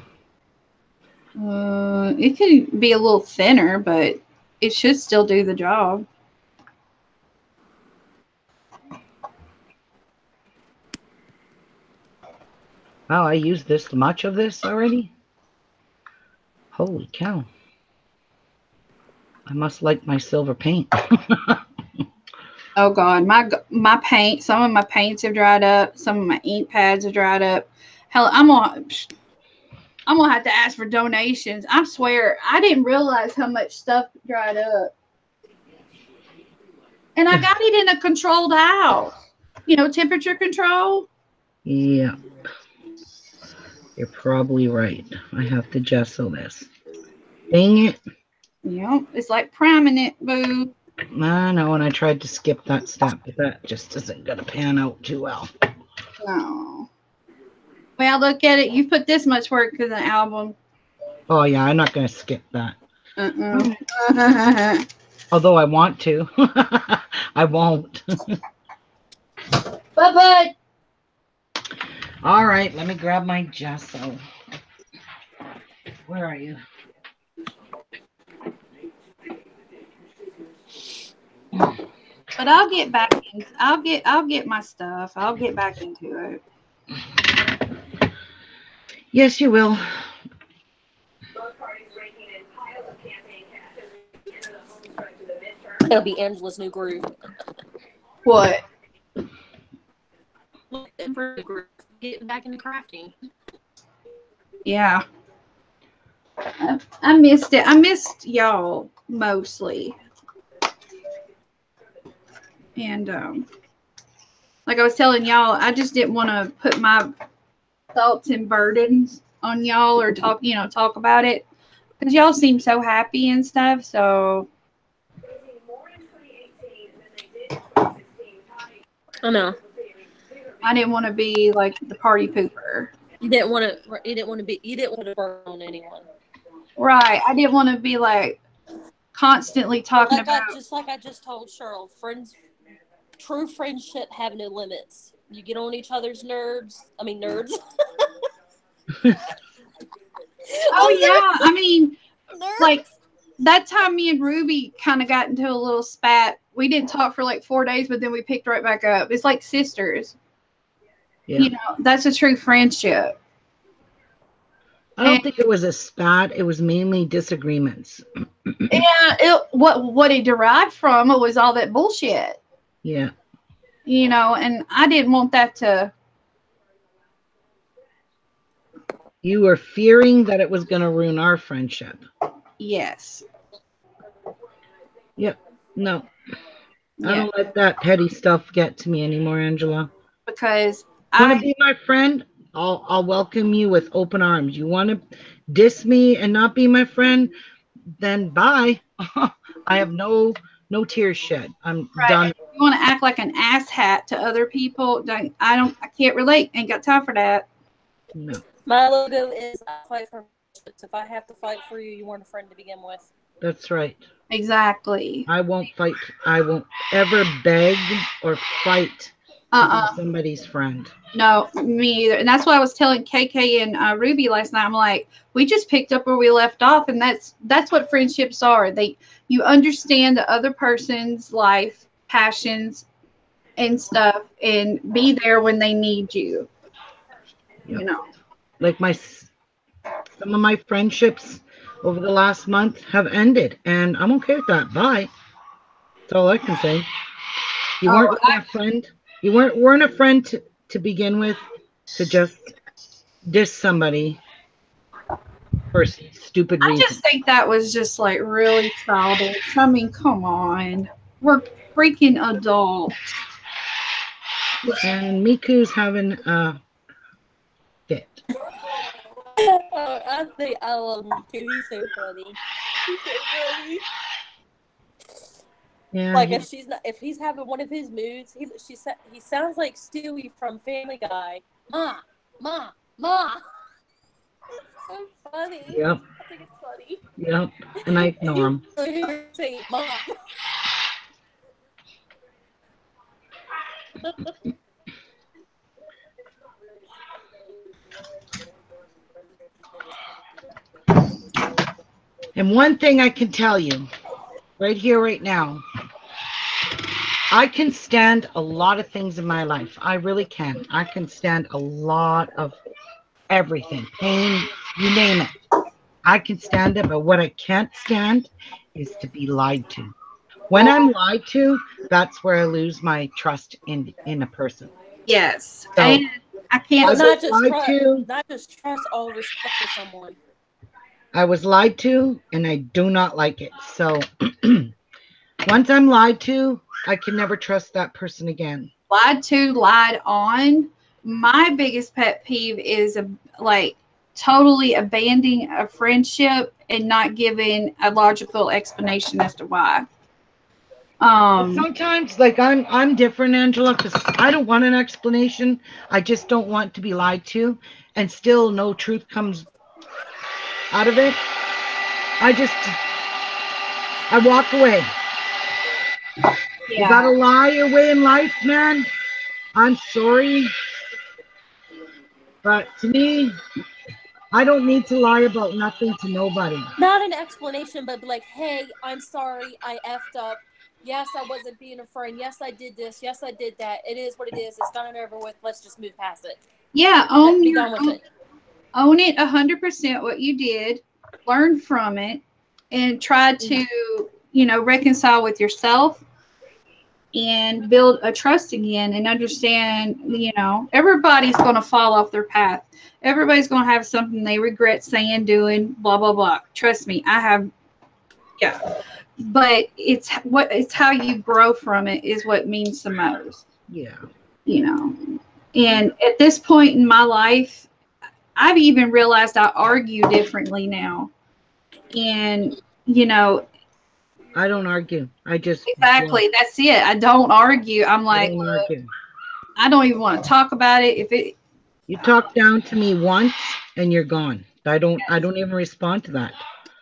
Uh, it could be a little thinner, but it should still do the job. Wow, I used this much of this already. Holy cow. I must like my silver paint. Oh, God. My my paint, some of my paints have dried up. Some of my ink pads have dried up. Hell, I'm going I'm gonna have to ask for donations. I swear, I didn't realize how much stuff dried up. And I got it in a controlled house. You know, temperature control. Yeah. You're probably right. I have to gesso this. Dang it. Yeah, it's like priming it, boo. I know, and I tried to skip that step, but that just isn't going to pan out too well. No. Well, look at it. You put this much work to the album. Oh, yeah, I'm not going to skip that. Uh-uh. Although I want to. I won't. Bye-bye. All right, let me grab my gesso. Where are you? But I'll get back in. I'll get I'll get my stuff. I'll get back into it. Yes, you will. It'll be Angela's new groove. What? Getting back into crafting. Yeah. I, I missed it. I missed y'all mostly. And um, like I was telling y'all, I just didn't want to put my thoughts and burdens on y'all or talk, you know, talk about it, because y'all seem so happy and stuff. So I know. I didn't want to be like the party pooper. You didn't want to. You didn't want to be. You didn't want to burn on anyone. Right. I didn't want to be like constantly talking like about. I, just like I just told Cheryl, friends. True friendship have no limits. You get on each other's nerves. I mean, nerves. Oh, yeah. I mean, nerves. Like, that time me and Ruby kind of got into a little spat. We didn't talk for, like, four days, but then we picked right back up. It's like sisters. Yeah. You know, that's a true friendship. I don't and, think it was a spat. It was mainly disagreements. Yeah. It, what, what it derived from it was all that bullshit. Yeah. You know, and I didn't want that to. You were fearing that it was going to ruin our friendship. Yes. Yep. No. Yeah. I don't let that petty stuff get to me anymore, Angela. Because I. You want to be my friend? I'll, I'll welcome you with open arms. You want to diss me and not be my friend? Then bye. I have no. No tears shed. I'm right. Done. If you want to act like an asshat to other people? Don't, I don't. I can't relate. Ain't got time for that. No. My logo is I fight for. If I have to fight for you, you weren't a friend to begin with. That's right. Exactly. I won't fight. I won't ever beg or fight uh-uh. to be somebody's friend. No, me either. And that's why I was telling K K and uh, Ruby last night. I'm like, we just picked up where we left off, and that's that's what friendships are. They. You understand the other person's life, passions, and stuff, and be there when they need you. Yep. You know, like my some of my friendships over the last month have ended, and I'm okay with that. Bye. That's all I can say. You oh, weren't I, a friend. You weren't weren't a friend to, to begin with. To just diss somebody. Person, stupid reason. I just think that was just like really childish. I mean, come on, we're freaking adults. And Miku's having a fit. Oh, I think I love Miku. He's so funny. He's so funny. Yeah. Like if she's not, if he's having one of his moods, he she he sounds like Stewie from Family Guy. Ma, ma, ma. So funny. Yep. I think it's funny. Yep. And I ignore him. And one thing I can tell you, right here, right now, I can stand a lot of things in my life. I really can. I can stand a lot of everything, pain, you name it. I can stand it, but what I can't stand is to be lied to. When I'm lied to, that's where I lose my trust in in a person. Yes. So and I can't I was not, just trust, to, not just trust all respect for someone. I was lied to, and I do not like it. So once I'm lied to, I can never trust that person again. Lied to, lied on. My biggest pet peeve is a, like totally abandoning a friendship and not giving a logical explanation as to why. Um, Sometimes, like I'm, I'm different, Angela, because I don't want an explanation. I just don't want to be lied to, and still no truth comes out of it. I just, I walk away. Yeah. You gotta lie your way in life, man. I'm sorry. But to me, I don't need to lie about nothing to nobody. Not an explanation, but be like, hey, I'm sorry, I effed up. Yes, I wasn't being a friend. Yes, I did this. Yes, I did that. It is what it is. It's done and over with. Let's just move past it. Yeah, own your, own it. Own it one hundred percent what you did. Learn from it and try to, mm-hmm. you know, reconcile with yourself and build a trust again and understand, you know, everybody's going to fall off their path. Everybody's going to have something they regret saying, doing, blah, blah, blah. Trust me, I have, yeah. But it's what it's how you grow from it is what means the most. Yeah. You know, and at this point in my life, I've even realized I argue differently now. And, you know, I don't argue. I just. Exactly. Yeah. That's it. I don't argue. I'm like, I don't, argue. I don't even want to talk about it. If it. You talk down to me once and you're gone. I don't, yes. I don't even respond to that.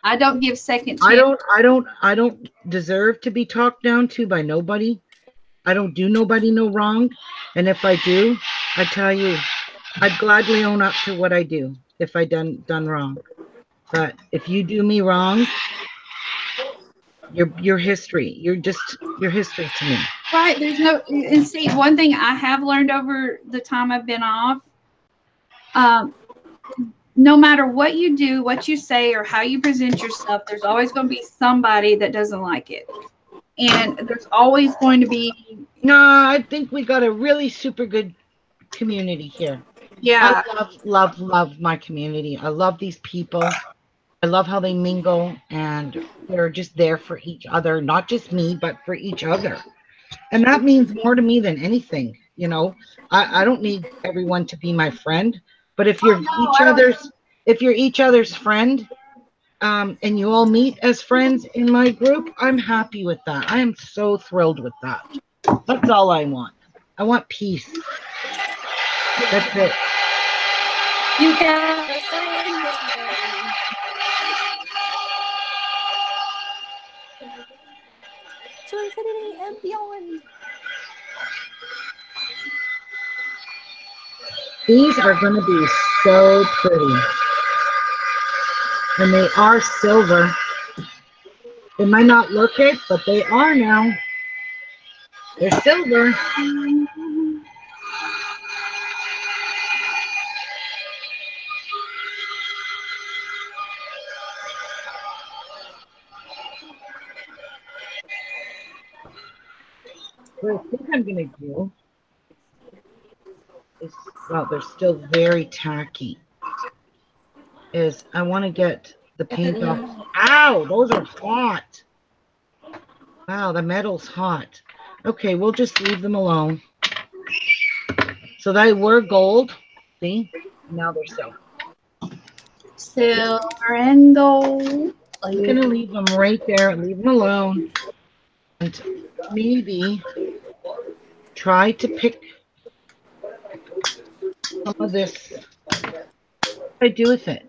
I don't give second chance. I don't I don't I don't deserve to be talked down to by nobody. I don't do nobody no wrong. And if I do, I tell you, I'd gladly own up to what I do if I done done wrong. But if you do me wrong, your your history. You're just your history to me. Right. There's no and see, one thing I have learned over the time I've been off, um no matter what you do, what you say, or how you present yourself, there's always going to be somebody that doesn't like it. And there's always going to be... No, I think we got a really super good community here. Yeah. I love, love, love my community. I love these people. I love how they mingle, and they're just there for each other. Not just me, but for each other. And that means more to me than anything, you know. I, I don't need everyone to be my friend. But if you're oh, no, each other's, if you're each other's friend, um, and you all meet as friends in my group, I'm happy with that. I am so thrilled with that. That's all I want. I want peace. That's it. You guys. To infinity and beyond. These are going to be so pretty. And they are silver. They might not look it, but they are now. They're silver. What I think I'm going to do. Well, they're still very tacky. Is I want to get the paint off. Ow, those are hot. Wow, the metal's hot. Okay, we'll just leave them alone. So they were gold. See? Now they're silver. Silver and gold. I'm going to leave them right there and leave them alone. And maybe try to pick some of this. What do I do with it?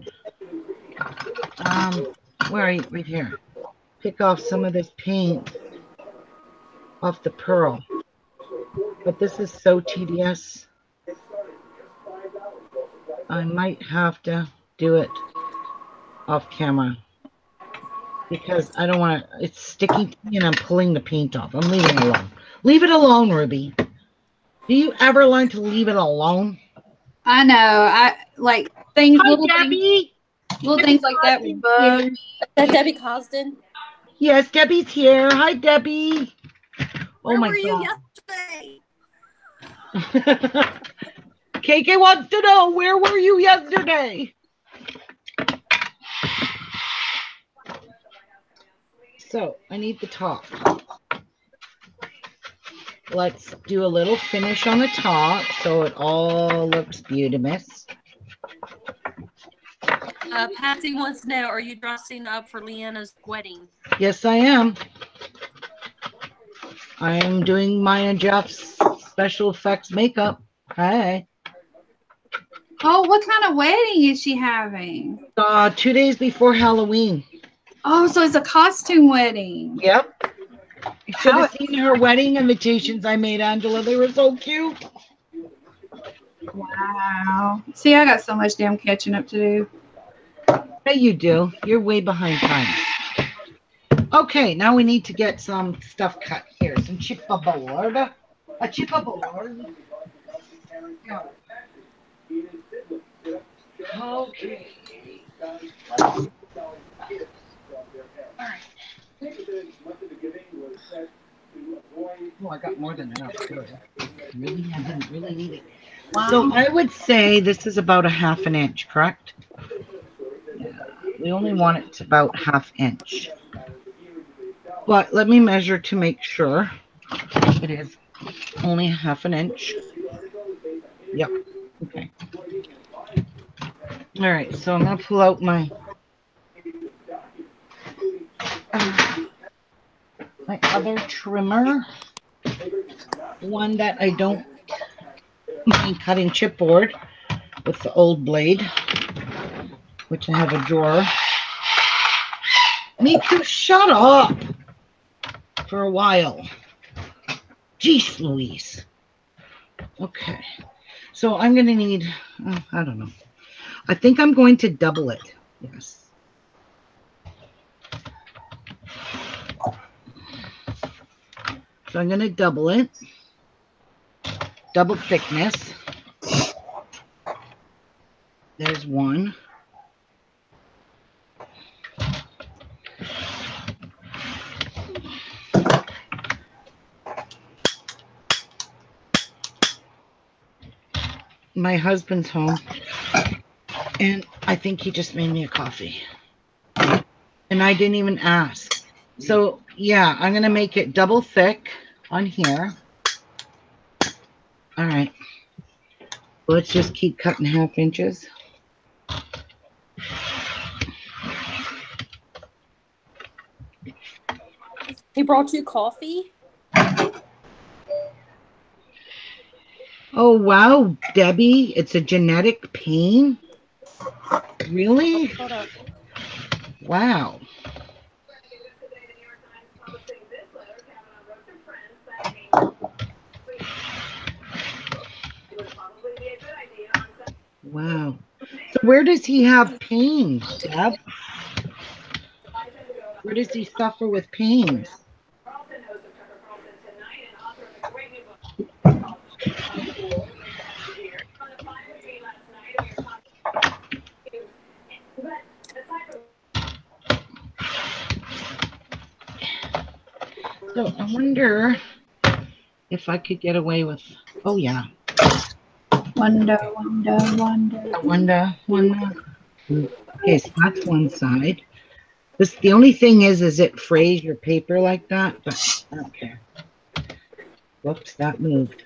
Um, where are you? Right here. Pick off some of this paint off the pearl. But this is so tedious. I might have to do it off camera because I don't want to. It's sticky to me and I'm pulling the paint off. I'm leaving it alone. Leave it alone, Ruby. Do you ever learn to leave it alone? I know. I like things. Hi, little Debbie. Things, little Debbie things like that would bug. That's Debbie Cosden. Yes, Debbie's here. Hi, Debbie. Where oh my were God. You yesterday? K K wants to know where were you yesterday. So I need the top. Let's do a little finish on the top so it all looks beautimous. Uh, Patsy wants to know, are you dressing up for Leanna's wedding? Yes, I am. I am doing Maya and Jeff's special effects makeup. Hi. Oh, what kind of wedding is she having? Uh, two days before Halloween. Oh, so it's a costume wedding. Yep. You should have seen her wedding invitations I made, Angela. They were so cute. Wow. See, I got so much damn catching up to do. No, you do. You're way behind time. Okay, now we need to get some stuff cut here. Some chipboard. A chipboard. Okay. All right. Oh, I got more than enough. Really, I didn't really need it. Wow. So I would say this is about a half an inch, correct? Yeah. We only want it to about half inch. But let me measure to make sure it is only half an inch. Yep. Okay. All right. So I'm gonna pull out my. Uh, My other trimmer, one that I don't mind cutting chipboard with the old blade, which I have a drawer. Me too, shut up for a while. Jeez Louise. Okay, so I'm going to need, uh, I don't know. I think I'm going to double it. Yes. So I'm going to double it, double thickness. There's one. My husband's home, and I think he just made me a coffee, and I didn't even ask. So, yeah, I'm going to make it double thick. On here. All right. Let's just keep cutting half inches. He brought you coffee? Oh, wow, Debbie. It's a genetic pain? Really? Wow. Wow. So where does he have pain, Deb? Where does he suffer with pains? So I wonder if I could get away with, oh yeah. Wonder, wonder, wonder. Wonder, wonder. Okay, so that's one side. This, the only thing is, is it frays your paper like that, but I don't care. Whoops, that moved.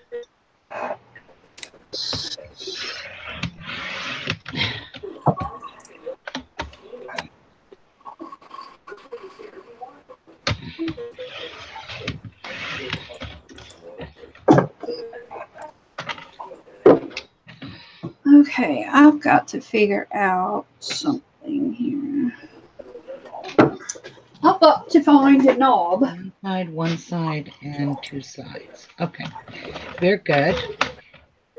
Okay, I've got to figure out something here. I've got to find a knob. One side, one side, and two sides. Okay, they're good.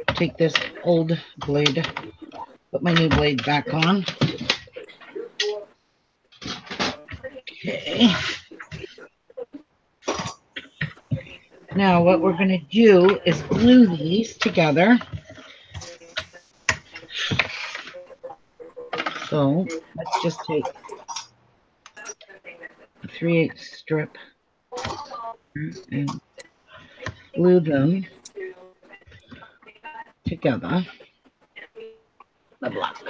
Take this old blade, put my new blade back on. Okay. Now what we're going to do is glue these together. So let's just take a three eighths strip and glue them together. The block.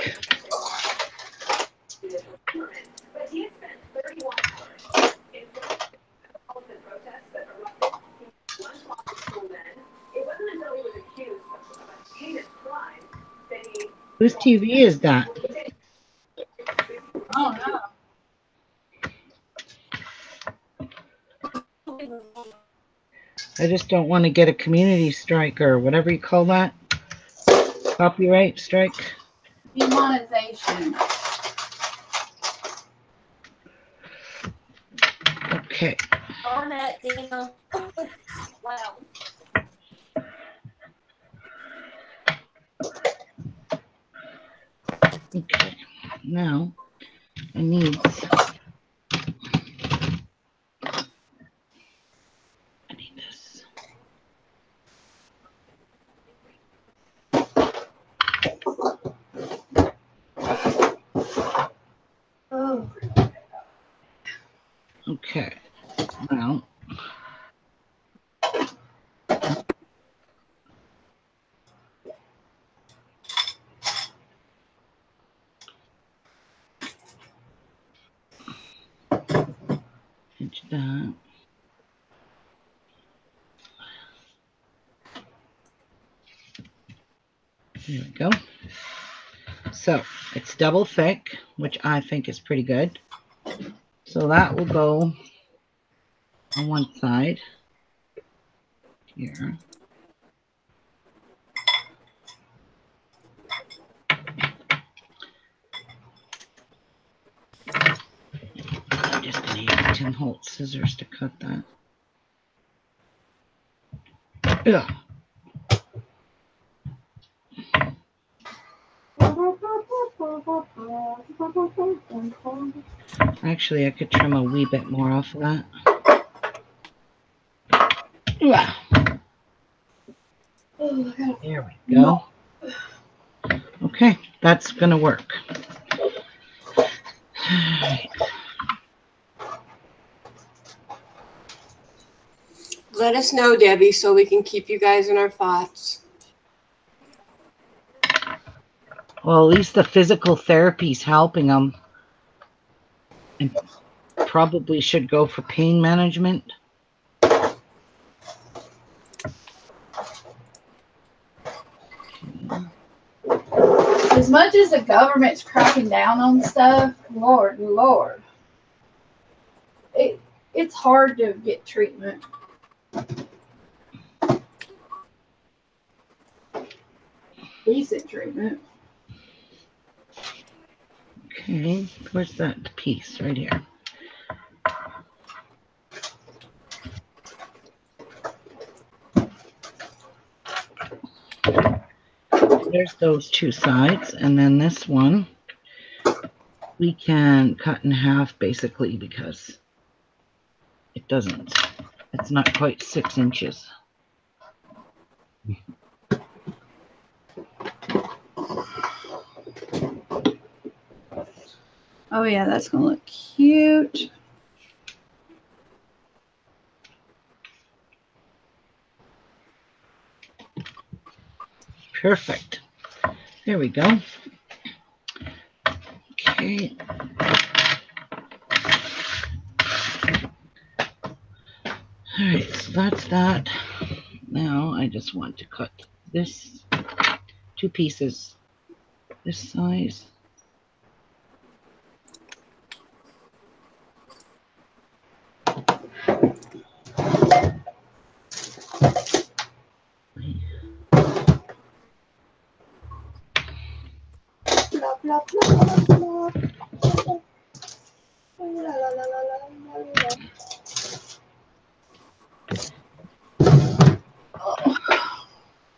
Whose T V is that? Oh, no. I just don't want to get a community strike or whatever you call that. Copyright strike. Demonetization. Okay. On that, Dina. Wow. Okay. Now and needs. I need this. Oh. Okay. Well. That. There we go. So it's double thick, which I think is pretty good. So that will go on one side here. Tim Holtz scissors to cut that. Yeah. Actually, I could trim a wee bit more off of that. Yeah. There we go. Okay, that's gonna work. All right. Let us know, Debbie, so we can keep you guys in our thoughts. Well, at least the physical therapy's helping them. And probably should go for pain management. As much as the government's cracking down on stuff, Lord, Lord, it, it's hard to get treatment. Decent treatment. Okay, where's that piece right here? There's those two sides, and then this one we can cut in half basically because it doesn't. It's not quite six inches. Oh yeah, that's gonna look cute. Perfect. There we go. Okay. All right, so that's that. Now I just want to cut this two pieces, this size.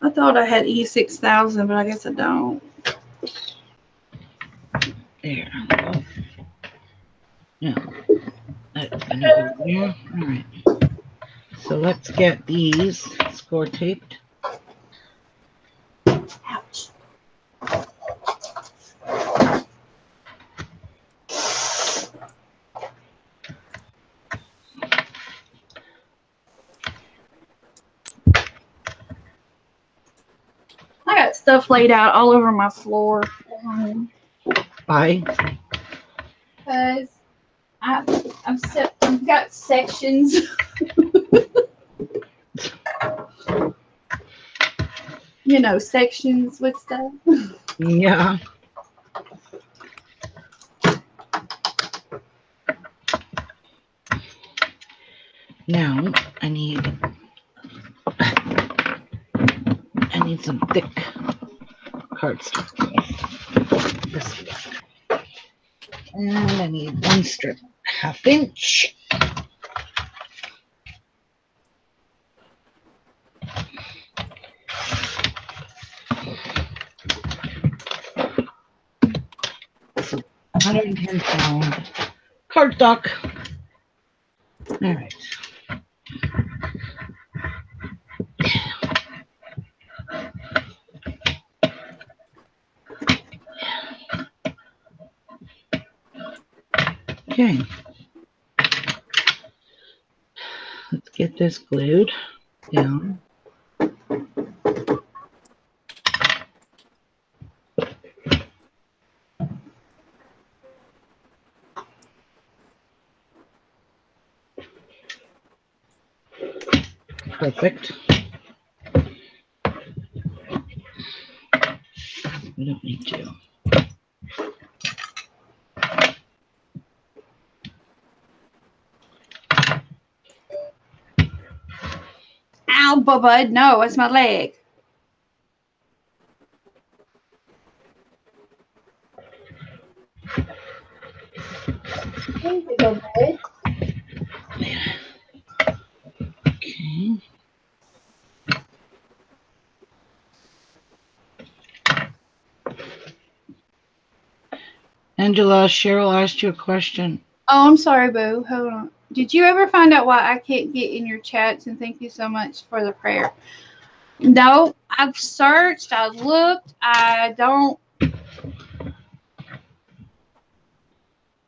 I thought I had E six thousand, but I guess I don't. There. Now, that's another there. All right. So let's get these score taped. Ouch. Stuff laid out all over my floor. Bye. Because I've, I've, I've got sections. You know, sections with stuff. Yeah. Now I need I need some thick cardstock. This one. And I need one strip, half inch. So one hundred ten pound cardstock. All right. Okay. Let's get this glued down. Perfect. We don't need to. Ow, Bubba, no, it's my leg. Thank you, Bubba. Okay. Angela, Cheryl asked you a question. Oh, I'm sorry, Boo. Hold on. Did you ever find out why I can't get in your chats? And thank you so much for the prayer. No, I've searched. I've looked. I don't.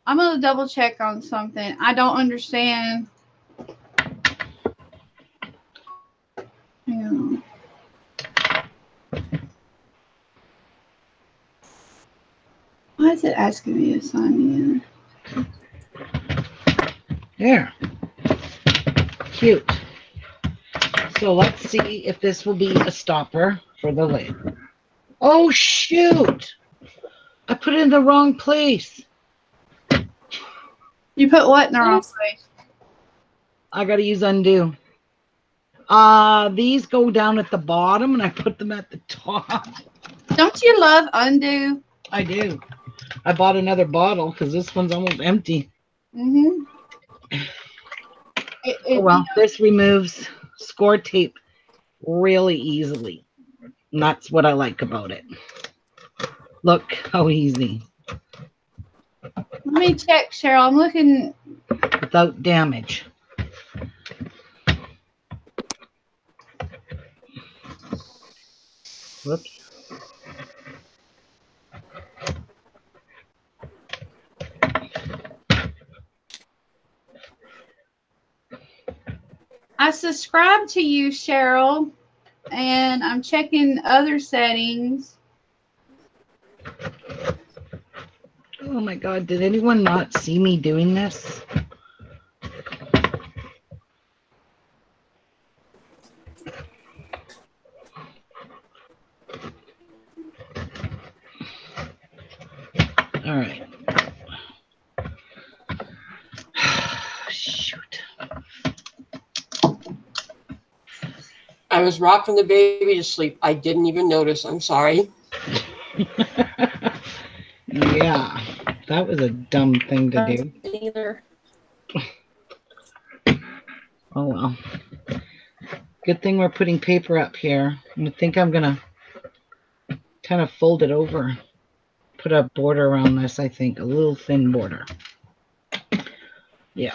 I'm going to double check on something. I don't understand. Yeah. Why is it asking me to sign in? There. Cute. So let's see if this will be a stopper for the lid. Oh, shoot. I put it in the wrong place. You put what in the wrong place? I got to use undo. Uh, these go down at the bottom, and I put them at the top. Don't you love undo? I do. I bought another bottle because this one's almost empty. Mm-hmm. It, it, oh, well, this removes score tape really easily. And that's what I like about it. Look how easy. Let me check, Cheryl. I'm looking. Without damage. Whoops. I subscribe to you, Cheryl, and I'm checking other settings. Oh my God, did anyone not see me doing this? All right. I was rocking the baby to sleep. I didn't even notice. I'm sorry. Yeah, that was a dumb thing to do. Either. Oh, well. Good thing we're putting paper up here. I think I'm going to kind of fold it over. Put a border around this, I think. A little thin border. Yeah.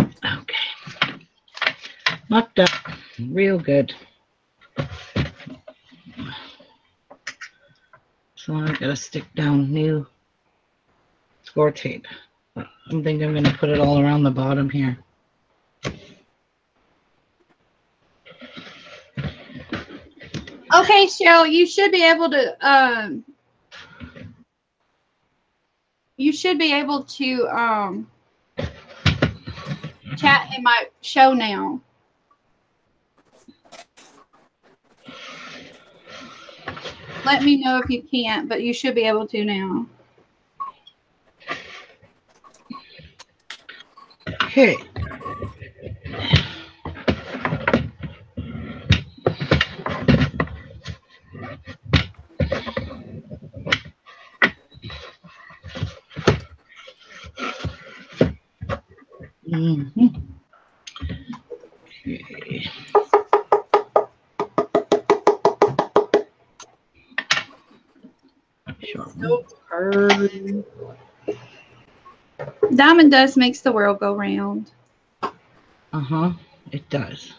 Okay. Mucked up real good. So I'm going to stick down new score tape. I think I'm going to put it all around the bottom here. Okay, Cheryl, you should be able to, um, you should be able to um, chat in my show now. Let me know if you can't, but you should be able to now. Okay. Mm-hmm. Okay. So curvy. Diamond dust makes the world go round. Uh-huh. It does.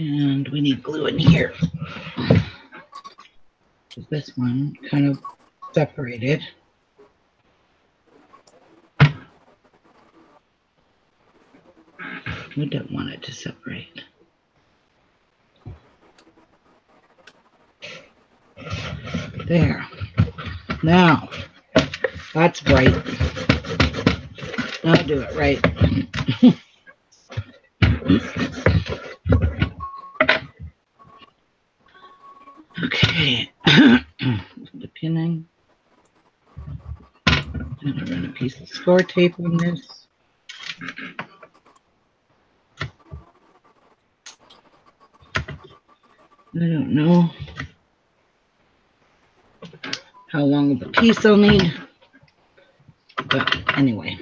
And we need glue in here. This one kind of separated. We don't want it to separate. There. Now, that's right. I'll do it right. Okay, the pinning. I'm going to run a piece of score tape on this. I don't know how long of a piece I'll need, but anyway.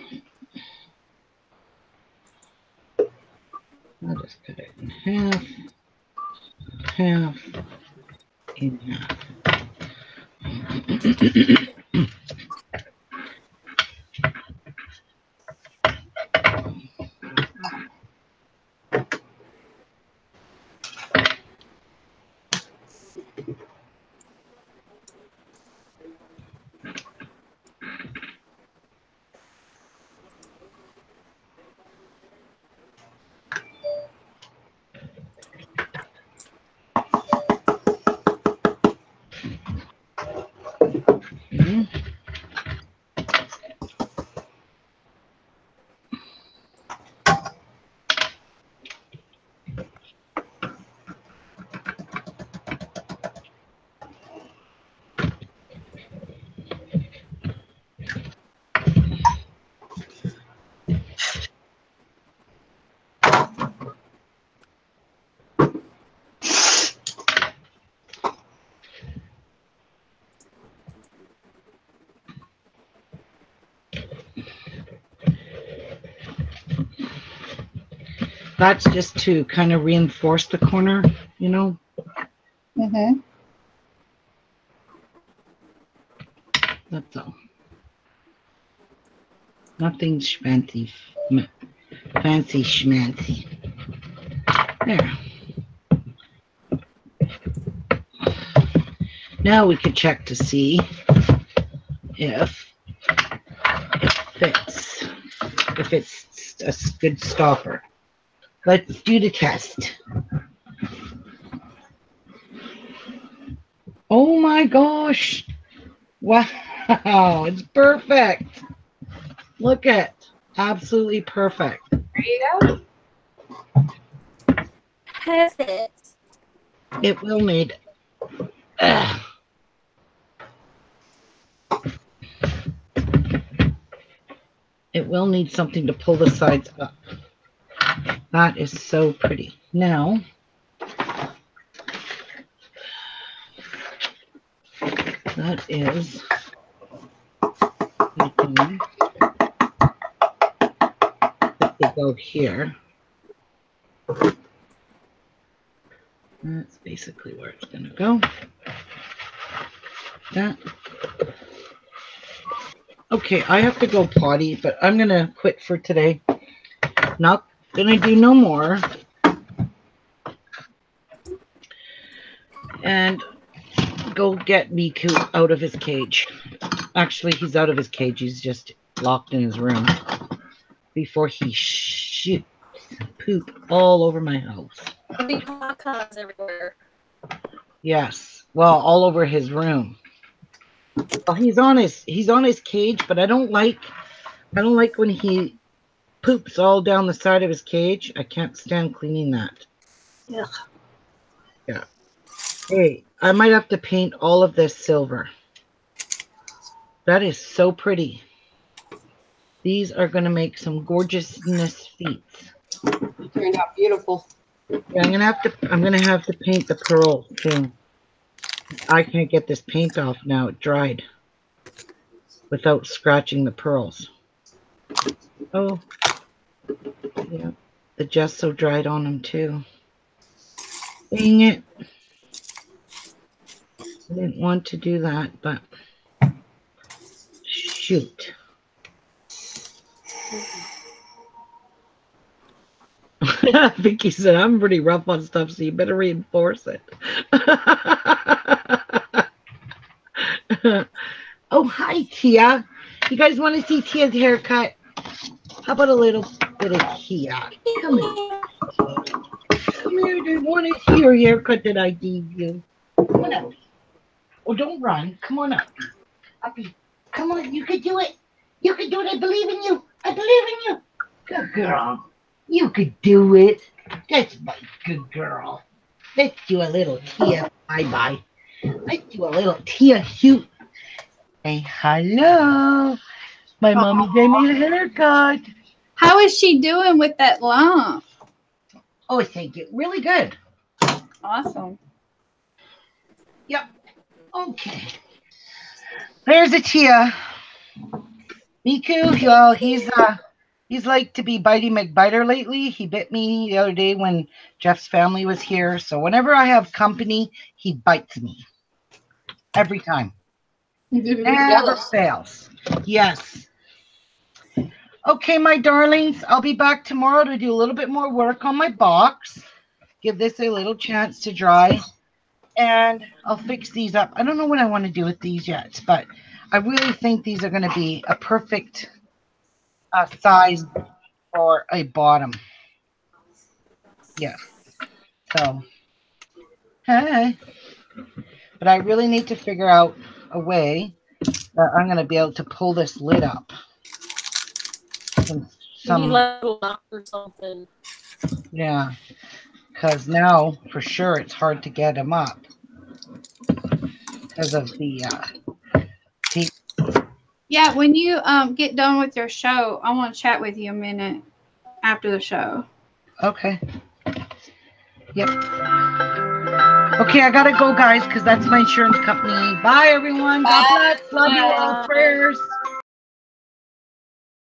I'll just cut it in half, half. In here. That's just to kind of reinforce the corner, you know? Mm-hmm. That's all. Nothing schmancy, fancy schmancy. There. Now we could check to see if it fits, if it's a good stopper. Let's do the test. Oh my gosh. Wow, it's perfect. Look at it. Absolutely perfect. There you go. Perfect. It will need. Ugh. It will need something to pull the sides up. That is so pretty. Now, that is the thing that we go here. That's basically where it's going to go. That. Okay, I have to go potty, but I'm going to quit for today. Not gonna do no more, and go get Miku out of his cage. Actually, he's out of his cage, he's just locked in his room before he shoots poop all over my house. Cocons everywhere. Yes, well, all over his room. Well, he's on his he's on his cage, but I don't like I don't like when he poops all down the side of his cage. I can't stand cleaning that. Yeah. Yeah. Hey, I might have to paint all of this silver. That is so pretty. These are going to make some gorgeousness feats. Turned out beautiful. Yeah, I'm gonna have to. I'm gonna have to paint the pearl too. I can't get this paint off now. It dried without scratching the pearls. Oh, yeah, the gesso dried on them too. Dang it! I didn't want to do that, but shoot. I think he said, I'm pretty rough on stuff, so you better reinforce it. Oh, hi, Tia. You guys want to see Tia's haircut? How about a little bit of Tia? Come here. Come here. They want to see your haircut that I gave you. Come on up. Oh, don't run. Come on up. Uppy. Come on. You can do it. You can do it. I believe in you. I believe in you. Good girl. You could do it. That's my good girl. Let's do a little Tia bye-bye. Let's do a little Tia shoot. Say hello. My mommy gave me a haircut. How is she doing with that lump? Oh, thank you. Really good. Awesome. Yep. Okay. There's a Tia. Miku, y'all, he's uh He's like to be bitey McBiter lately. He bit me the other day when Jeff's family was here. So whenever I have company, he bites me. Every time. Never fails. Yes. Okay, my darlings. I'll be back tomorrow to do a little bit more work on my box. Give this a little chance to dry. And I'll fix these up. I don't know what I want to do with these yet. But I really think these are going to be a perfect... a size or a bottom. Yeah. So, hey. But I really need to figure out a way that I'm going to be able to pull this lid up. Some, some, you let it lock or something. Yeah. Because now, for sure, it's hard to get them up. Because of the uh, tape. Yeah, when you um, get done with your show, I want to chat with you a minute after the show. Okay. Yep. Okay, I got to go, guys, because that's my insurance company. Bye, everyone. Bye. God bless. Love Bye. you all. Prayers.